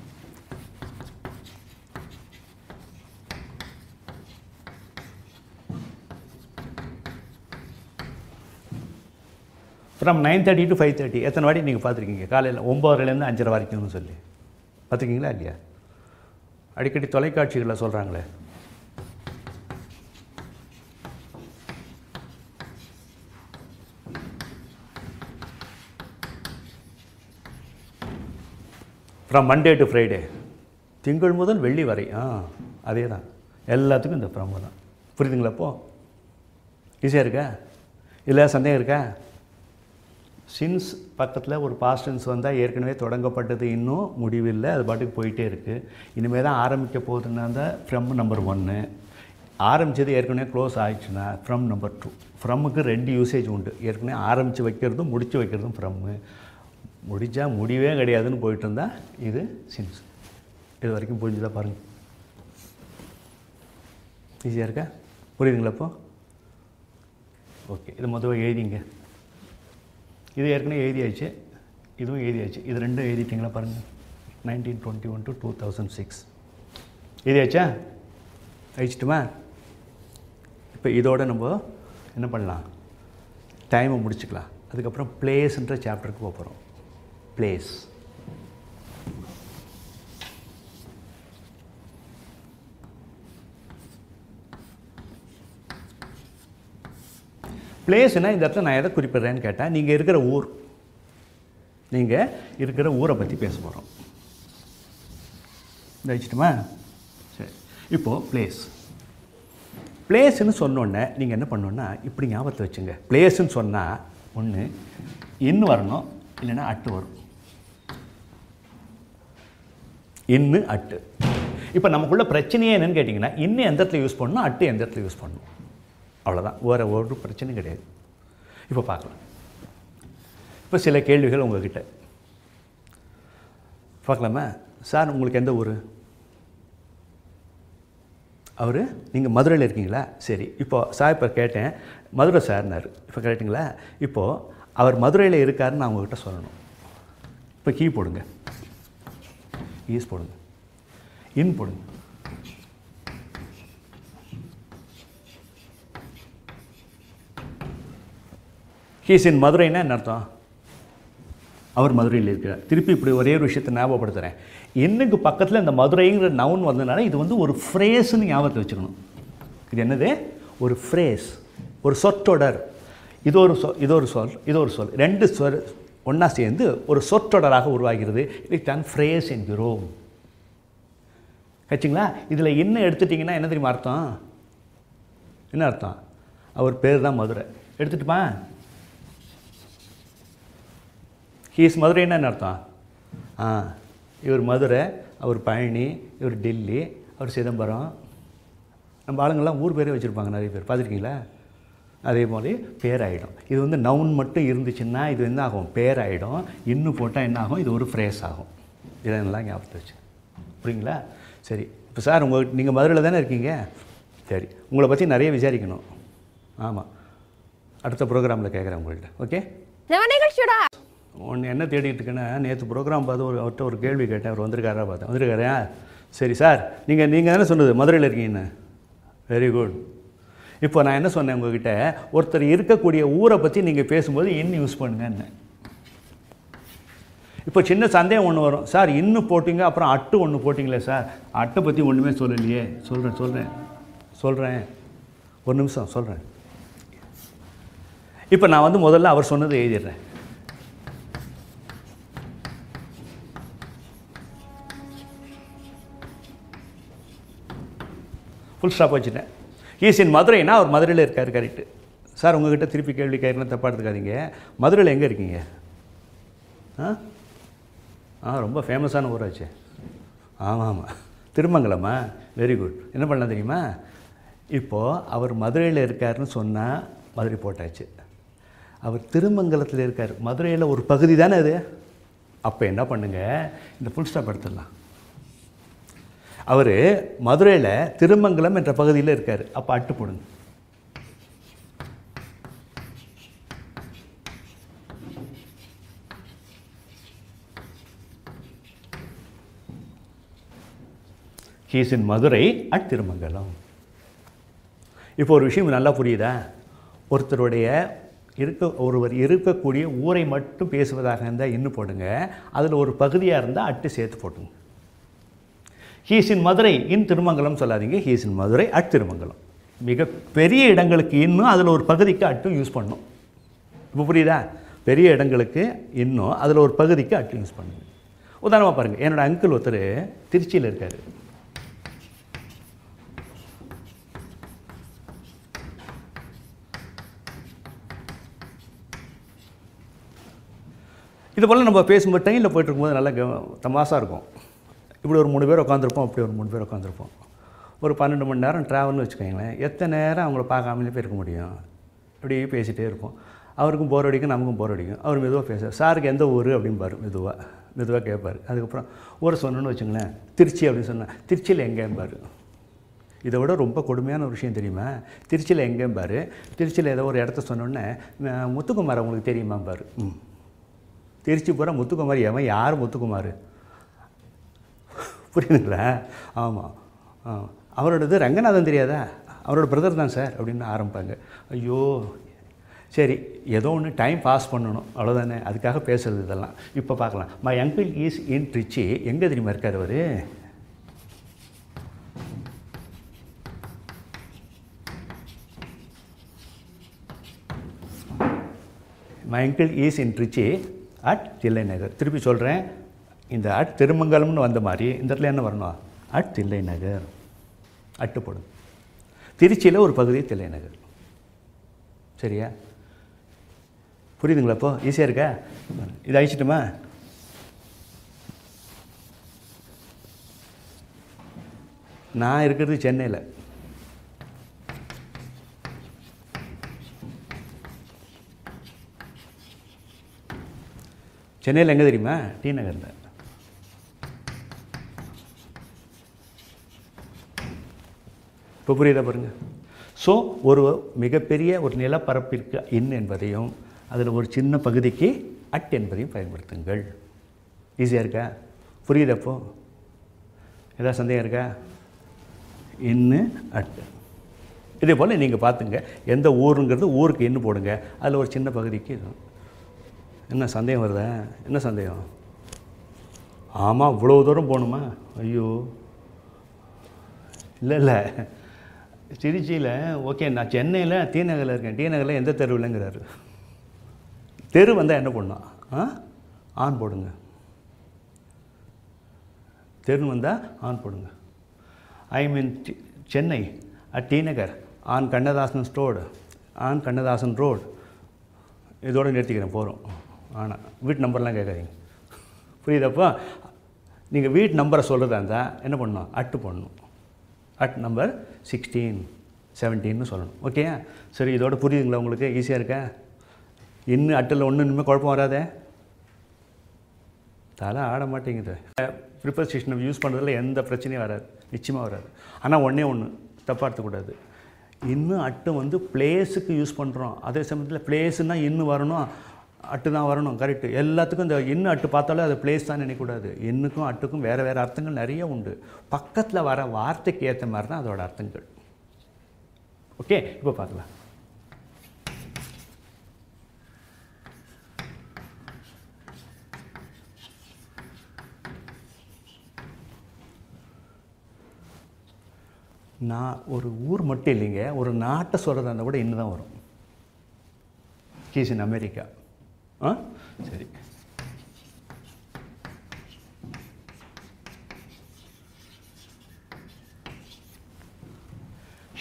from nine thirty to five thirty எத்தனை வாட்டி நீங்கள் பார்த்துருக்கீங்க? காலையில் ஒம்பதுலேருந்து அஞ்சரை வரைக்கும்னு சொல்லி பார்த்துருக்கீங்களா இல்லையா? அடிக்கடி தொலைக்காட்சிகளில் சொல்கிறாங்களே ஃப்ரம் மண்டே டு ஃப்ரைடே, திங்கள் முதல் வெள்ளி வரை. ஆ அதே தான், எல்லாத்துக்கும் இந்த ஃப்ரம் தான். புரியுதுங்களா? அப்போ ஈஸியாக இருக்கா? இல்லை சந்தேகம் இருக்கா? சின்ஸ் பக்கத்தில் ஒரு பாஸ்டன்ஸ் வந்தால் ஏற்கனவே தொடங்கப்பட்டது இன்னும் முடிவில்லை, அது பாட்டுக்கு போயிட்டே இருக்குது. இனிமேல் தான் ஆரம்பிக்க போகுதுன்னா தான் ஃப்ரம் நம்பர் ஒன்று. ஆரம்பித்தது ஏற்கனவே க்ளோஸ் ஆகிடுச்சுன்னா ஃப்ரம் நம்பர் டூ. ஃப்ரம்முக்கு ரெண்டு யூசேஜ் உண்டு. ஏற்கனவே ஆரம்பித்து வைக்கிறதும் முடித்து வைக்கிறதும் ஃப்ரம்மு. முடித்தா முடிவே கிடையாதுன்னு போயிட்டு இருந்தால் இது சின்ஸ். இது வரைக்கும் புரிஞ்சுதான் பாருங்கள். ஈஸியாக இருக்கா? புரியுதுங்களா? இப்போ ஓகே இது மொத்தமாக எழுதிங்க. இது ஏற்கனவே எழுதியாச்சு, இதுவும் எழுதியாச்சு. இது ரெண்டும் எழுதிட்டிங்களா பாருங்கள். Nineteen twenty one to two thousand six எழுதியாச்சா? அழிச்சிட்டுமா? இப்போ இதோடு நம்ம என்ன பண்ணலாம், டைமை முடிச்சுக்கலாம். அதுக்கப்புறம் பிளேஸ்ன்ற சாப்டருக்கு போக போகிறோம். பிளேஸ் பிளேஸ்னால் இந்த இடத்துல நான் எதை குறிப்பிட்றேன்னு கேட்டால் நீங்கள் இருக்கிற ஊர், நீங்கள் இருக்கிற ஊரை பற்றி பேச போகிறோம். வச்சுட்டுமா? சரி இப்போது பிளேஸ் பிளேஸ்ன்னு சொன்னோன்னே நீங்கள் என்ன பண்ணோன்னா இப்படி ஞாபகத்தை வச்சுங்க. பிளேஸ்ன்னு சொன்னால் ஒன்று இன்னு வரணும், இல்லைன்னா அட்டு வரும். இன்னு அட்டு. இப்போ நமக்குள்ள பிரச்சனையே என்னன்னு கேட்டிங்கன்னா இன்னும் எந்த இடத்துல யூஸ் பண்ணணும், அட்டு எந்த இடத்துல யூஸ் பண்ணணும், அவ்வளோதான். வேறு ஒரு பிரச்சனையும் கிடையாது. இப்போ பார்க்கலாம். இப்போ சில கேள்விகள் உங்கள்கிட்ட பார்க்கலாமா? சார் உங்களுக்கு எந்த ஊர்? அவர் நீங்கள் மதுரையில் இருக்கீங்களா? சரி இப்போது சார் இப்போ கேட்டேன் மதுரை சார்னார். இப்போ கேட்டிங்களா? இப்போது அவர் மதுரையில் இருக்காருன்னு நான் உங்கள்கிட்ட சொல்லணும். இப்போ கீ போடுங்க, ஈஸ் போடுங்க, இன் போடுங்க. ஹீஸ் இன் மதுரைன்னா என்ன அர்த்தம்? அவர் மதுரையில் இருக்கிறார். திருப்பி இப்படி ஒரே ஒரு விஷயத்தை ஞாபகப்படுத்துகிறேன். இன்னுக்கு பக்கத்தில் இந்த மதுரைங்கிற நவுன் வந்ததுனால இது வந்து ஒரு ஃப்ரேஸ்ன்னு ஞாபகத்தை வச்சுக்கணும். இது என்னது? ஒரு ஃப்ரேஸ், ஒரு சொற்றொடர். இது ஒரு சொல், இது ஒரு சொல், இது ஒரு சொல், ரெண்டு சொல் ஒன்றா சேர்ந்து ஒரு சொற்றொடராக உருவாகிறது. இதைத்தான் ஃப்ரேஸ் என்கிறோம். கட்சிங்களா? இதில் என்ன எடுத்துட்டிங்கன்னா என்ன தெரியுமா அர்த்தம்? என்ன அர்த்தம்? அவர் பேர் தான் மதுரை எடுத்துட்டுமா? ஹீஸ் மதுரைன்னா என்ன அர்த்தம்? ஆ இவர் மதுரை, அவர் பழனி, இவர் டெல்லி, அவர் சிதம்பரம். நம்ம ஆளுங்கள்லாம் ஊர் பேரே வச்சுருப்பாங்க நிறைய பேர், பார்த்துருக்கீங்களா? அதே மாதிரி பேராயிடும். இது வந்து நவுன் மட்டும் இருந்துச்சுன்னா இது என்ன ஆகும்? பேராயிடும். இன்னும் போட்டால் என்ன ஆகும்? இது ஒரு ஃப்ரேஸ் ஆகும். இதெல்லாம் ஞாபகத்தை வச்சு புரியுங்களா? சரி இப்போ சார் உங்கள் நீங்கள் மதுரையில் தானே இருக்கீங்க. சரி உங்களை பற்றி நிறைய விசாரிக்கணும். ஆமாம் அடுத்த ப்ரோக்ராமில் கேட்குறேன் உங்கள்கிட்ட. ஓகே ஒன்று என்ன தேடிட்டு இருக்கேன்னா நேற்று ப்ரோக்ராம் பார்த்து ஒரு அவர்கிட்ட ஒரு கேள்வி கேட்டேன். அவர் வந்திருக்காரா பார்த்தேன். வந்திருக்காரா? சரி சார் நீங்கள் நீங்கள் தானே சொன்னது மதுரையில் இருக்கீங்கன்னு. Very good. இப்போ நான் என்ன சொன்னேன் உங்ககிட்ட, ஒருத்தர் இருக்கக்கூடிய ஊரை பற்றி நீங்கள் பேசும்போது இன் யூஸ் பண்ணுங்கன்னு. இப்போ சின்ன சந்தேகம் ஒன்று வரும், சார் இன்னும் போட்டிங்க அப்புறம் அட்டு ஒன்று போட்டிங்களே சார், அட்டை பற்றி ஒன்றுமே சொல்லலையே. சொல்கிறேன் சொல்கிறேன் சொல்கிறேன் ஒரு நிமிஷம் சொல்கிறேன். இப்போ நான் வந்து முதல்ல அவர் சொன்னதை எழுதிடுறேன். ஃபுல் ஸ்டாப் வச்சுட்டேன். ஈஸ் இன் மதுரைனா அவர் மதுரையில் இருக்கார். கரெக்டு சார், உங்கள்கிட்ட திருப்பி கேள்வி கேட்குறேன்னு தப்பாக எடுத்துக்காதீங்க. மதுரையில் எங்கே இருக்கீங்க? ஆ ஆ ரொம்ப ஃபேமஸான ஊராச்சே. ஆமாம் ஆமாம் திருமங்கலம்மா, வெரி குட். என்ன பண்ணலாம் தெரியுமா, இப்போது அவர் மதுரையில் இருக்காருன்னு சொன்னால் மதுரை போட்டாச்சு. அவர் திருமங்கலத்தில் இருக்கார், மதுரையில் ஒரு பகுதி தானே அது. அப்போ என்ன பண்ணுங்கள், இந்த ஃபுல் ஸ்டாப் எடுத்துடலாம். அவர் மதுரையில் திருமங்கலம் என்ற பகுதியில் இருக்கார், அப்போ அட்டு போடுங்க. He is in Madurai at Thirumangalam. இப்போ ஒரு விஷயம் நல்லா புரியுதா, ஒருத்தருடைய இருக்க ஒருவர் இருக்கக்கூடிய ஊரை மட்டும் பேசுவதாக இருந்தால் இன்னும் போடுங்க, அதில் ஒரு பகுதியாக இருந்தால் அட்டு சேர்த்து போட்டுங்க. He is in Madurai in Thirumangalam சொல்லாதீங்க, He is in Madurai at Thirumangalam. மிக பெரிய இடங்களுக்கு இன்னும் அதில் ஒரு பகுதிக்கு அட்டு யூஸ் பண்ணும். இப்போ புரியுதா, பெரிய இடங்களுக்கு இன்னும் அதில் ஒரு பகுதிக்கு அட்டு யூஸ் பண்ணுங்க. உதாரணமாக பாருங்கள், என்னோடய அங்கிள் ஒருத்தர் திருச்சியில் இருக்கார். இது போல் நம்ம பேசும்போது ட்ரெயினில் போய்ட்டுருக்கும்போது நல்லா தமாசாக இருக்கும். இப்படி ஒரு மூணு பேர் உட்காந்துருப்போம், அப்படி ஒரு மூணு பேர் உட்காந்துருப்போம். ஒரு பன்னெண்டு மணி நேரம் ட்ராவல்னு வச்சுக்கோங்களேன், எத்தனை நேரம் அவங்கள பார்க்காமலே போயிருக்க முடியும். இப்படி பேசிகிட்டே இருப்போம். அவருக்கும் போர் அடிக்கும், நமக்கும் போர் அடிக்கும். அவர் மெதுவாக பேசுவார். சாருக்கு எந்த ஊர் அப்படின்பார், மெதுவாக மெதுவாக கேட்பார். அதுக்கப்புறம் ஊரை சொன்னோன்னு வச்சுங்களேன், திருச்சி அப்படின்னு சொன்னால் திருச்சியில் எங்கேம்பார். இதை விட ரொம்ப கொடுமையான ஒரு விஷயம் தெரியுமா, திருச்சியில் எங்கேம்பார். திருச்சியில் ஏதோ ஒரு இடத்த சொன்னோன்னே முத்துக்குமார் அவங்களுக்கு தெரியுமாம்பார். ம் திருச்சி பூரா முத்துக்குமார். ஏன் யார் முத்துக்குமார், புரியுதுங்களா? ஆமாம் அவரோடது ரங்கநாதன் தெரியாதா, அவரோட பிரதர் தான் சார் அப்படின்னு ஆரம்பிப்பாங்க. ஐயோ சரி, ஏதோ ஒன்று டைம் பாஸ் பண்ணணும் அவ்வளோதானே, அதுக்காக பேசுகிறது இதெல்லாம். இப்போ பார்க்கலாம், my uncle is in Trichy. எங்கே தெரியுமா இருக்கார் அவர்? My uncle is in Trichy at Thillai Nagar. திருப்பி சொல்கிறேன், இந்த அட் திருமங்கலம்னு வந்த மாதிரி இந்த இடத்துல என்ன வரணும், அட் தில்லை நகர் அட்டுப்படும். திருச்சியில் ஒரு பகுதி தில்லை நகர். சரியா, புரியுதுங்களா? இப்போ ஈஸியாக இருக்கா? இது அழிச்சிட்டுமா? நான் இருக்கிறது சென்னையில். சென்னையில் எங்கே தெரியுமா? டி நகரில். இப்போ புரியுதா பாருங்கள். ஸோ ஒரு மிகப்பெரிய ஒரு நிலப்பரப்பிற்கு இன் என்பதையும் அதில் ஒரு சின்ன பகுதிக்கு அட் என்பதையும் பயன்படுத்துங்கள். ஈஸியாக இருக்கா? புரியுதப்போ ஏதாவது சந்தேகம் இருக்கா? இன்னு அட்டு. இதே போல் நீங்கள் பார்த்துங்க, எந்த ஊருங்கிறது ஊருக்கு இன்னு போடுங்க, அதில் ஒரு சின்ன பகுதிக்கு இதுவும். என்ன சந்தேகம் வருதா? என்ன சந்தேகம்? ஆமாம் இவ்வளோ தூரம் போகணுமா? ஐயோ இல்லை இல்லை திருச்சியில் ஓகே, நான் சென்னையில் டி நகரில் இருக்கேன். டி நகரில் எந்த தெரு இல்லைங்கிறாரு. தெரு வந்தால் என்ன பண்ணணும்? ஆ ஆன் போடுங்க. தெரு வந்தால் ஆன் போடுங்க. I mean Chennai at D Nagar on Kannadasan ஸ்டோடு on Kannadasan road. இதோடு நிறுத்திக்கிறேன், போகிறோம். ஆனால் வீட்டு நம்பர்லாம் கேட்காதீங்க. புரியுதப்போ நீங்கள் வீட்டு நம்பரை சொல்கிறதா இருந்தால் என்ன பண்ணணும்? அட்டு பண்ணணும். அட் நம்பர் சிக்ஸ்டீன் செவன்டீன்னு சொல்லணும். ஓகே சரி, இதோட புரியுதுங்களா உங்களுக்கு? ஈஸியாக இருக்கா? இன்னும் அட்டில் ஒன்றும் இனிமேல் குழப்பம் வராதே, தலை ஆட மாட்டேங்குது. ப்ரிபோசிஷன் யூஸ் பண்ணுறதுல எந்த பிரச்சனையும் வராது, நிச்சயமாக வராது. ஆனால் ஒன்றே ஒன்று தப்பாக எடுத்துக்கூடாது, இன்னும் அட்டு வந்து பிளேஸுக்கு யூஸ் பண்ணுறோம். அதே சமயத்தில் பிளேஸுனால் இன்னும் வரணும், அட்டு தான் வரணும். கரெக்டு. எல்லாத்துக்கும் இந்த இன்னும் அட்டு பார்த்தாலும் அது பிளேஸ் தான் நினைக்கக்கூடாது. இன்னுக்கும் அட்டுக்கும் வேறு வேறு அர்த்தங்கள் நிறைய உண்டு. பக்கத்தில் வர வார்த்தைக்கு ஏற்ற மாதிரி தான் அதோட அர்த்தங்கள். ஓகே இப்போ பார்க்கலாம். ना और ஊர் மட்டும் இல்லைங்க ஒரு நாட்டை சொல்றதா கூட இன்னதான் வரும் கீஸ் இன் அமெரிக்கா ஆ சரி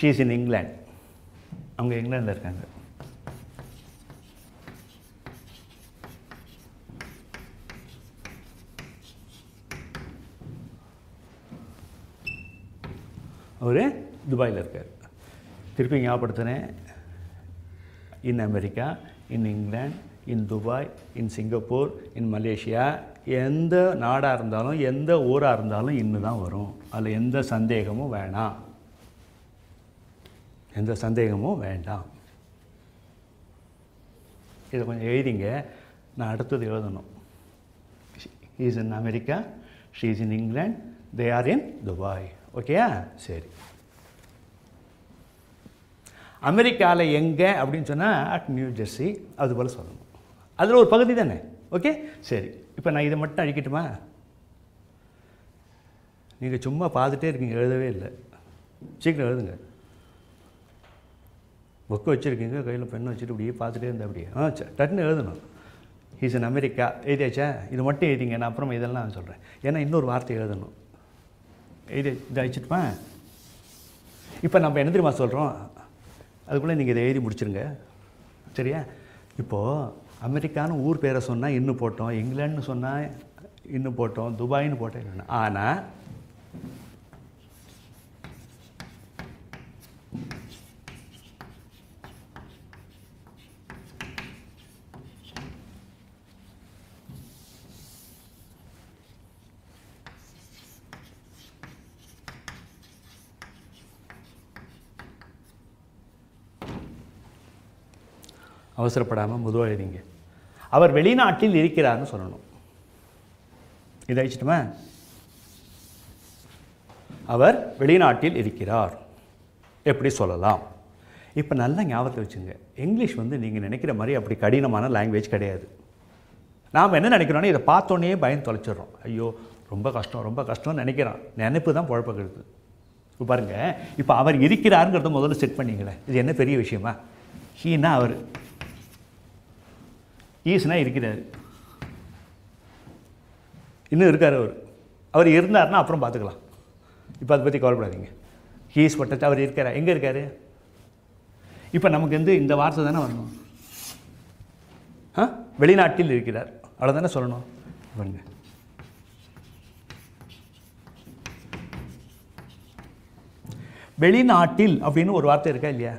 ஷீ இஸ் இன் இங்கிலாந்து அவங்க இங்கிலாந்துல இருக்காங்க और दुबई तिरपी यापड़े in America in England in Dubai in Singapore in Malaysia and नाड़ा एंद ऊरा इन वो अंत संदेहमू वेणा एंत संदेहमू वेणा इतनी ना अड़न she is in America she is in England they are in Dubai okay sir America एंगे अब अट न्यू जर्सी अल अ पगति ते ओके सर इन ना मट अड़कटमा नहीं सूमा पाटे सीकर एलुंग बुक वो कई पेन वे पाटे अब हाँ टन एल इस अमेरिका एचा इत मट ना अपरम ऐसा इन वार्ते एल इतमा इंतमा सुल्हरों अदि मुड़चें सरिया इमेरिकान ऊर पेरे सुन इन पटो इंग्लैंड इन पटो दुबई पटे आना அவசரப்படாம முதுவா எழுதிங்க அவர் வெளிநாட்டில் இருக்கிறார்னு சொல்லணும் இதைச்சிட்டுமா அவர் வெளிநாட்டில் இருக்கிறார் எப்படி சொல்லலாம் இப்போ நல்லா ஞாபகத்துல வெச்சுங்க இங்கிலீஷ் வந்து நீங்க நினைக்கிற மாதிரி அப்படி கடினமான லாங்குவேஜ் கிடையாது நாம என்ன நினைக்கிறோம்னா இத பார்த்தோனே பயம் தொலைச்சிரோம் ஐயோ ரொம்ப கஷ்டம் ரொம்ப கஷ்டம்னு நினைக்கிறோம் நினைப்பு தான் பொழப்புக்குது இப்போ பாருங்க இப்போ அவர் இருக்கிறார்ங்கறத முதல்ல செட் பண்ணீங்களே இது என்ன பெரிய விஷயமா ஹீனா அவர் ஈஸ்னா இருக்கிறார் இன்னும் இருக்கார் அவர் அவர் இருந்தார்னா அப்புறம் பாத்துக்கலாம் இப்போ அத பத்தி கவலைப்படாதீங்க ஹீஸ் பட்டது அவர் இருக்கார் எங்க இருக்கார் இப்போ நமக்கு வந்து இந்த வார்த்தை தான வரணும் ஹ வெளிநாட்டில் இருக்கிறார் அத தான சொல்லணும் பாருங்க வெளிநாட்டில் அப்படினு ஒரு வார்த்தை இருக்கா இல்லையா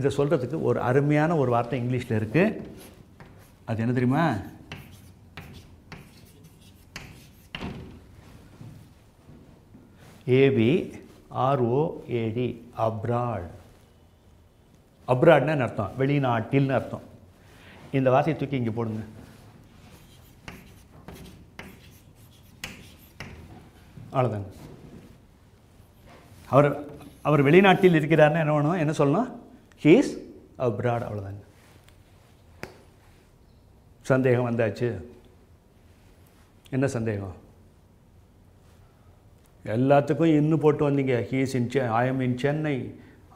இத சொல்றதுக்கு ஒரு அருமையான ஒரு வார்த்தை இங்கிலீஷ்ல இருக்கு அது என்ன தெரியுமா A B R O A D abroad அப்ராட்னா என்ன அர்த்தம் வெளிநாட்டில்னு அர்த்தம் இந்த வார்த்தையை தூக்கி இங்க போடுங்க அவ்வளவுதான் அவர் அவர் வெளிநாட்டில் இருக்கிறார்னா என்ன வேணும் என்ன சொல்லணும் he is abroad அவ்வளவுதான் சந்தேகம் வந்தாச்சு என்ன சந்தேகம் எல்லாத்துக்கும் இன்னும் போட்டு வந்தீங்க he is in I am in Chennai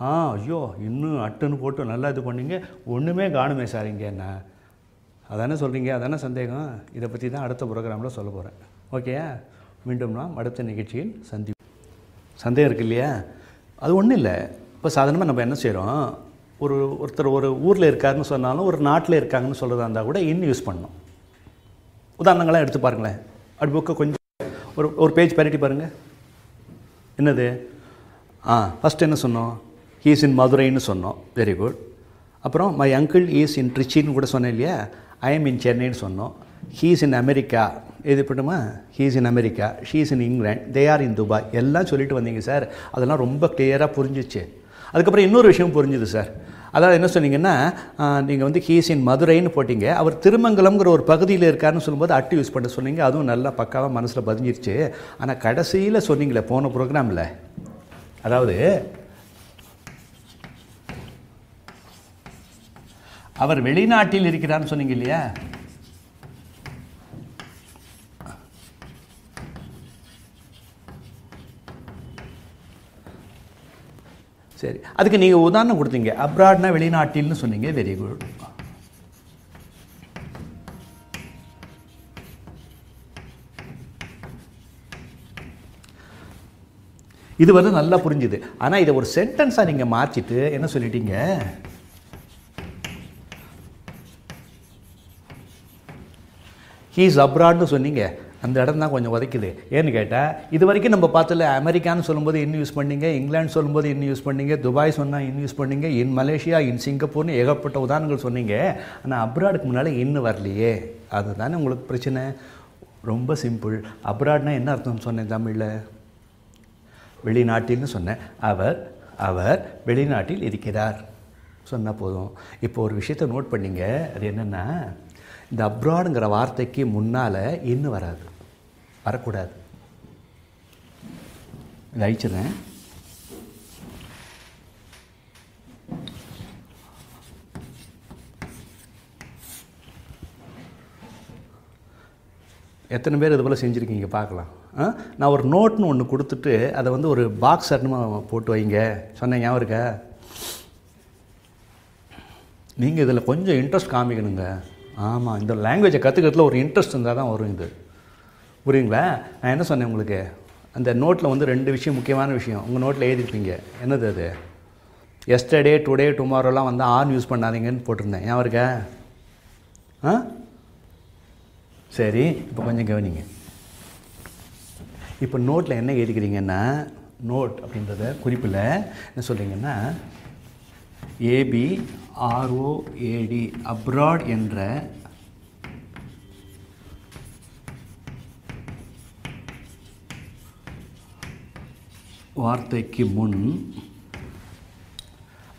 ஆ ஐயோ இன்னும் அட்டன்னு போட்டு நல்லா இது பண்ணீங்க ஒண்ணுமே காணுமே சார் இங்கனா அதானே சொல்றீங்க அதானே சந்தேகம் இத பத்தி தான் அடுத்த புரோகிராம்ல சொல்ல போறேன் ஓகேயா மீண்டும் நாம் அடுத்த நிகழ்ச்சியில் சந்திப்போம் சந்தேகம் இருக்கு இல்லையா அது ஒண்ணு இல்ல இப்ப சாதாரணமா நம்ம என்ன செய்றோம் ஒரு ஒருத்தர் ஒரு ஊர்ல இருக்காருன்னு சொன்னாலும் ஒரு நாட்டில் இருக்காங்கன்னு சொல்றதா இருந்தா கூட இன் யூஸ் பண்ணனும் உதாரணங்களா எடுத்து பாருங்க அட் புக்க கொஞ்சம் ஒரு ஒரு பேஜ் பரட்டி பாருங்க என்னது ஆ ஃபர்ஸ்ட் என்ன சொன்னோம் he is in Madurai ன்னு சொன்னோம் very good அப்புறம் my uncle is in Trichy ன்னு கூட சொன்னேன் இல்லையா I am in Chennai ன்னு சொன்னோம் he is in America எது பண்ணுமா he is in America she is in England they are in Dubai எல்லாம் சொல்லிட்டு வந்தீங்க சார் அதெல்லாம் ரொம்ப கிளியரா புரிஞ்சிச்சு அதுக்கப்புறம் இன்னொரு விஷயம் புரிஞ்சுது சார் அதாவது என்ன சொன்னீங்கன்னா நீங்க வந்து he is in மதுரைன்னு போட்டீங்க அவர் திருமங்கலம்ங்கற ஒரு பகுதியில் இருக்காருன்னு சொல்லும்போது அட் யூஸ் பண்ண சொன்னீங்க அதுவும் நல்லா பக்காவா மனசுல பதிஞ்சிருச்சு ஆனா கடைசியில சொன்னீங்களே போன புரோகிராம்ல அதாவது அவர் வெளிநாட்டில் இருக்கிறார்னு சொன்னீங்க இல்லையா சரி, அதுக்கு நீங்கள் உதாரணம் கொடுத்தீங்க. அப்ராட்னா வெளிநாட்டில்னு சொன்னீங்க. Very good. இது வந்து நல்லா புரிஞ்சுது. ஆனால் இதை ஒரு சென்டென்ஸாக நீங்கள் மாற்றிட்டு என்ன சொல்லிட்டீங்க, ஹீ இஸ் அப்ராட்னு சொன்னீங்க. அந்த இடம் தான் கொஞ்சம் உதைக்குது. ஏன்னு கேட்டால் இது வரைக்கும் நம்ம பார்த்தல, அமெரிக்கான்னு சொல்லும்போது இன்னும் யூஸ் பண்ணிங்க, இங்கிலாந்து சொல்லும்போது இன்னும் யூஸ் பண்ணிங்க, துபாய் சொன்னால் இன்னும் யூஸ் பண்ணிங்க, இன் மலேசியா, இன் சிங்கப்பூர்னு ஏகப்பட்ட உதாரணங்கள் சொன்னீங்க. ஆனால் அப்ராடுக்கு முன்னால் இன்னும் வரலையே, அதுதானே உங்களுக்கு பிரச்சனை. ரொம்ப சிம்பிள். அப்ராட்னா என்ன அர்த்தம்னு சொன்னேன் தமிழில்? வெளிநாட்டில்னு சொன்னேன். அவர் அவர் வெளிநாட்டில் இருக்கிறார் சொன்னால் போதும். இப்போ ஒரு விஷயத்தை நோட் பண்ணிங்க. அது என்னென்னா, இந்த அப்ராடுங்கிற வார்த்தைக்கு முன்னால் இன்னும் வராது, வரக்கூடாது. இது அழிச்சிடறேன். எத்தனை பேர் இதுபோல் செஞ்சுருக்கீங்க பார்க்கலாம். நான் ஒரு நோட்னு ஒன்று கொடுத்துட்டு அதை வந்து ஒரு பாக்ஸ் சட்டமாக போட்டு வைங்க சொன்னேன், ஞாபகம் இருக்கா? நீங்கள் இதில் கொஞ்சம் இன்ட்ரெஸ்ட் காமிக்கணுங்க. ஆமாம், இந்த லாங்குவேஜை கற்றுக்கிறதுல ஒரு இன்ட்ரெஸ்ட் இருந்தால் தான் வரும். இது புரியுங்களா? நான் என்ன சொன்னேன் உங்களுக்கு, அந்த நோட்டில் வந்து ரெண்டு விஷயம், முக்கியமான விஷயம் உங்கள் நோட்டில் எழுதிருப்பீங்க. என்னது அது? எஸ்டர்டே, டுடே, டுமாரோலாம் வந்து ஆன் யூஸ் பண்ணாதீங்கன்னு போட்டிருந்தேன், ஞாபகம் இருக்கா? ஆ சரி, இப்போ கொஞ்சம் கவனிங்க. இப்போ நோட்டில் என்ன எழுதிக்கிறீங்கன்னா, நோட் அப்படின்றத குறிப்பில் என்ன சொல்கிறீங்கன்னா, ஏபி ஆர்ஓஏடி அப்ராட் என்ற வார்த்தைக்கு முன்,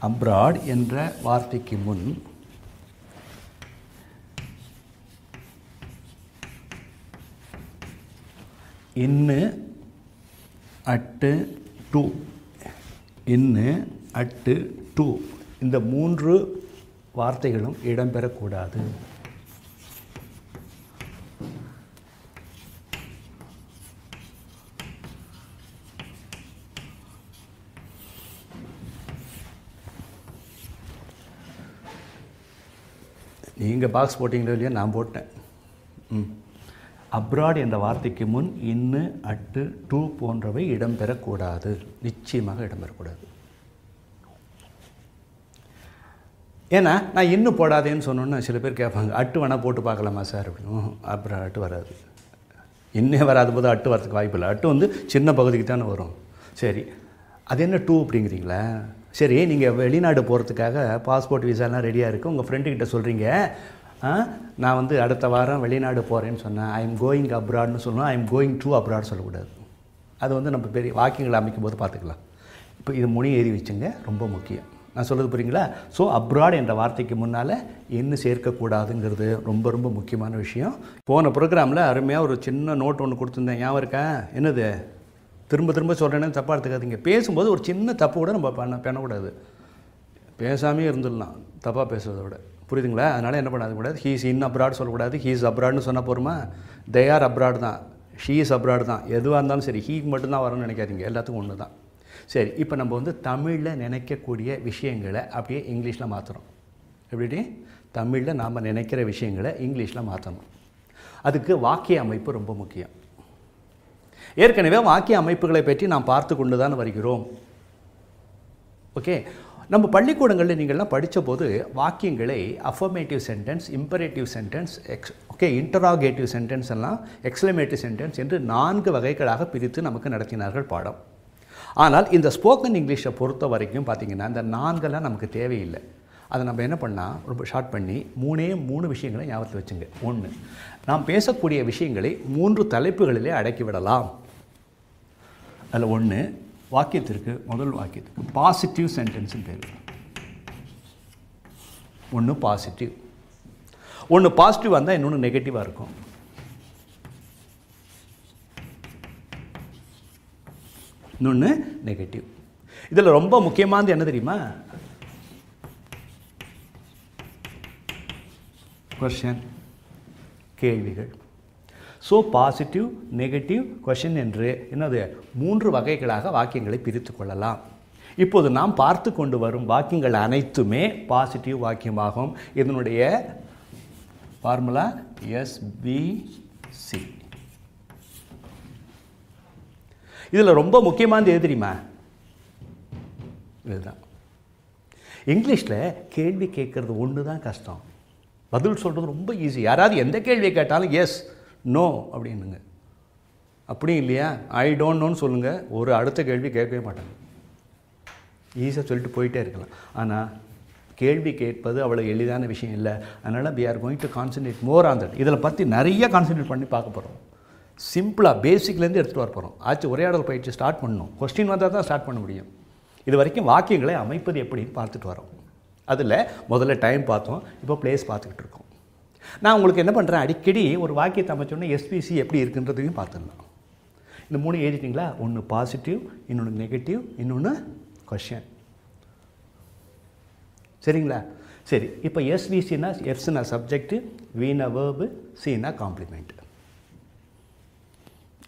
அப்ராட் என்ற வார்த்தைக்கு முன் in at to, in at to இந்த மூன்று வார்த்தைகளும் இடம்பெறக்கூடாது. நீங்கள் பாக்ஸ் போட்டிங்களோ இல்லையா, நான் போட்டேன். ம், அப்ராட் என்ற வார்த்தைக்கு முன் இன்னு அட்டு டூ போன்றவை இடம்பெறக்கூடாது, நிச்சயமாக இடம்பெறக்கூடாது. ஏன்னா நான் இன்னும் போடாதேன்னு சொன்னோன்னு சில பேர் கேட்பாங்க, அட்டு வேணால் போட்டு பார்க்கலாமா சார் அப்படின்னு. அப்புறம் அட்டு வராது, இன்னே வராது போது அட்டு வரதுக்கு வாய்ப்பு இல்லை. அட்டு வந்து சின்ன பகுதிக்கு தானே வரும். சரி, அது என்ன டூ அப்படிங்கிறீங்களா? சரி, நீங்கள் வெளிநாடு போகிறதுக்காக பாஸ்போர்ட் விசாலாம் ரெடியாக இருக்குது, உங்கள் ஃப்ரெண்டுக்கிட்ட சொல்கிறீங்க, நான் வந்து அடுத்த வாரம் வெளிநாடு போகிறேன்னு சொன்னேன், ஐ எம் கோயிங் அப்ராட்னு சொல்லணும், I am going to abroad சொல்லக்கூடாது. அது வந்து நம்ம பெரிய வாக்கியங்களை அமைக்கும் போது பார்த்துக்கலாம். இப்போ இது மொழி ஏறி வச்சுங்க, ரொம்ப முக்கியம். நான் சொல்கிறது புரியுங்களா? ஸோ அப்ராட் என்ற வார்த்தைக்கு முன்னால் என்ன சேர்க்கக்கூடாதுங்கிறது ரொம்ப ரொம்ப முக்கியமான விஷயம். போன ப்ரோக்ராமில் அருமையாக ஒரு சின்ன நோட் ஒன்று கொடுத்துருந்தேன், ஞாபகம் இருக்கேன்? என்னது? திரும்ப திரும்ப சொல்கிறேன்னு தப்பாக எடுத்துக்காதீங்க. பேசும்போது ஒரு சின்ன தப்பு கூட நம்ம பண்ண பண்ணக்கூடாது, பேசாமே இருந்துடலாம் தப்பாக பேசுகிறத விட. புரியுதுங்களா? அதனால் என்ன பண்ணாது கூடாது, ஹீஸ் இன் அப்ராட் சொல்லக்கூடாது. ஹீஸ் அப்ராட்னு சொன்ன போருமா, தே ஆர் அப்ராட் தான், ஷீ இஸ் அப்ராட் தான், எதுவாக இருந்தாலும் சரி ஹீ மட்டும்தான் வரும்னு நினைக்காதீங்க, எல்லாத்துக்கும் ஒன்று தான். சரி, இப்போ நம்ம வந்து தமிழில் நினைக்கக்கூடிய விஷயங்களை அப்படியே இங்கிலீஷில் மாற்றுறோம். எப்படி? தமிழில் நாம் நினைக்கிற விஷயங்களை இங்கிலீஷில் மாற்றணும். அதுக்கு வாக்கிய அமைப்பு ரொம்ப முக்கியம். ஏற்கனவே வாக்கிய அமைப்புகளை பற்றி நாம் பார்த்து கொண்டு தான் வருகிறோம். ஓகே, நம்ம பள்ளிக்கூடங்களில் நீங்கள்லாம் படித்த போது வாக்கியங்களை affirmative sentence, imperative sentence, ex okay interrogative sentence எல்லாம் எக்ஸ்க்ளமேட்டிவ் சென்டென்ஸ் என்று நான்கு வகைகளாக பிரித்து நமக்கு நடத்தினார்கள் பாடம். ஆனால் இந்த ஸ்போக்கன் இங்கிலீஷை பொறுத்த வரைக்கும் பார்த்திங்கன்னா இந்த நான்கெல்லாம் நமக்கு தேவையில்லை. அதை நம்ம என்ன பண்ணால் ரொம்ப ஷார்ட் பண்ணி மூணே மூணு விஷயங்களை ஞாபகத்தில் வச்சுங்க. ஒன்று, நாம் பேசக்கூடிய விஷயங்களை மூன்று தலைப்புகளிலே அடக்கிவிடலாம். அதில் ஒன்று, வாக்கியத்திற்கு முதல் வாக்கியத்துக்கு பாசிட்டிவ் சென்டென்ஸுன்னு பேர். ஒன்று பாசிட்டிவ், ஒன்று பாசிட்டிவ் வந்தால் இன்னொன்று நெகட்டிவாக இருக்கும். இன்னொன்று நெகட்டிவ். இதில் ரொம்ப முக்கியமானது என்ன தெரியுமா? கொஸ்டின், கேள்விகள். ஸோ பாசிட்டிவ், நெகட்டிவ், கொஸ்டின் என்று என்னது மூன்று வகைகளாக வாக்கியங்களை பிரித்து கொள்ளலாம். இப்போது நாம் பார்த்து கொண்டு வரும் வாக்கியங்கள் அனைத்துமே பாசிட்டிவ் வாக்கியமாகும். இதனுடைய ஃபார்முலா எஸ் பி சி. இதில் ரொம்ப முக்கியமானது எது தெரியுமா? இதுதான். இங்கிலீஷில் கேள்வி கேட்குறது ஒன்று தான் கஷ்டம், பதில் சொல்கிறது ரொம்ப ஈஸி. யாராவது எந்த கேள்வியை கேட்டாலும் எஸ் நோ அப்படின்னுங்க. அப்படி இல்லையா ஐ டோன்ட் நோன்னு சொல்லுங்கள், ஒரு அடுத்த கேள்வி கேட்கவே மாட்டாங்க. ஈஸியாக சொல்லிட்டு போயிட்டே இருக்கலாம். ஆனால் கேள்வி கேட்பது அவ்வளோ எளிதான விஷயம் இல்லை. அதனால் we are going to concentrate more on that. இதில் பற்றி நிறைய கான்சன்ட்ரேட் பண்ணி பார்க்க போகிறோம். சிம்பிளாக பேசிக்லேருந்து எடுத்துகிட்டு வர போகிறோம். ஆச்சு ஒரே ஆடல் பயிற்சி ஸ்டார்ட் பண்ணணும். கொஸ்டின் வந்தால் தான் ஸ்டார்ட் பண்ண முடியும். இது வரைக்கும் வாக்கியங்களை அமைப்பது எப்படின்னு பார்த்துட்டு வரோம். அதில் முதல்ல டைம் பார்த்தோம், இப்போ பிளேஸ் பார்த்துக்கிட்டு இருக்கோம். நான் உங்களுக்கு என்ன பண்ணுறேன், அடிக்கடி ஒரு வாக்கியத்தை அமைச்சோன்னே எஸ் பி சி எப்படி இருக்குன்றதையும் பார்த்துடலாம். இந்த மூணு எழுதிட்டிங்களா? ஒன்று பாசிட்டிவ், இன்னொன்று நெகட்டிவ், இன்னொன்று கொஷின். சரிங்களா? சரி. இப்போ எஸ் வி சின்னா எஃப்ஸுனா சப்ஜெக்ட், வீணா வேர்பு, சீனா காம்ப்ளிமெண்ட்.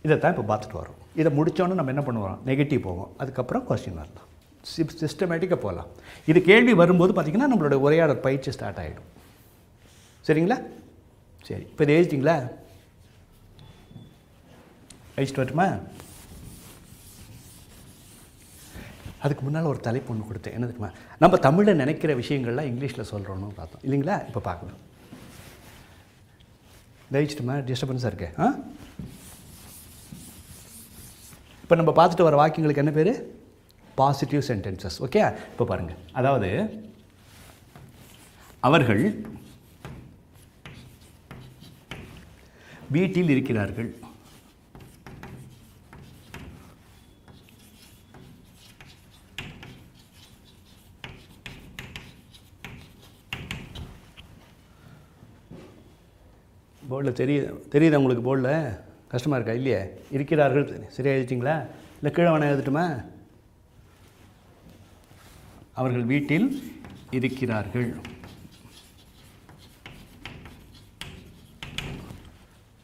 இதை தான் இப்போ பார்த்துட்டு வரோம். இதை முடித்தோன்னு நம்ம என்ன பண்ணுவோம், நெகட்டிவ் போவோம், அதுக்கப்புறம் கொஷின் வரலாம். சிப் சிஸ்டமேட்டிக்காக போகலாம். இது கேள்வி வரும்போது பார்த்திங்கன்னா நம்மளோட உரையாடல் பயிற்சி ஸ்டார்ட் ஆகிடும். சரிங்களா? சரி. இப்போ இதை எழுதிட்டிங்களா? அழிச்சிட்டு வரட்டுமா? அதுக்கு முன்னால் ஒரு தலைப்பு ஒன்று கொடுத்தேன். என்ன தெரியுமா, நம்ம தமிழில் நினைக்கிற விஷயங்கள்லாம் இங்கிலீஷில் சொல்கிறோன்னு பார்த்தோம் இல்லைங்களா? இப்போ பார்க்கணும். தயிச்சிட்டுமா? டிஸ்டர்பன்ஸாக இருக்கேன். ஆ, இப்போ நம்ம பார்த்துட்டு வர வாக்கியங்களுக்கு என்ன பேர்? Positive sentences. ஓகே, இப்போ பாருங்கள். அதாவது அவர்கள் வீட்டில் இருக்கிறார்கள். போர்டில் தெரியுது தெரியுது உங்களுக்கு? போர்டில் கஷ்டமாக இருக்கா இல்லையே? இருக்கிறார்கள் சரியாக எழுதிட்டிங்களா? இல்லை கீழே வேணா எழுதிட்டுமா? அவர்கள் வீட்டில் இருக்கிறார்கள்.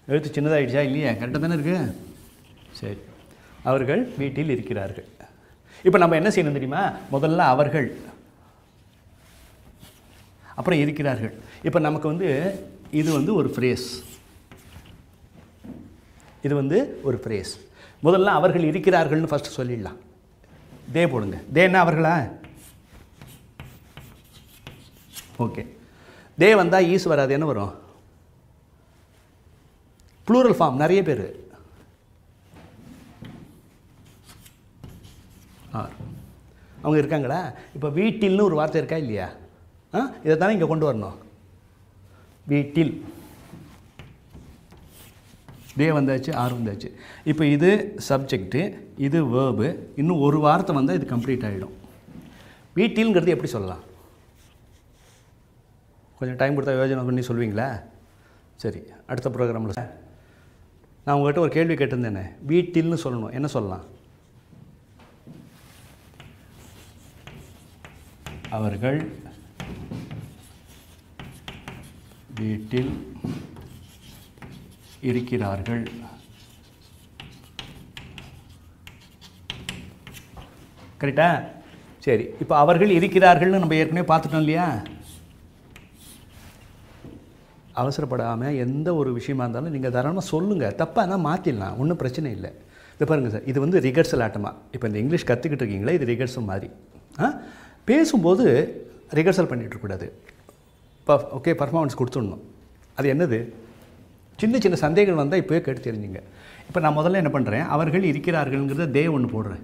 எழுத்து சின்னதாகிடுச்சா இல்லையா? கரெக்டாக தானே இருக்கு? சரி. அவர்கள் வீட்டில் இருக்கிறார்கள். இப்போ நம்ம என்ன செய்யணும் தெரியுமா? முதல்ல அவர்கள், அப்புறம் இருக்கிறார்கள். இப்போ நமக்கு வந்து இது வந்து ஒரு ஃப்ரேஸ், இது வந்து ஒரு ஃப்ரேஸ். முதல்ல அவர்கள் இருக்கிறார்கள்னு ஃபஸ்ட்டு சொல்லிடலாம். தே போடுங்க. தே என்ன அவர்களா? ஓகே. தே வந்தால் ஈஸ் வராது, என்ன வரும்? Plural form. நிறைய பேர் ஆர் அவங்க இருக்காங்களா? இப்போ வீட்டில்னு ஒரு வார்த்தை இருக்கா இல்லையா? ஆ, இதை தானே இங்கே கொண்டு வரணும். வீட்டில் தே வந்தாச்சு, ஆர் வந்தாச்சு. இப்போ இது சப்ஜெக்டு, இது வேர்பு. இன்னும் ஒரு வார்த்தை வந்தால் இது கம்ப்ளீட் ஆகிடும். வீட்டில்ங்கிறது எப்படி சொல்லலாம்? கொஞ்சம் டைம் கொடுத்தா யோஜனை பண்ணி சொல்லுவீங்களா? சரி, அடுத்த ப்ரோக்ராமில். சார் நான் உங்கள்கிட்ட ஒரு கேள்வி கேட்டிருந்தேனே, வீட்டில்னு சொல்லணும், என்ன சொல்லலாம்? அவர்கள் வீட்டில் இருக்கிறார்கள். கரெக்டா? சரி. இப்போ அவர்கள் இருக்கிறார்கள்னு நம்ம ஏற்கனவே பார்த்துட்டோம் இல்லையா? அவசரப்படாமல் எந்த ஒரு விஷயமா இருந்தாலும் நீங்கள் தாராளமாக சொல்லுங்கள். தப்பாக நான் மாற்றிடலாம், ஒன்றும் பிரச்சனை இல்லை. இதை பாருங்கள் சார், இது வந்து ரிகர்சல் ஆட்டமா. இப்போ இந்த இங்கிலீஷ் கற்றுக்கிட்டு இருக்கீங்களே, இது ரிகர்சல் மாதிரி. ஆ, பேசும்போது ரிகர்சல் பண்ணிகிட்டு இருக்கக்கூடாது. பஃப் ஓகே பர்ஃபார்மன்ஸ் கொடுத்துடணும். அது என்னது? சின்ன சின்ன சந்தேகங்கள் வந்தால் இப்போயே கேட்டு தெரிஞ்சுங்க. இப்போ நான் முதல்ல என்ன பண்ணுறேன், அவர்கள் இருக்கிறார்கள்ங்கிறத தே ஒன்று போடுறேன்.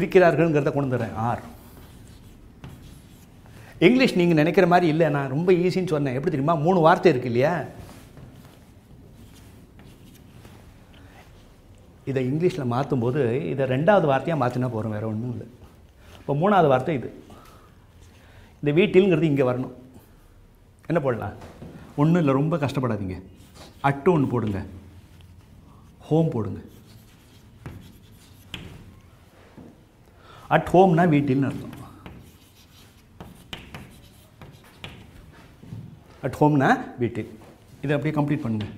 இருக்கிறார்கள்ங்கிறத கொண்டு தரேன், ஆர். இங்கிலீஷ் நீங்கள் நினைக்கிற மாதிரி இல்லை, நான் ரொம்ப ஈஸின்னு சொன்னேன். எப்படி தெரியுமா? மூணு வார்த்தை இருக்குது இல்லையா? இதை இங்கிலீஷில் மாற்றும்போது இதை ரெண்டாவது வார்த்தையாக மாற்றினா போகிறோம், வேறு ஒன்றும் இல்லை. இப்போ மூணாவது வார்த்தை இது. இந்த வீட்டில்ங்கிறது இங்கே வரணும். என்ன போடலாம்? ஒன்றும் இல்லை, ரொம்ப கஷ்டப்படாதீங்க. அட்டு ஒன்று போடுங்க, ஹோம் போடுங்க. அட் ஹோம்னா வீட்டில்னு அர்த்தம். அட் ஹோம்னா வீட்டில். இதை அப்படியே கம்ப்ளீட் பண்ணுங்கள்.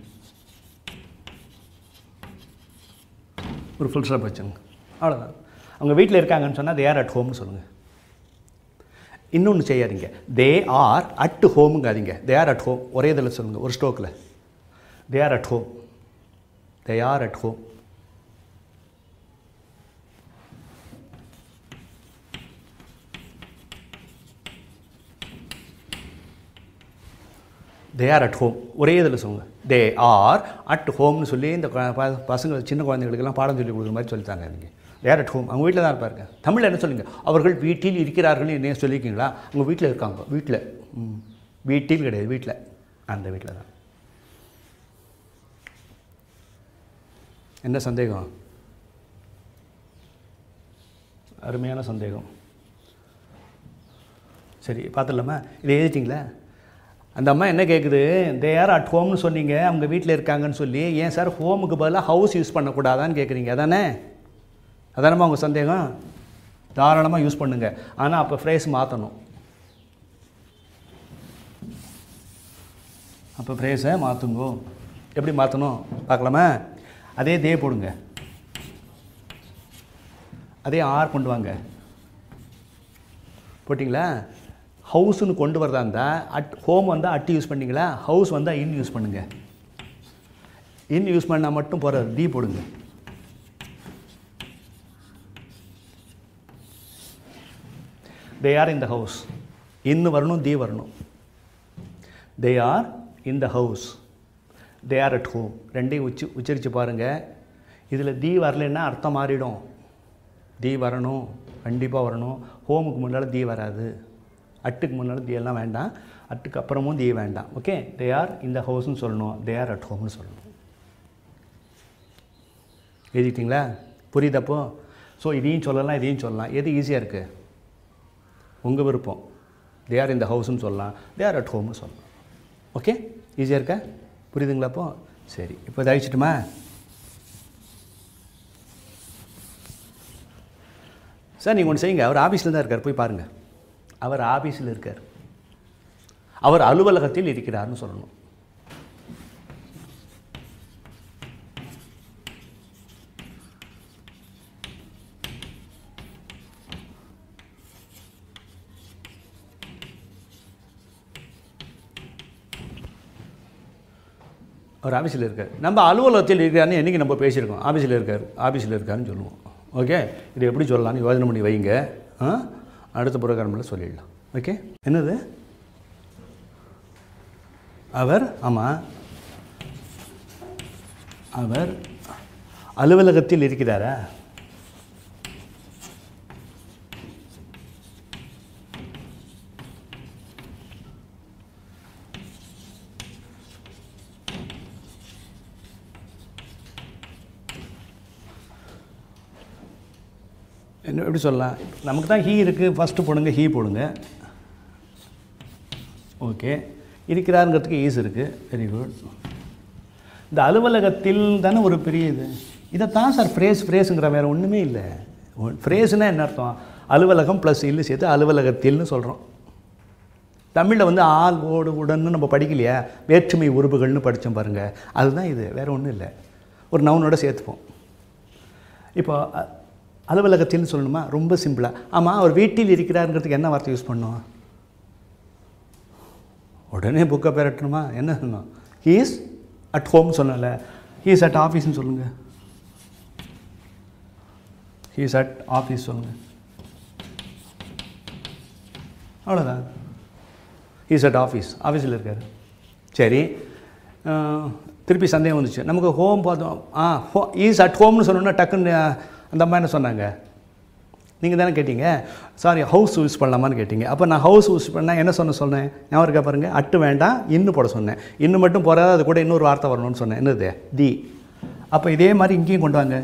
ஒரு ஃபுல் ஸ்டாப் வச்சுங்க அவ்வளவுதான் அவங்க வீட்ல இருக்காங்கன்னு சொன்னா they are at home னு சொல்லுங்க இன்னொன்னு செய்யாதீங்க they are at home ங்காதீங்க they are at home ஒரே இடத்துல சொல்லுங்க ஒரு ஸ்ட்ரோக்ல they are at home they are at home they are at home ஒரே இடத்துல சொல்லுங்க they are at home னு சொல்லி இந்த பசங்க சின்ன குழந்தைகளுக்கு எல்லாம் பாடம் சொல்லி கொடுக்குற மாதிரி சொல்லிட்டாங்க நீங்க they are at home அவங்க வீட்ல தான் இருப்பாங்க தமிழ்ல என்ன சொல்லுங்க அவர்கள் வீட்டில் இருக்கிறார்கள் என்ன சொல்லிக்கீங்களா அவங்க வீட்ல இருக்காங்க வீட்ல வீட்டில் கிடையாது வீட்ல அந்த வீட்ல தான் என்ன சந்தேகம் அருமையான சந்தேகம் சரி பாத்தலாமா இதை எழுதிட்டீங்களா அந்த அம்மா என்ன கேக்குது they are at home னு சொன்னீங்க அவங்க வீட்ல இருக்காங்கன்னு சொல்லி ஏன் சார் home க்கு பதிலா house யூஸ் பண்ண கூடாதான்னு கேக்குறீங்க அதானே அதானமா உங்க சந்தேகம் தாராளமா யூஸ் பண்ணுங்க ஆனா அப்ப ஃப்ரேஸ் மாத்தணும் அப்ப ஃப்ரேஸை மாத்துங்க எப்படி மாத்தணும் பார்க்கலாமா அதே தே போடுங்க அதே are கொண்டு வாங்க போட்டிங்களா हाउस कोंडु वरदा अट होम वंदा अट यूस पण्णींगला हाउस वंदा इन यूस पण्णुंगा इन यूस पण्णा मट्टुम पोरा डी पोडुंगा they are in the house in वरणु डी वरणु they are in the house they are at home ரெண்டையும் உச்ச உச்சரிச்சு பாருங்க இதுல டி வரலனா அர்த்தம் மாறிடும் டி வரணும் கண்டிப்பா வரணும் ஹோமுக்கு முன்னால டி வராது அட்டுக்கு முன்னால தி எல்லாம் வேண்டாம் அட்டுக்கு அப்புறமும் தி வேண்டாம் okay they are in the house னு சொல்லணும் they are at home னு சொல்லணும் எழுதிட்டீங்களா புரியுதாப்போ சோ இதையும் சொல்லலாம் இதையும் சொல்லலாம் எது ஈஸியா இருக்கு உங்க விருப்பம் they are in the house னு சொல்லலாம் they are at home னு சொல்லலாம் ஓகே ஈஸியா இருக்கா புரியுதுங்களாப்போ சரி இப்போ தயச்சிட்டுமா சார் நீங்க ஒன்னு செய்யுங்க அவர் ஆபீஸ்ல தான் இருக்கார் போய் பாருங்க அவர் ஆபீஸ்ல இருக்கார் அவர் அலுவலகத்தில் இருக்கிறார்னு சொல்லணும் அவர் ஆபீஸ்ல இருக்கார் நம்ம அலுவலகத்தில் இருக்கார்னு என்னைக்கு நம்ம பேசிருக்கோம் ஆபீஸ்ல இருக்கார் ஆபீஸ்ல இருக்கார்னு சொல்லுவோம் ஓகே இது எப்படி சொல்லலாம்னு யோசனை பண்ணி வைங்க அடுத்த புரோகிராமில் சொல்லிடலாம் ஓகே என்னது அவர் ஆமாம் அவர் அலுவலகத்தில் இருக்கிறாரா என்ன எப்படி சொல்லலாம் நமக்கு தான் ஹீ இருக்கு ஃபர்ஸ்ட் போடுங்க ஹீ போடுங்க ஓகே இருக்கிறாருங்கிறதுக்கு ஈஸ் இருக்கு வெரி குட் இந்த அலுவலகத்தில் தானே ஒரு பெரிய இது இதை தான் சார் ஃப்ரேஸ் ஃப்ரேஸுங்கிற வேறு ஒன்றுமே இல்லை ஃப்ரேஸ்னால் என்ன அர்த்தம் அலுவலகம் ப்ளஸ் இல்லு சேர்த்து அலுவலகத்தில்னு சொல்கிறோம் தமிழில் வந்து ஆள் ஓடு உடன்னு நம்ம படிக்கலையா வேற்றுமை உறுப்புகள்னு படித்தோம் பாருங்கள் அதுதான் இது வேறு ஒன்றும் இல்லை ஒரு நவுனோட சேர்த்துப்போம் இப்போ அலுவலகத்தில்னு சொல்லணுமா ரொம்ப சிம்பிளா ஆமா அவர் வீட்டில் இருக்கிறாருங்கிறதுக்கு என்ன வார்த்தை யூஸ் பண்ணுவோம் உடனே புக்க பெறட்டணுமா என்ன சொல்லணும் he is at home சொன்னல he is at office னு சொல்லுங்க he is at office சொல்லுங்க அவ்வளவுதான் he is at office ஆபீஸ்ல இருக்காரு சரி திருப்பி சந்தேகம் வந்துச்சு நமக்கு ஹோம் பார்த்தோம் ஆ he is at home னு சொன்னோம்னா டக்குன்னு அந்த அம்மா என்ன சொன்னாங்க நீங்கள் தானே கேட்டீங்க சாரி ஹவுஸ் யூஸ் பண்ணலாமான்னு கேட்டீங்க அப்போ நான் ஹவுஸ் யூஸ் பண்ணால் என்ன சொன்ன சொன்னேன் ஞாபகம் இருக்கா பாருங்க அட்டு வேண்டாம் இன்னும் போட சொன்னேன் இன்னும் மட்டும் போகிறாத அது கூட இன்னொரு வார்த்தை வரணும்னு சொன்னேன் என்னது தி அப்போ இதே மாதிரி இங்கேயும் கொண்டு வாங்க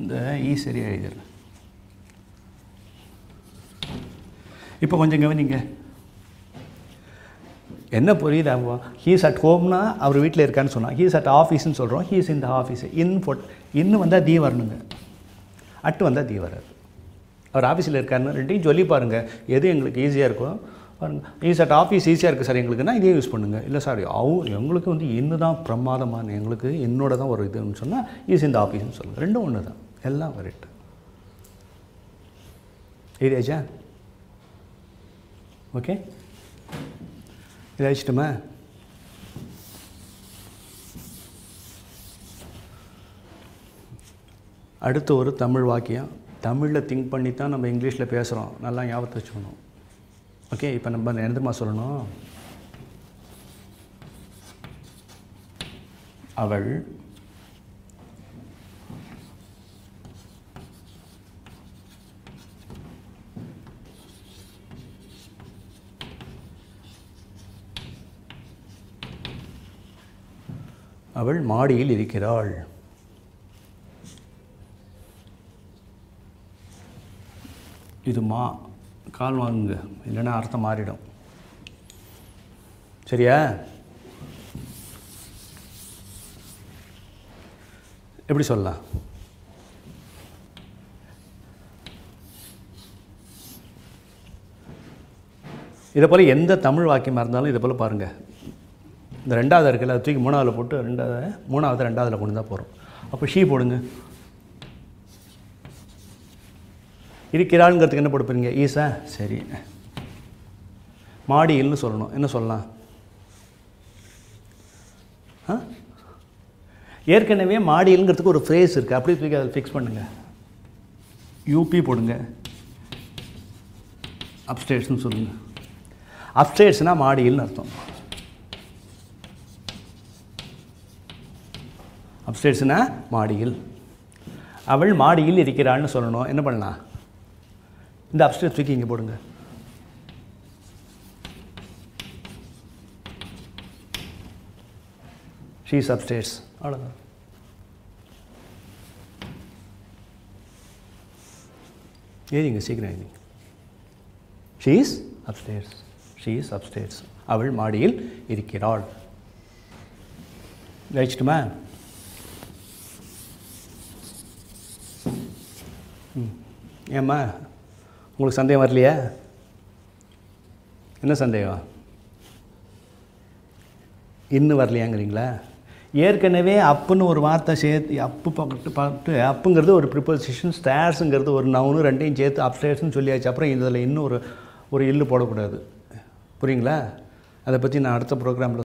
இந்த ஈ சரியா எழுதிடுறேன் இப்போ கொஞ்சம் கவனிங்க என்ன புரியுதாவோ ஹீஸ் அட் ஹோம்னா அவர் வீட்டில் இருக்கான்னு சொன்னால் ஹீஸ் அட் ஆஃபீஸ்ன்னு சொல்கிறோம் ஹீஸ் இந்த ஆஃபீஸ் இன் போட் இன்னும் வந்தால் தீ வரணுங்க அட்டு வந்தால் தீ வராது அவர் ஆஃபீஸில் இருக்காருன்னு ரெண்டையும் சொல்லி பாருங்கள் எது எங்களுக்கு ஈஸியாக இருக்கும் नहीं सर आफीस ईसिया सर ये यूस पड़ूंग सार वो इनदा प्रमादान इनोड़ और इतना ईसी आफीस रेल वेट एरियाजा ओके इच्छा अत तमिल वाक्य तमिल थिंक पड़ी ता नम्बर इंग्लिश पेसो ना यापत्म ओके इंतमा அவள் மாடியில் இருக்கிறாள் இது மா கால் வாங்குங்க இல்லனா அர்த்தம் மாறிடும் சரியா எப்படி சொல்லலாம் இத போல எந்த தமிழ் வாக்கியமா இருந்தாலும் இத போல பாருங்க இந்த ரெண்டாவது இருக்குல அது தூக்கி மூணாவது போட்டு ரெண்டாவது மூணாவது ரெண்டாவதுல கொண்டு தான் போறோம் அப்ப ஷீ போடுங்க இருக்கிறாள்ங்கிறதுக்கு என்ன போடுவீங்க ஈஸா சரி மாடியில்னு சொல்லணும் என்ன சொல்லலாம் ஹ ஏற்கனவே மாடியில்ங்கிறதுக்கு ஒரு ஃப்ரேஸ் இருக்கு அப்படியே தூக்கி அதை ஃபிக்ஸ் பண்ணுங்க யூபி போடுங்க அப்ஸ்டேர்ஸ் னு சொல்லுங்க அப்ஸ்டேர்ஸ்னா மாடியில்னு அர்த்தம் அப்ஸ்டேர்ஸ்னா மாடியில் அவள் மாடியில் இருக்கிறாள்னு சொல்லணும் என்ன பண்ணலாம் இந்த அப்ஸ்டேர்ஸ் தூக்கி இங்க போடுங்க she is upstairs அவ்வளவுதான் ஏறிங்க சீக்கிரம் ஏறிங்க she is upstairs she is upstairs அவள் மாடியில் இருக்கிறாள் ரைட்மா ஏம்மா உங்களுக்கு சந்தேகம் வரலையா என்ன சந்தேகம் இன்னும் வரலையாங்கிறீங்களா ஏற்கனவே அப்புன்னு ஒரு வார்த்தை சேர்த்து அப்பு பக்கத்து பார்த்து அப்புங்கிறது ஒரு ப்ரிபோசிஷன் ஸ்டேர்ஸுங்கிறது ஒரு நவுனு ரெண்டையும் சேர்த்து அப்ஸ்டேர்ஸ்னு சொல்லியாச்சு அப்புறம் இதில் இன்னும் ஒரு ஒரு இல்லு போடக்கூடாது புரியுங்களா அதை பற்றி நான் அடுத்த ப்ரோக்ராமில்